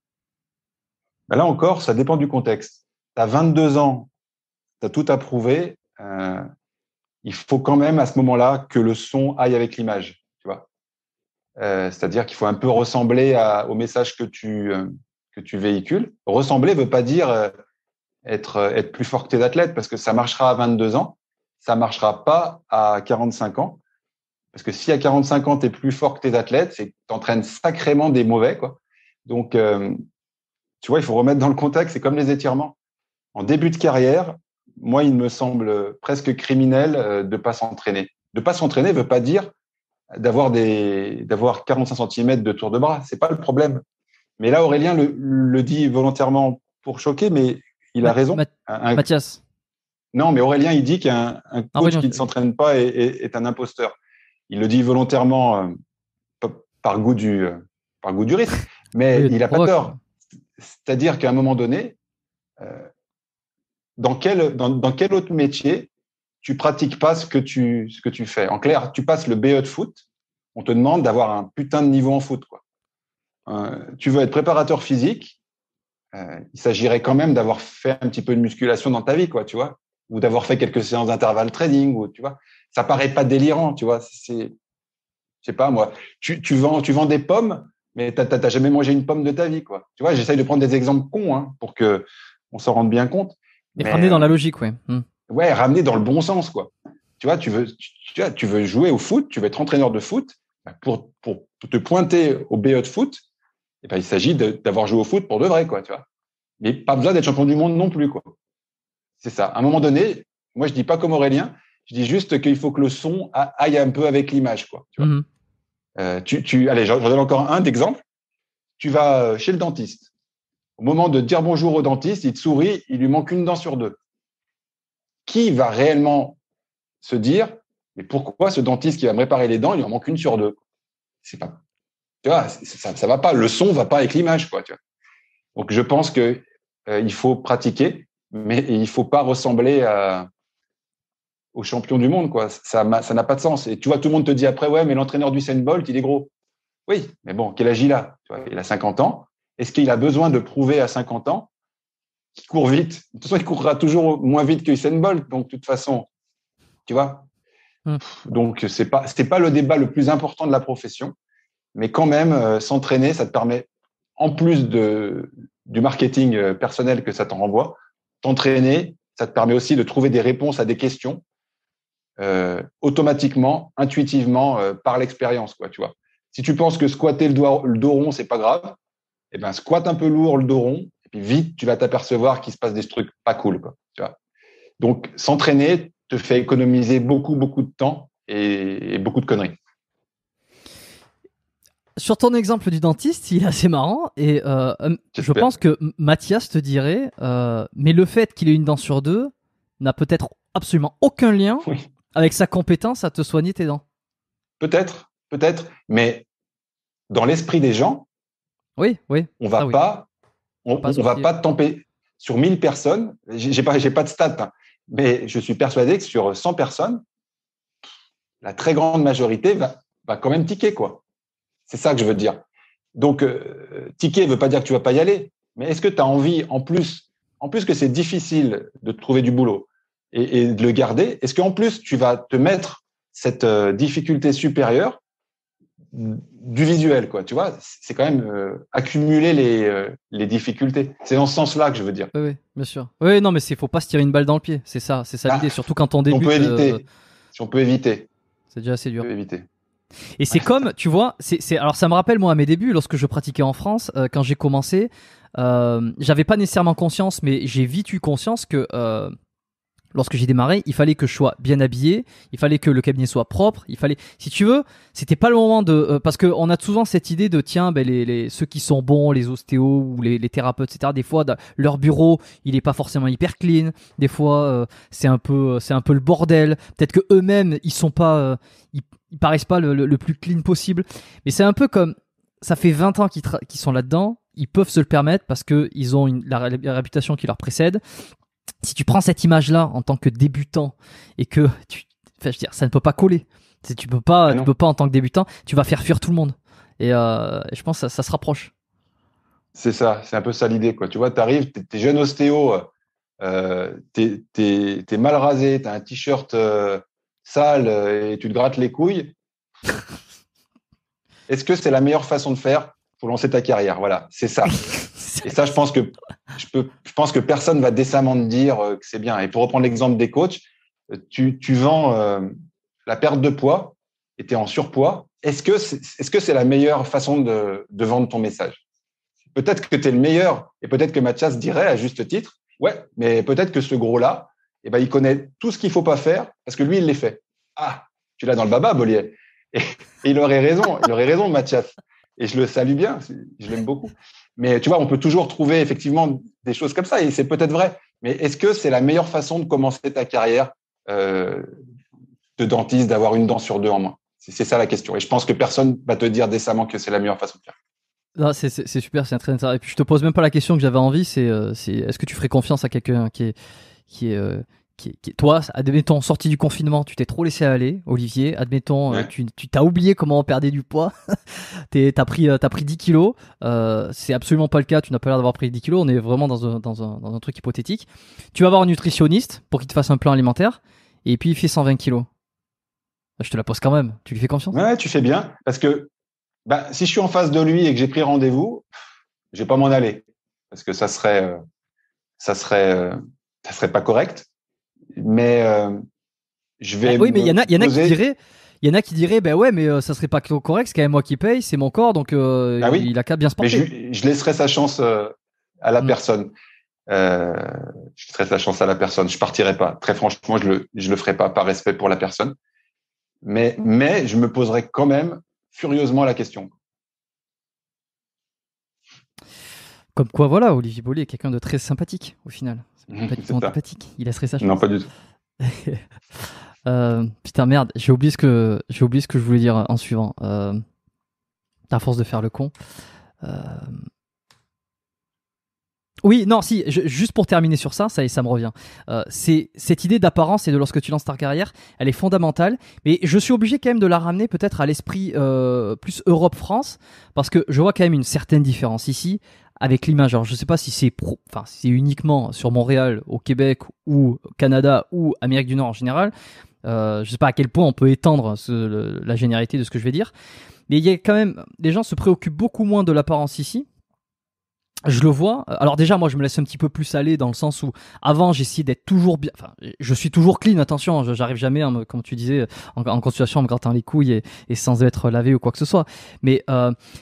Là encore, ça dépend du contexte. Tu as 22 ans, tu as tout approuvé. Il faut quand même, à ce moment-là, que le son aille avec l'image, tu vois. C'est-à-dire qu'il faut un peu ressembler au message que tu véhicules. Ressembler veut pas dire être plus fort que tes athlètes, parce que ça marchera à 22 ans, ça marchera pas à 45 ans. Parce que si à 45 ans, tu es plus fort que tes athlètes, c'est que tu entraînes sacrément des mauvais, quoi. Donc, tu vois, il faut remettre dans le contexte, c'est comme les étirements. En début de carrière, moi, il me semble presque criminel de pas s'entraîner. De pas s'entraîner veut pas dire d'avoir 45 cm de tour de bras, c'est pas le problème. Mais là, Aurélien le dit volontairement pour choquer, mais il a raison. Mathias. Non, mais Aurélien, il dit qu'un coach qui ne s'entraîne pas est un imposteur. Il le dit volontairement par goût du risque, mais il n'a pas tort. C'est-à-dire qu'à un moment donné, dans quel autre métier tu pratiques pas ce que tu fais? En clair, tu passes le BE de foot, on te demande d'avoir un putain de niveau en foot, quoi. Tu veux être préparateur physique, il s'agirait quand même d'avoir fait un petit peu de musculation dans ta vie, quoi, tu vois, ou d'avoir fait quelques séances d'intervalle training, ou tu vois, ça paraît pas délirant, tu vois. C'est, je sais pas moi, tu vends des pommes, mais t'as jamais mangé une pomme de ta vie, quoi. Tu vois, j'essaye de prendre des exemples cons, hein, pour que on s'en rende bien compte. Et ramener dans la logique, ouais. Ouais, ramener dans le bon sens, quoi. Tu vois, tu veux jouer au foot, tu veux être entraîneur de foot, pour te pointer au BE de foot. Et ben, il s'agit d'avoir joué au foot pour de vrai, quoi, tu vois. Mais pas besoin d'être champion du monde non plus, quoi. C'est ça. À un moment donné, moi, je dis pas comme Aurélien, je dis juste qu'il faut que le son aille un peu avec l'image, quoi, tu vois. Mm-hmm. Allez, j'en donne encore un d'exemple. Tu vas chez le dentiste. Au moment de dire bonjour au dentiste, il te sourit, il lui manque une dent sur deux. Qui va réellement se dire, mais pourquoi ce dentiste qui va me réparer les dents, il en manque une sur deux? C'est pas, tu vois, ça va pas. Le son va pas avec l'image, quoi, tu vois. Donc, je pense que il faut pratiquer, mais il ne faut pas ressembler aux champions du monde, quoi. Ça n'a pas de sens. Et tu vois, tout le monde te dit après, ouais, mais l'entraîneur d'Usain Bolt, il est gros. Oui, mais bon, quel âge il a ? Tu vois, il a 50 ans. Est-ce qu'il a besoin de prouver à 50 ans qu'il court vite ? De toute façon, il courra toujours moins vite que Usain Bolt. Donc, de toute façon, tu vois. Donc, c'est pas le débat le plus important de la profession. Mais quand même, s'entraîner, ça te permet, en plus du marketing personnel que ça t'en renvoie, t'entraîner, ça te permet aussi de trouver des réponses à des questions automatiquement, intuitivement, par l'expérience, quoi, tu vois. Si tu penses que squatter le dos rond, c'est pas grave, eh ben, squatte un peu lourd le dos rond, et puis vite, tu vas t'apercevoir qu'il se passe des trucs pas cool, quoi, tu vois. Donc, s'entraîner te fait économiser beaucoup, beaucoup de temps et beaucoup de conneries. Sur ton exemple du dentiste, il est assez marrant et je pense que Mathias te dirait mais le fait qu'il ait une dent sur deux n'a peut-être absolument aucun lien avec sa compétence à te soigner tes dents. Peut-être, mais dans l'esprit des gens, on va pas tamper sur 1000 personnes, j'ai pas de stats, hein, mais je suis persuadé que sur 100 personnes, la très grande majorité va quand même tiquer, quoi. C'est ça que je veux dire. Donc, tiquer ne veut pas dire que tu ne vas pas y aller. Mais est-ce que tu as envie, en plus que c'est difficile de trouver du boulot et de le garder, est-ce qu'en plus, tu vas te mettre cette difficulté supérieure du visuel, quoi, tu vois, c'est quand même accumuler les difficultés. C'est dans ce sens-là que je veux dire. Oui, bien sûr. Oui, non, mais il ne faut pas se tirer une balle dans le pied. C'est ça l'idée, surtout quand on débute. Si on peut éviter. C'est déjà assez dur. Et c'est comme, tu vois, alors ça me rappelle moi à mes débuts, lorsque je pratiquais en France, quand j'ai commencé, j'avais pas nécessairement conscience, mais j'ai vite eu conscience que lorsque j'ai démarré, il fallait que je sois bien habillé, il fallait que le cabinet soit propre, il fallait, si tu veux, c'était pas le moment de, parce que on a souvent cette idée de tiens, ben ceux qui sont bons, les ostéos ou les thérapeutes, etc. Des fois, leur bureau, il est pas forcément hyper clean. Des fois, c'est un peu le bordel. Peut-être que eux-mêmes, ils sont pas, ils paraissent pas le plus clean possible. Mais c'est un peu comme, ça fait 20 ans qu'ils sont là-dedans, ils peuvent se le permettre parce que ils ont la réputation qui leur précède. Si tu prends cette image-là en tant que débutant et que ça ne peut pas coller. Tu peux pas en tant que débutant, tu vas faire fuir tout le monde. Et je pense que ça se rapproche. C'est ça, c'est un peu ça l'idée, quoi. Tu vois, t'arrives, t'es jeune ostéo, t'es mal rasé, t'as un t-shirt sale et tu te grattes les couilles. Est-ce que c'est la meilleure façon de faire pour lancer ta carrière? Voilà, c'est ça. Et ça, je pense que personne va décemment te dire que c'est bien. Et pour reprendre l'exemple des coachs, tu vends la perte de poids et tu es en surpoids. Est-ce que c'est la meilleure façon de vendre ton message? Peut-être que tu es le meilleur et peut-être que Mathias dirait à juste titre, ouais, mais peut-être que ce gros-là, eh ben, il connaît tout ce qu'il ne faut pas faire parce que lui, il l'est fait. Ah, tu l'as dans le baba, Bolliet. Et il aurait raison, Mathias. Et je le salue bien, je l'aime beaucoup. Mais tu vois, on peut toujours trouver effectivement des choses comme ça, et c'est peut-être vrai. Mais est-ce que c'est la meilleure façon de commencer ta carrière de dentiste, d'avoir une dent sur deux en moins? C'est ça la question. Et je pense que personne va te dire décemment que c'est la meilleure façon de faire. Non, c'est super, c'est très intéressant. Et puis je te pose même pas la question que j'avais envie, c'est est-ce que tu ferais confiance à quelqu'un qui est toi, admettons, sorti du confinement, tu t'es trop laissé aller, Olivier, admettons, ouais. tu t'as oublié comment on perdait du poids, t'as pris 10 kilos, c'est absolument pas le cas, tu n'as pas l'air d'avoir pris 10 kilos, on est vraiment dans un truc hypothétique. Tu vas voir un nutritionniste pour qu'il te fasse un plan alimentaire, et puis il fait 120 kilos. Je te la pose quand même, tu lui fais confiance? Ouais, tu fais bien, parce que si je suis en face de lui et que j'ai pris rendez-vous, je vais pas m'en aller, parce que ça serait pas correct. Mais je vais. Oui, mais il y en a qui diraient, ben ouais, mais ça serait pas correct, c'est quand même moi qui paye, c'est mon corps, donc il a qu'à bien se porter. Mais je laisserai sa chance à la personne. Je laisserai sa chance à la personne. Je partirai pas. Très franchement, je le ferai pas par respect pour la personne. Mais je me poserai quand même furieusement la question. Comme quoi, voilà, Olivier Bolliet est quelqu'un de très sympathique au final. Sympathique. Il laisserait ça. Non, pas du tout. Putain, merde, j'ai oublié ce que je voulais dire en suivant. À force de faire le con. Oui, non, si, juste pour terminer sur ça, ça me revient. Cette idée d'apparence et de lorsque tu lances ta carrière, elle est fondamentale. Mais je suis obligé quand même de la ramener peut-être à l'esprit plus Europe-France, parce que je vois quand même une certaine différence ici avec l'image. Alors, je sais pas si c'est uniquement sur Montréal, au Québec ou au Canada ou Amérique du Nord en général. Je sais pas à quel point on peut étendre la généralité de ce que je vais dire. Mais il y a quand même, les gens se préoccupent beaucoup moins de l'apparence ici. Je le vois. Alors déjà, moi, je me laisse un petit peu plus aller dans le sens où avant, j'essayais d'être toujours bien. Enfin, je suis toujours clean. Attention, j'arrive jamais, comme tu disais, en consultation, en me grattant les couilles et sans être lavé ou quoi que ce soit. Mais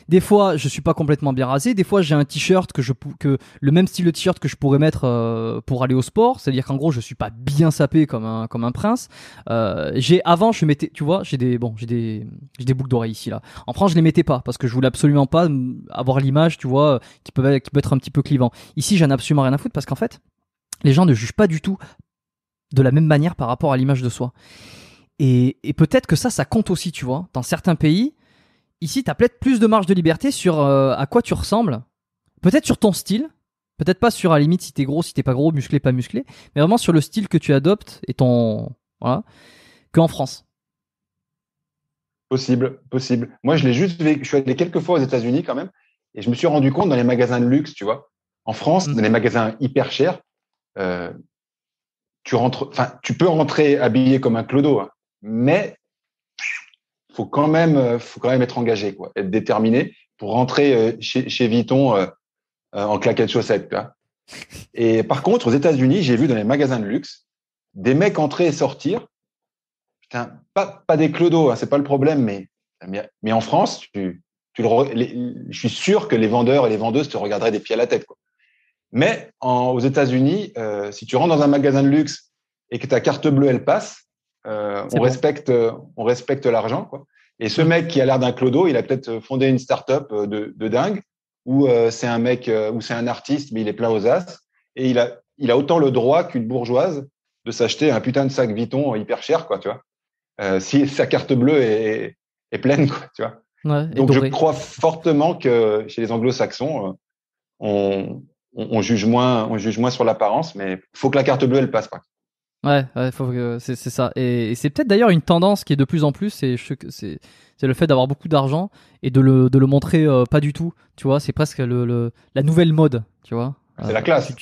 des fois, je suis pas complètement bien rasé. Des fois, j'ai un t-shirt que le même style de t-shirt que je pourrais mettre pour aller au sport. C'est-à-dire qu'en gros, je suis pas bien sapé comme un prince. Je mettais, tu vois, j'ai des boucles d'oreilles ici là. En France, je les mettais pas parce que je voulais absolument pas avoir l'image, tu vois, qui peut être un petit peu clivant. Ici, j'en ai absolument rien à foutre parce qu'en fait, les gens ne jugent pas du tout de la même manière par rapport à l'image de soi. Et peut-être que ça compte aussi, tu vois. Dans certains pays, ici, tu as peut-être plus de marge de liberté sur à quoi tu ressembles. Peut-être sur ton style, peut-être pas sur à la limite si t'es gros, si t'es pas gros, musclé, pas musclé, mais vraiment sur le style que tu adoptes et ton... Voilà. Qu'en France. Possible. Moi, je l'ai juste vécu. Je suis allé quelques fois aux États-Unis quand même. Et je me suis rendu compte dans les magasins de luxe, tu vois, en France, dans les magasins hyper chers, tu peux rentrer habillé comme un clodo, hein, mais faut quand même être engagé, quoi, être déterminé pour rentrer chez Vuitton en claquettes chaussettes, quoi. Et par contre, aux États-Unis, j'ai vu dans les magasins de luxe des mecs entrer et sortir. Putain, pas des clodos, hein, c'est pas le problème, mais en France, je suis sûr que les vendeurs et les vendeuses te regarderaient des pieds à la tête, quoi. Mais aux États-Unis, si tu rentres dans un magasin de luxe et que ta carte bleue, elle passe, on respecte l'argent, quoi. Et ce mec qui a l'air d'un clodo, il a peut-être fondé une start-up de dingue, ou c'est un mec, ou c'est un artiste, mais il est plein aux as, et il a autant le droit qu'une bourgeoise de s'acheter un putain de sac Vuitton hyper cher, quoi, tu vois. Si sa carte bleue est pleine, quoi, tu vois. Ouais, donc je crois fortement que chez les anglo-saxons, on juge moins sur l'apparence, mais faut que la carte bleue elle passe pas. Ouais, faut que c'est ça. Et c'est peut-être d'ailleurs une tendance qui est de plus en plus, c'est le fait d'avoir beaucoup d'argent et de le montrer pas du tout. Tu vois, c'est presque la nouvelle mode. Tu vois. C'est la classe.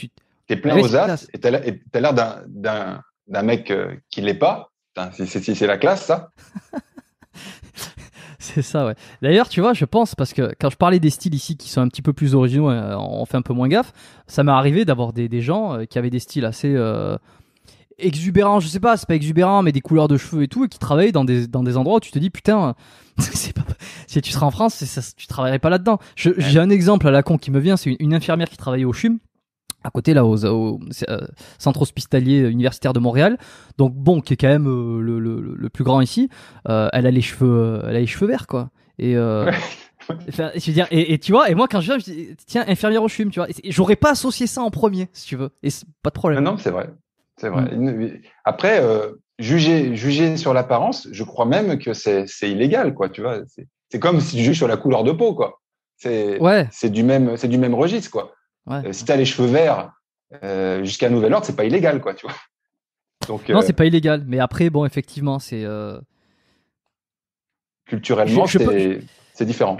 T'es plein aux as et t'as l'air d'un mec qui l'est pas. C'est la classe, ça. C'est ça, ouais. D'ailleurs, tu vois, je pense, parce que quand je parlais des styles ici qui sont un petit peu plus originaux, on fait un peu moins gaffe, ça m'est arrivé d'avoir des gens qui avaient des styles assez exubérants, je sais pas, c'est pas exubérant, mais des couleurs de cheveux et tout, et qui travaillaient dans des endroits où tu te dis, putain, si tu serais en France, tu travaillerais pas là-dedans. J'ai un exemple à la con qui me vient, c'est une infirmière qui travaillait au CHUM, à côté là au centre hospitalier universitaire de Montréal, donc bon, qui est quand même le plus grand ici. Elle a les cheveux verts, quoi. Et je veux dire, et tu vois, et moi quand je viens, je dis tiens, infirmière au CHUM, tu vois, et j'aurais pas associé ça en premier, si tu veux, et c'est pas de problème. Non, c'est vrai. Après, juger sur l'apparence, je crois même que c'est illégal, quoi, tu vois. C'est comme si tu juges sur la couleur de peau, quoi. C'est du même registre, quoi. Ouais. Si t'as les cheveux verts jusqu'à nouvel ordre, c'est pas illégal, quoi, tu vois. Donc, non, c'est pas illégal, mais après, bon, effectivement, c'est culturellement, c'est différent.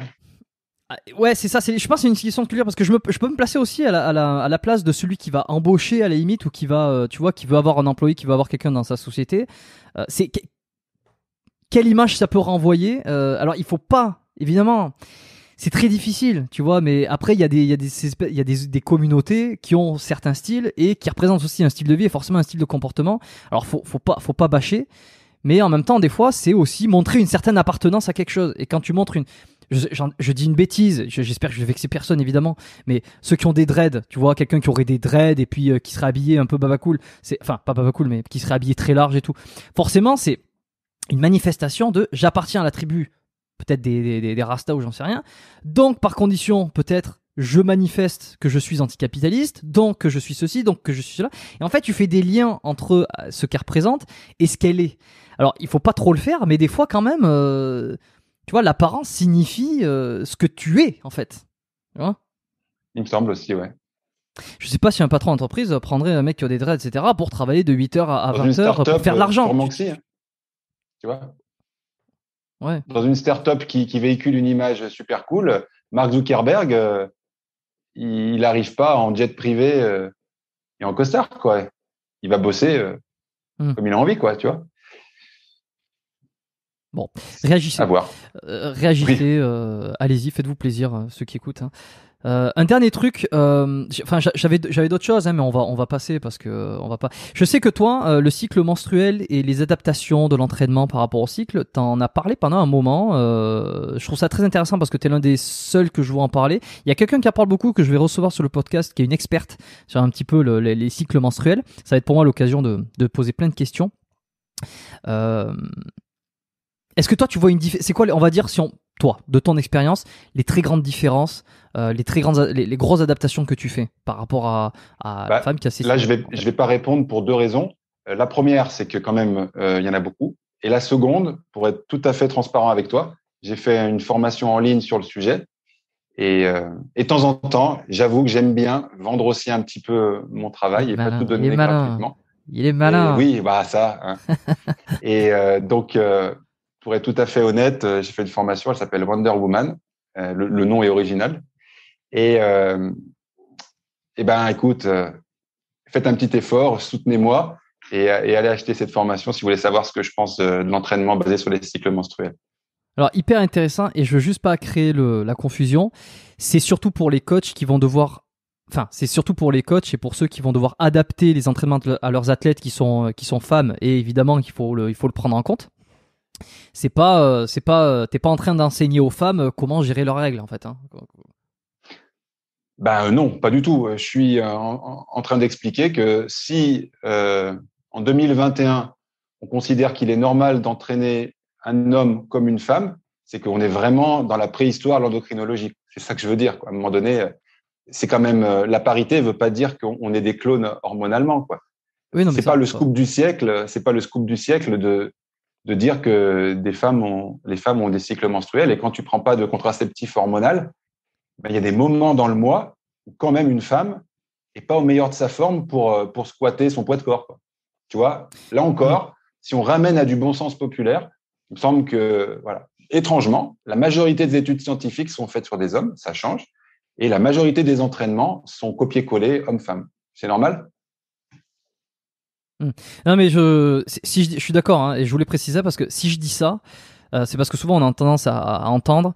Ouais, c'est ça. Je pense que c'est une question de culture, parce que je peux me placer aussi à la place de celui qui va embaucher à la limite, ou qui va, tu vois, qui veut avoir un employé, qui veut avoir quelqu'un dans sa société. C'est quelle image ça peut renvoyer. Alors, il faut pas, évidemment. C'est très difficile, tu vois, mais après, il y a des communautés qui ont certains styles et qui représentent aussi un style de vie et forcément un style de comportement. Alors, faut pas bâcher, mais en même temps, des fois, c'est aussi montrer une certaine appartenance à quelque chose. Et quand tu montres je dis une bêtise, j'espère que je vais vexer personne, évidemment, mais ceux qui ont des dreads, tu vois, quelqu'un qui aurait des dreads et puis qui serait habillé un peu babacool, enfin, pas babacool, mais qui serait habillé très large et tout. Forcément, c'est une manifestation de « j'appartiens à la tribu ». Peut-être des rastas ou j'en sais rien. Donc, par condition, peut-être, je manifeste que je suis anticapitaliste, donc que je suis ceci, donc que je suis cela. Et en fait, tu fais des liens entre ce qu'elle représente et ce qu'elle est. Alors, il faut pas trop le faire, mais des fois, quand même, tu vois, l'apparence signifie ce que tu es, en fait. Tu vois ? Il me semble aussi, ouais. Je sais pas si un patron d'entreprise prendrait un mec qui a des dreads, etc., pour travailler de 8h à 20h pour faire de l'argent. Manxi, hein. Tu vois, ouais. Dans une start-up qui véhicule une image super cool, Mark Zuckerberg, il n'arrive pas en jet privé et en costard, quoi. Il va bosser comme il a envie, quoi, tu vois. Bon, réagissez. À voir. Réagissez, oui. Allez-y, faites-vous plaisir, ceux qui écoutent. Hein. Un dernier truc, enfin j'avais d'autres choses, hein, mais on va passer parce que on va pas. Je sais que toi, le cycle menstruel et les adaptations de l'entraînement par rapport au cycle, t'en as parlé pendant un moment. Je trouve ça très intéressant parce que t'es l'un des seuls que je vois en parler. Il y a quelqu'un qui en parle beaucoup que je vais recevoir sur le podcast, qui est une experte sur un petit peu les cycles menstruels. Ça va être pour moi l'occasion de poser plein de questions. Est-ce que toi tu vois une différence ? C'est quoi, on va dire, si on toi, de ton expérience, les très grandes différences, les grosses adaptations que tu fais par rapport à la femme qui a ces... Là, je vais pas répondre pour deux raisons. La première, c'est que quand même, il y en a beaucoup. Et la seconde, pour être tout à fait transparent avec toi, j'ai fait une formation en ligne sur le sujet. Et de temps en temps, j'avoue que j'aime bien vendre aussi un petit peu mon travail et malin, pas tout donner gratuitement. Il est malin. Et, oui, bah ça. Hein. Et donc... pour être tout à fait honnête, j'ai fait une formation, elle s'appelle Wonder Woman. Le nom est original. Et ben, écoute, faites un petit effort, soutenez-moi et allez acheter cette formation si vous voulez savoir ce que je pense de l'entraînement basé sur les cycles menstruels. Alors, hyper intéressant, et je veux juste pas créer la confusion. C'est surtout pour les coachs qui vont devoir... Enfin, c'est surtout pour les coachs et pour ceux qui vont devoir adapter les entraînements à leurs athlètes qui sont femmes. Et évidemment, il faut le prendre en compte. T'es pas en train d'enseigner aux femmes comment gérer leurs règles, en fait, hein. Ben non, pas du tout. Je suis en train d'expliquer que si en 2021 on considère qu'il est normal d'entraîner un homme comme une femme, c'est qu'on est vraiment dans la préhistoire de l'endocrinologie. C'est ça que je veux dire, quoi. À un moment donné, c'est quand même la parité veut pas dire qu'on est des clones hormonalement, quoi. Oui, non, c'est pas le scoop du siècle de dire que les femmes ont des cycles menstruels, et quand tu prends pas de contraceptif hormonal, ben, il y a des moments dans le mois où quand même une femme est pas au meilleur de sa forme pour squatter son poids de corps, quoi. Tu vois, là encore, si on ramène à du bon sens populaire, il me semble que, voilà, étrangement, la majorité des études scientifiques sont faites sur des hommes, ça change, et la majorité des entraînements sont copiés-collés hommes-femmes. C'est normal ? Non, mais je suis d'accord, hein, et je voulais préciser parce que si je dis ça, c'est parce que souvent on a tendance à entendre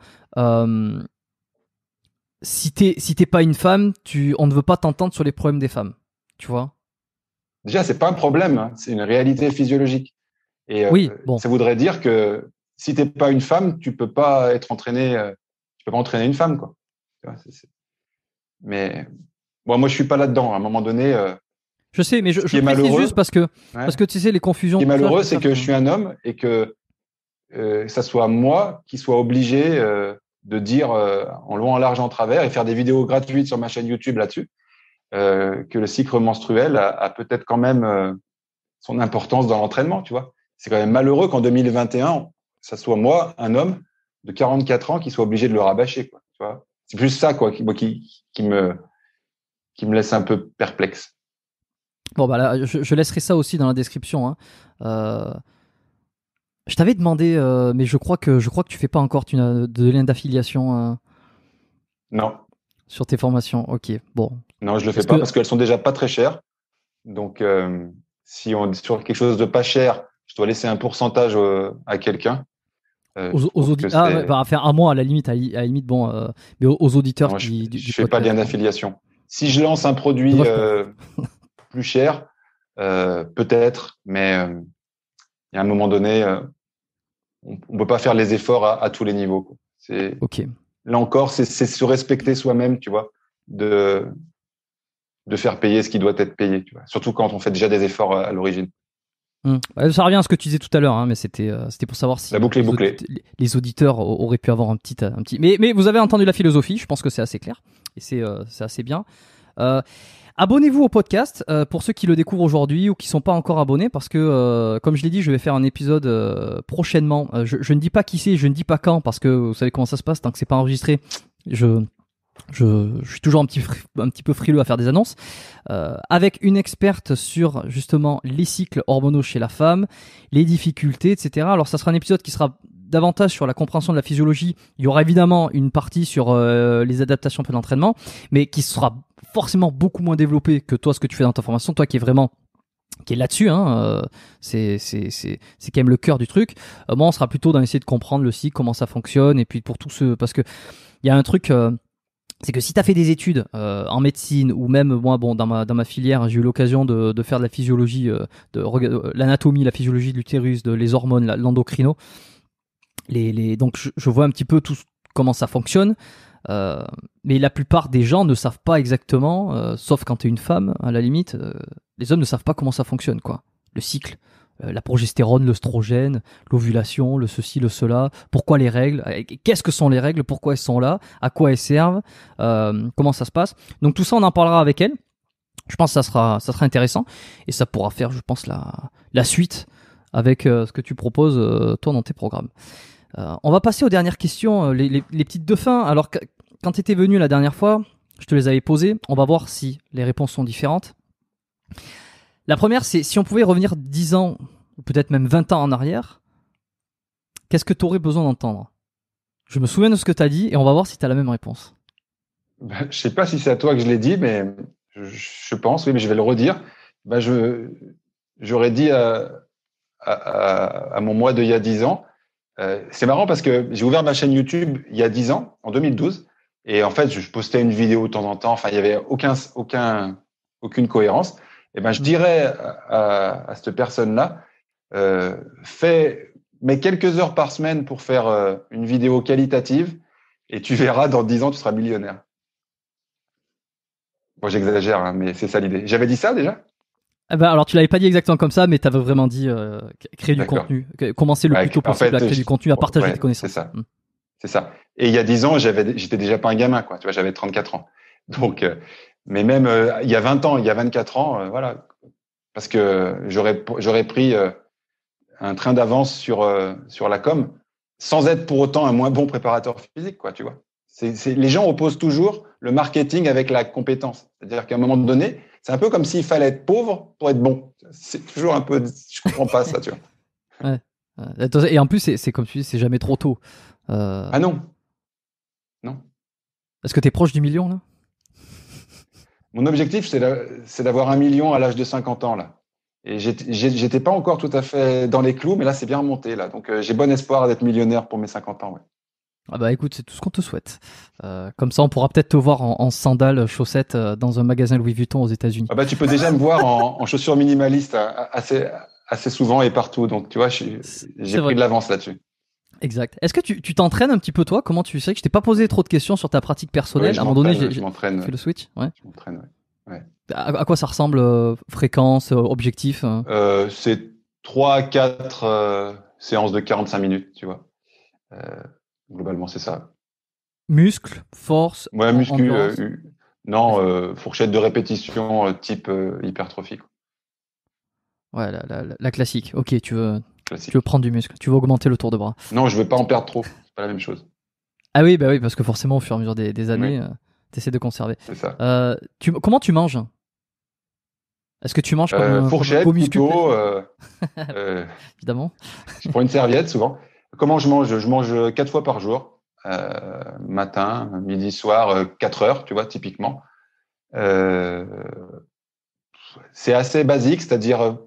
si t'es pas une femme, on ne veut pas t'entendre sur les problèmes des femmes, tu vois. Déjà, c'est pas un problème, hein, c'est une réalité physiologique. Et oui, bon. Ça voudrait dire que si t'es pas une femme, tu peux pas être entraîné, tu peux pas entraîner une femme, quoi. Mais bon, moi je suis pas là-dedans. À un moment donné. Je sais, mais je précise juste parce que tu sais, les confusions. Ce qui est malheureux, c'est que je suis un homme et que ça soit moi qui soit obligé de dire en long, en large, en travers et faire des vidéos gratuites sur ma chaîne YouTube là-dessus, que le cycle menstruel a peut-être quand même son importance dans l'entraînement, tu vois. C'est quand même malheureux qu'en 2021, ça soit moi, un homme de 44 ans, qui soit obligé de le rabâcher, quoi, tu vois. C'est plus ça, quoi, qui me laisse un peu perplexe. Bon, bah là, je laisserai ça aussi dans la description, hein. Je t'avais demandé, mais je crois que tu fais pas encore de lien d'affiliation. Non. Sur tes formations, ok. Bon. Non, je le fais pas parce qu'elles sont déjà pas très chères. Donc, si on est sur quelque chose de pas cher, je dois laisser un pourcentage à quelqu'un. Aux auditeurs. Ah, ouais, bah, faire un mois à la limite, bon, mais aux auditeurs. Moi, je fais pas de lien d'affiliation. Si je lance un produit. Plus cher, peut-être, mais il y a un moment donné, on peut pas faire les efforts à tous les niveaux, quoi. C'est ok. Là encore, c'est se respecter soi-même, tu vois, de faire payer ce qui doit être payé, tu vois. Surtout quand on fait déjà des efforts à l'origine. Ça revient à ce que tu disais tout à l'heure, hein, mais c'était pour savoir si la boucle est bouclée. Les auditeurs auraient pu avoir un petit. Mais vous avez entendu la philosophie, je pense que c'est assez clair et c'est assez bien. Abonnez-vous au podcast pour ceux qui le découvrent aujourd'hui ou qui ne sont pas encore abonnés, parce que, comme je l'ai dit, je vais faire un épisode prochainement. Je ne dis pas qui c'est, je ne dis pas quand, parce que vous savez comment ça se passe, tant que ce n'est pas enregistré, Je suis toujours un petit peu frileux à faire des annonces, avec une experte sur justement les cycles hormonaux chez la femme, les difficultés, etc. Alors ça sera un épisode qui sera davantage sur la compréhension de la physiologie. Il y aura évidemment une partie sur les adaptations après l'entraînement, mais qui sera forcément beaucoup moins développée que toi, ce que tu fais dans ta formation, toi qui est là-dessus, hein, c'est quand même le cœur du truc. Moi, on sera plutôt dans essayer de comprendre le cycle, comment ça fonctionne, et puis pour tout ce... Parce que il y a un truc... c'est que si tu as fait des études en médecine, ou même moi, bon, dans ma filière, j'ai eu l'occasion de faire de la physiologie, de l'anatomie, la physiologie de l'utérus, les hormones, l'endocrino. Donc je vois un petit peu tout comment ça fonctionne. Mais la plupart des gens ne savent pas exactement, sauf quand tu es une femme, à la limite, les hommes ne savent pas comment ça fonctionne, quoi. Le cycle, la progestérone, l'œstrogène, l'ovulation, le ceci, le cela, pourquoi les règles, qu'est-ce que sont les règles, pourquoi elles sont là, à quoi elles servent, comment ça se passe. Donc tout ça, on en parlera avec elle. Je pense que ça sera intéressant et ça pourra faire, je pense, la suite avec ce que tu proposes, toi, dans tes programmes. On va passer aux dernières questions, les petites de fin. Alors, quand tu étais venu la dernière fois, je te les avais posées. On va voir si les réponses sont différentes. La première, c'est si on pouvait revenir 10 ans, ou peut-être même 20 ans en arrière, qu'est-ce que tu aurais besoin d'entendre ? Je me souviens de ce que tu as dit et on va voir si tu as la même réponse. Bah, je ne sais pas si c'est à toi que je l'ai dit, mais je pense, oui, mais je vais le redire. Bah, j'aurais dit à mon moi d'il y a 10 ans, c'est marrant parce que j'ai ouvert ma chaîne YouTube il y a 10 ans, en 2012, et en fait, je postais une vidéo de temps en temps. Enfin, il n'y avait aucune cohérence. Eh ben, je dirais à cette personne-là, mets quelques heures par semaine pour faire une vidéo qualitative, et tu verras, dans 10 ans, tu seras millionnaire. Bon, j'exagère, hein, mais c'est ça l'idée. J'avais dit ça déjà ? Alors, tu l'avais pas dit exactement comme ça, mais tu avais vraiment dit créer du contenu, commencer le plus tôt possible à créer du contenu, à partager des connaissances. C'est ça. C'est ça. Et il y a 10 ans, j'étais déjà pas un gamin, quoi. Tu vois, j'avais 34 ans. Donc, mais même il y a 20 ans, il y a 24 ans, voilà, parce que j'aurais pris un train d'avance sur la com, sans être pour autant un moins bon préparateur physique, quoi. Tu vois. Les gens opposent toujours le marketing avec la compétence. C'est-à-dire qu'à un moment donné, c'est un peu comme s'il fallait être pauvre pour être bon. C'est toujours un peu... Je comprends pas ça, tu vois. Ouais. Et en plus, c'est comme tu dis, c'est jamais trop tôt. Ah non. Non. Est-ce que tu es proche du million, là ? Mon objectif, c'est d'avoir 1 million à l'âge de 50 ans, là. Et j'étais pas encore tout à fait dans les clous, mais là, c'est bien remonté, là. Donc, j'ai bon espoir d'être millionnaire pour mes 50 ans, ouais. Ah bah écoute, c'est tout ce qu'on te souhaite. Comme ça, on pourra peut-être te voir en sandales, chaussettes, dans un magasin Louis Vuitton aux États-Unis. Ah bah tu peux déjà me voir en chaussures minimalistes assez souvent et partout. Donc tu vois, j'ai pris de l'avance là-dessus. Exact. Est-ce que tu t'entraînes un petit peu toi ? Comment tu sais que je t'ai pas posé trop de questions sur ta pratique personnelle ? Oui, à un moment donné, je m'entraîne. Fais le switch. Ouais. Je m'entraîne. Ouais. Ouais. À quoi ça ressemble fréquence, objectif C'est 3-4 séances de 45 minutes, tu vois. Globalement, c'est ça. Muscle, force, ouais, muscu, non, fourchette de répétition type hypertrophie. Quoi. Ouais, la classique. Ok, tu veux prendre du muscle, tu veux augmenter le tour de bras. Non, je veux pas en perdre trop, c'est pas la même chose. Ah oui, bah oui, parce que forcément, au fur et à mesure des années, oui. Tu essaies de conserver. C'est ça. Comment tu manges ? Est-ce que tu manges comme fourchette, couteau évidemment. Je prends une serviette souvent. Comment je mange ? Je mange 4 fois par jour, matin, midi, soir, 4 heures, tu vois, typiquement. C'est assez basique, c'est-à-dire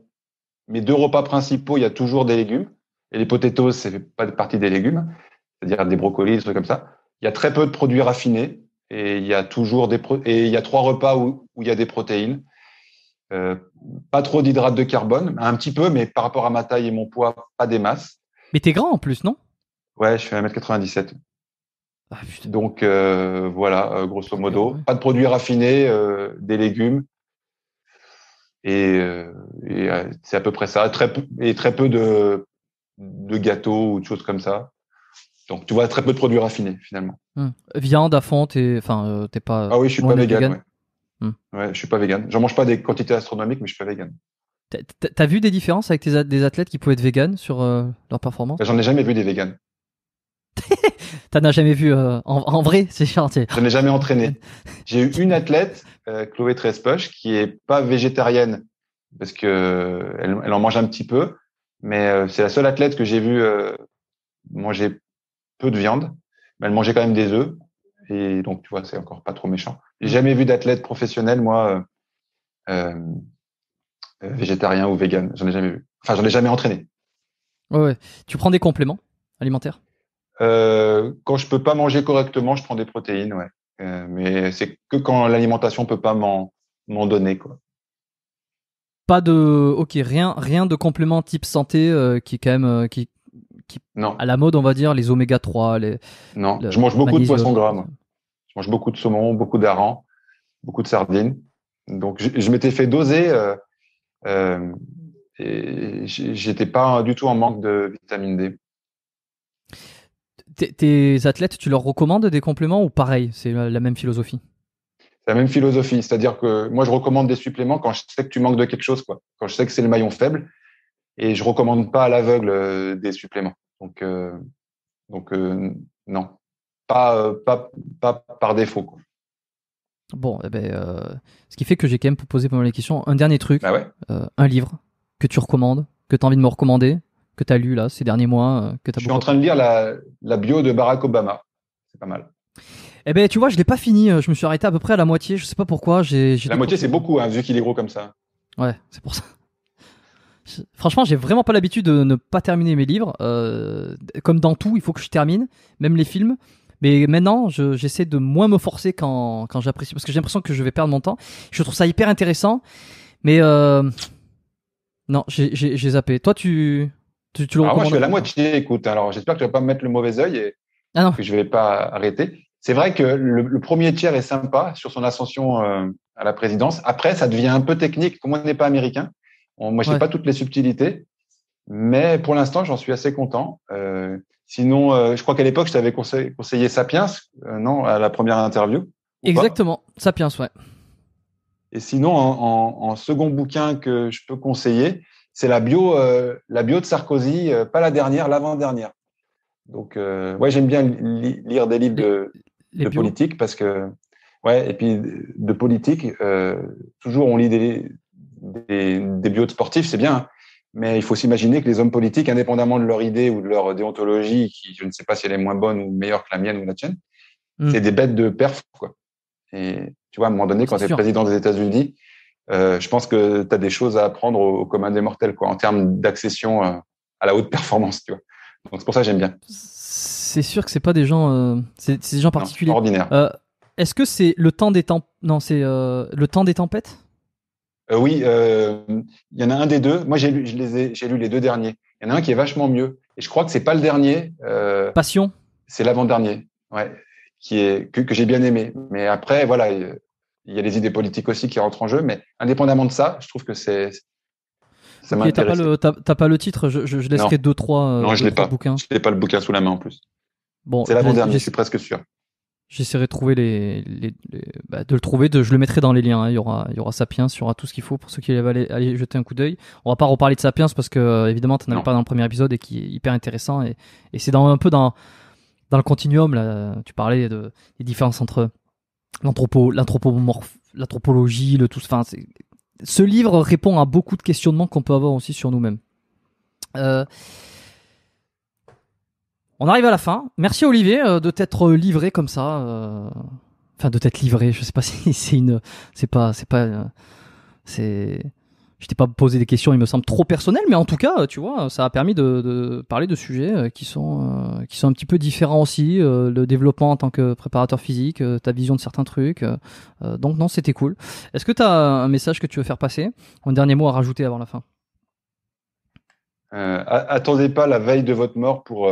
mes 2 repas principaux, il y a toujours des légumes. Et les potatoes, ça fait pas partie des légumes, c'est-à-dire des brocolis, des trucs comme ça. Il y a très peu de produits raffinés et il y a toujours et il y a 3 repas où il y a des protéines. Pas trop d'hydrates de carbone, un petit peu, mais par rapport à ma taille et mon poids, pas des masses. Mais t'es grand en plus, non ? Ouais, je fais 1m97. Ah, putain. Donc voilà, grosso modo. Ouais. Pas de produits raffinés, des légumes. Et c'est à peu près ça. Très peu de gâteaux ou de choses comme ça. Donc tu vois, très peu de produits raffinés finalement. Viande à fond, t'es pas... Ah oui, je suis pas vegan. Ouais. Ouais, je suis pas vegan. J'en mange pas des quantités astronomiques, mais je suis pas vegan. T'as vu des différences avec des athlètes qui pouvaient être véganes sur leur performance ? J'en ai jamais vu des véganes. T'en as jamais vu en vrai, c'est chiant. Je n'ai jamais entraîné. J'ai eu une athlète, Chloé Trespoche, qui est pas végétarienne parce que elle en mange un petit peu, mais c'est la seule athlète que j'ai vue manger peu de viande. Mais elle mangeait quand même des œufs et donc tu vois, c'est encore pas trop méchant. J'ai jamais vu d'athlète professionnel, moi, végétarien ou vegan. J'en ai jamais vu. Enfin, j'en ai jamais entraîné. Ouais. Tu prends des compléments alimentaires? Quand je peux pas manger correctement, je prends des protéines, ouais. Mais c'est que quand l'alimentation peut pas m'en donner, quoi. Pas de, ok, rien de complément type santé qui est quand même qui non. À la mode, on va dire, les oméga 3. Non, je mange beaucoup de poissons gras. Moi. Je mange beaucoup de saumon, beaucoup d'harengs, beaucoup de sardines. Donc je m'étais fait doser. Et j'étais pas du tout en manque de vitamine D. Tes athlètes, tu leur recommandes des compléments ou pareil, c'est la même philosophie? C'est la même philosophie, c'est-à-dire que moi je recommande des suppléments quand je sais que tu manques de quelque chose, quoi. Quand je sais que c'est le maillon faible, et je recommande pas à l'aveugle des suppléments. Donc non, pas par défaut, quoi. Bon, eh ben, ce qui fait que j'ai quand même posé pas mal de questions. Un dernier truc, bah ouais. Un livre que tu recommandes, que tu as envie de me recommander, que tu as lu là ces derniers mois, que tu as. Je suis en train de lire la bio de Barack Obama. C'est pas mal. Eh ben, tu vois, je l'ai pas fini. Je me suis arrêté à peu près à la moitié. Je sais pas pourquoi. La moitié, c'est beaucoup, hein, vu qu'il est gros comme ça. Ouais, c'est pour ça. Franchement, j'ai vraiment pas l'habitude de ne pas terminer mes livres. Comme dans tout, il faut que je termine, même les films. Mais maintenant, j'essaie de moins me forcer quand j'apprécie, parce que j'ai l'impression que je vais perdre mon temps. Je trouve ça hyper intéressant, mais non, j'ai zappé. Toi, tu le recommandes? Moi, je suis à la moitié, écoute. Alors, j'espère que tu vas pas me mettre le mauvais œil et que je vais pas arrêter. C'est vrai que le premier tiers est sympa sur son ascension à la présidence. Après, ça devient un peu technique. Comme on n'est pas américain, moi, je sais pas toutes les subtilités. Mais pour l'instant, j'en suis assez content. Sinon, je crois qu'à l'époque, je t'avais conseillé Sapiens, non, à la première interview. Exactement, Sapiens, ouais. Et sinon, en second bouquin que je peux conseiller, c'est la bio de Sarkozy, pas la dernière, l'avant-dernière. Donc, ouais, j'aime bien lire des livres de politique parce que, ouais, et puis de politique, toujours on lit des bios de sportifs, c'est bien. Hein. Mais il faut s'imaginer que les hommes politiques, indépendamment de leur idée ou de leur déontologie, qui je ne sais pas si elle est moins bonne ou meilleure que la mienne ou la tienne, c'est des bêtes de perf, quoi. Et tu vois, à un moment donné, quand tu es président des États-Unis, je pense que tu as des choses à apprendre au commun des mortels, quoi, en termes d'accession à la haute performance, tu vois. Donc c'est pour ça que j'aime bien. C'est sûr que c'est pas des gens, c'est des gens particuliers. Non, ordinaires. Est-ce que c'est le temps des temps Non, c'est le temps des tempêtes. Oui, il y en a un des deux. Moi, j'ai lu les deux derniers. Il y en a un qui est vachement mieux. Et je crois que c'est pas le dernier. Passion. C'est l'avant-dernier, ouais, que j'ai bien aimé. Mais après, voilà, il y a les idées politiques aussi qui rentrent en jeu. Mais indépendamment de ça, je trouve que c'est. Ça m'a intéressé. T'as pas le titre. Je laisserai deux, trois. Non, je l'ai pas. Je n'ai pas le bouquin sous la main en plus. Bon, c'est l'avant-dernier. Je suis presque sûr. J'essaierai de trouver de le trouver. Je le mettrai dans les liens. Hein. Il y aura Sapiens, il y aura tout ce qu'il faut pour ceux qui veulent aller jeter un coup d'œil. On va pas reparler de Sapiens parce que évidemment, t'en as pas dans le premier épisode et qui est hyper intéressant. Et c'est un peu dans le continuum là. Tu parlais des différences entre l'anthropologie, le tout. Enfin, ce livre répond à beaucoup de questionnements qu'on peut avoir aussi sur nous-mêmes. On arrive à la fin. Merci Olivier de t'être livré comme ça. Enfin, de t'être livré. Je sais pas si c'est une. Je t'ai pas posé des questions, il me semble, trop personnelles, mais en tout cas, tu vois, ça a permis de parler de sujets qui sont un petit peu différents aussi. Le développement en tant que préparateur physique, ta vision de certains trucs. Donc non, c'était cool. Est-ce que tu as un message que tu veux faire passer? Un dernier mot à rajouter avant la fin. Attendez pas la veille de votre mort pour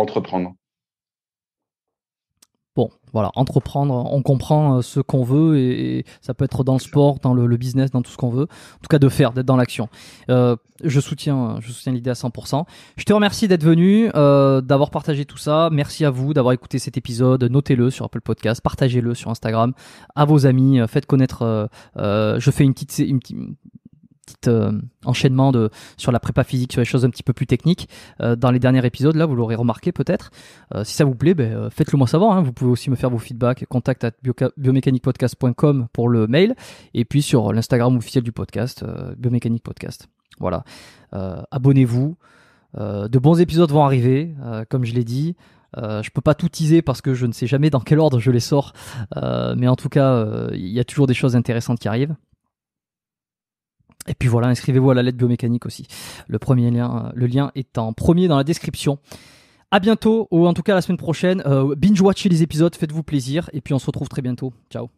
entreprendre. Bon, voilà, entreprendre, on comprend ce qu'on veut et ça peut être dans le sport, dans le business, dans tout ce qu'on veut. En tout cas, d'être dans l'action. Je soutiens l'idée à 100%. Je te remercie d'être venu, d'avoir partagé tout ça. Merci à vous d'avoir écouté cet épisode. Notez-le sur Apple Podcast, partagez-le sur Instagram à vos amis, faites connaître. Je fais une petite petit enchaînement sur la prépa physique, sur les choses un petit peu plus techniques dans les derniers épisodes. Là, vous l'aurez remarqué peut-être. Si ça vous plaît, faites-le moi savoir. Hein. Vous pouvez aussi me faire vos feedbacks. contact@biomecaniquepodcast.com pour le mail. Et puis sur l'Instagram officiel du podcast, biomecaniquepodcast. Voilà. Abonnez-vous. De bons épisodes vont arriver, comme je l'ai dit. Je peux pas tout teaser parce que je ne sais jamais dans quel ordre je les sors, mais en tout cas, y a toujours des choses intéressantes qui arrivent. Et puis voilà, inscrivez-vous à la lettre biomécanique aussi. Le lien est en premier dans la description. À bientôt, ou en tout cas la semaine prochaine. Binge-watchez les épisodes, faites-vous plaisir, et puis on se retrouve très bientôt. Ciao.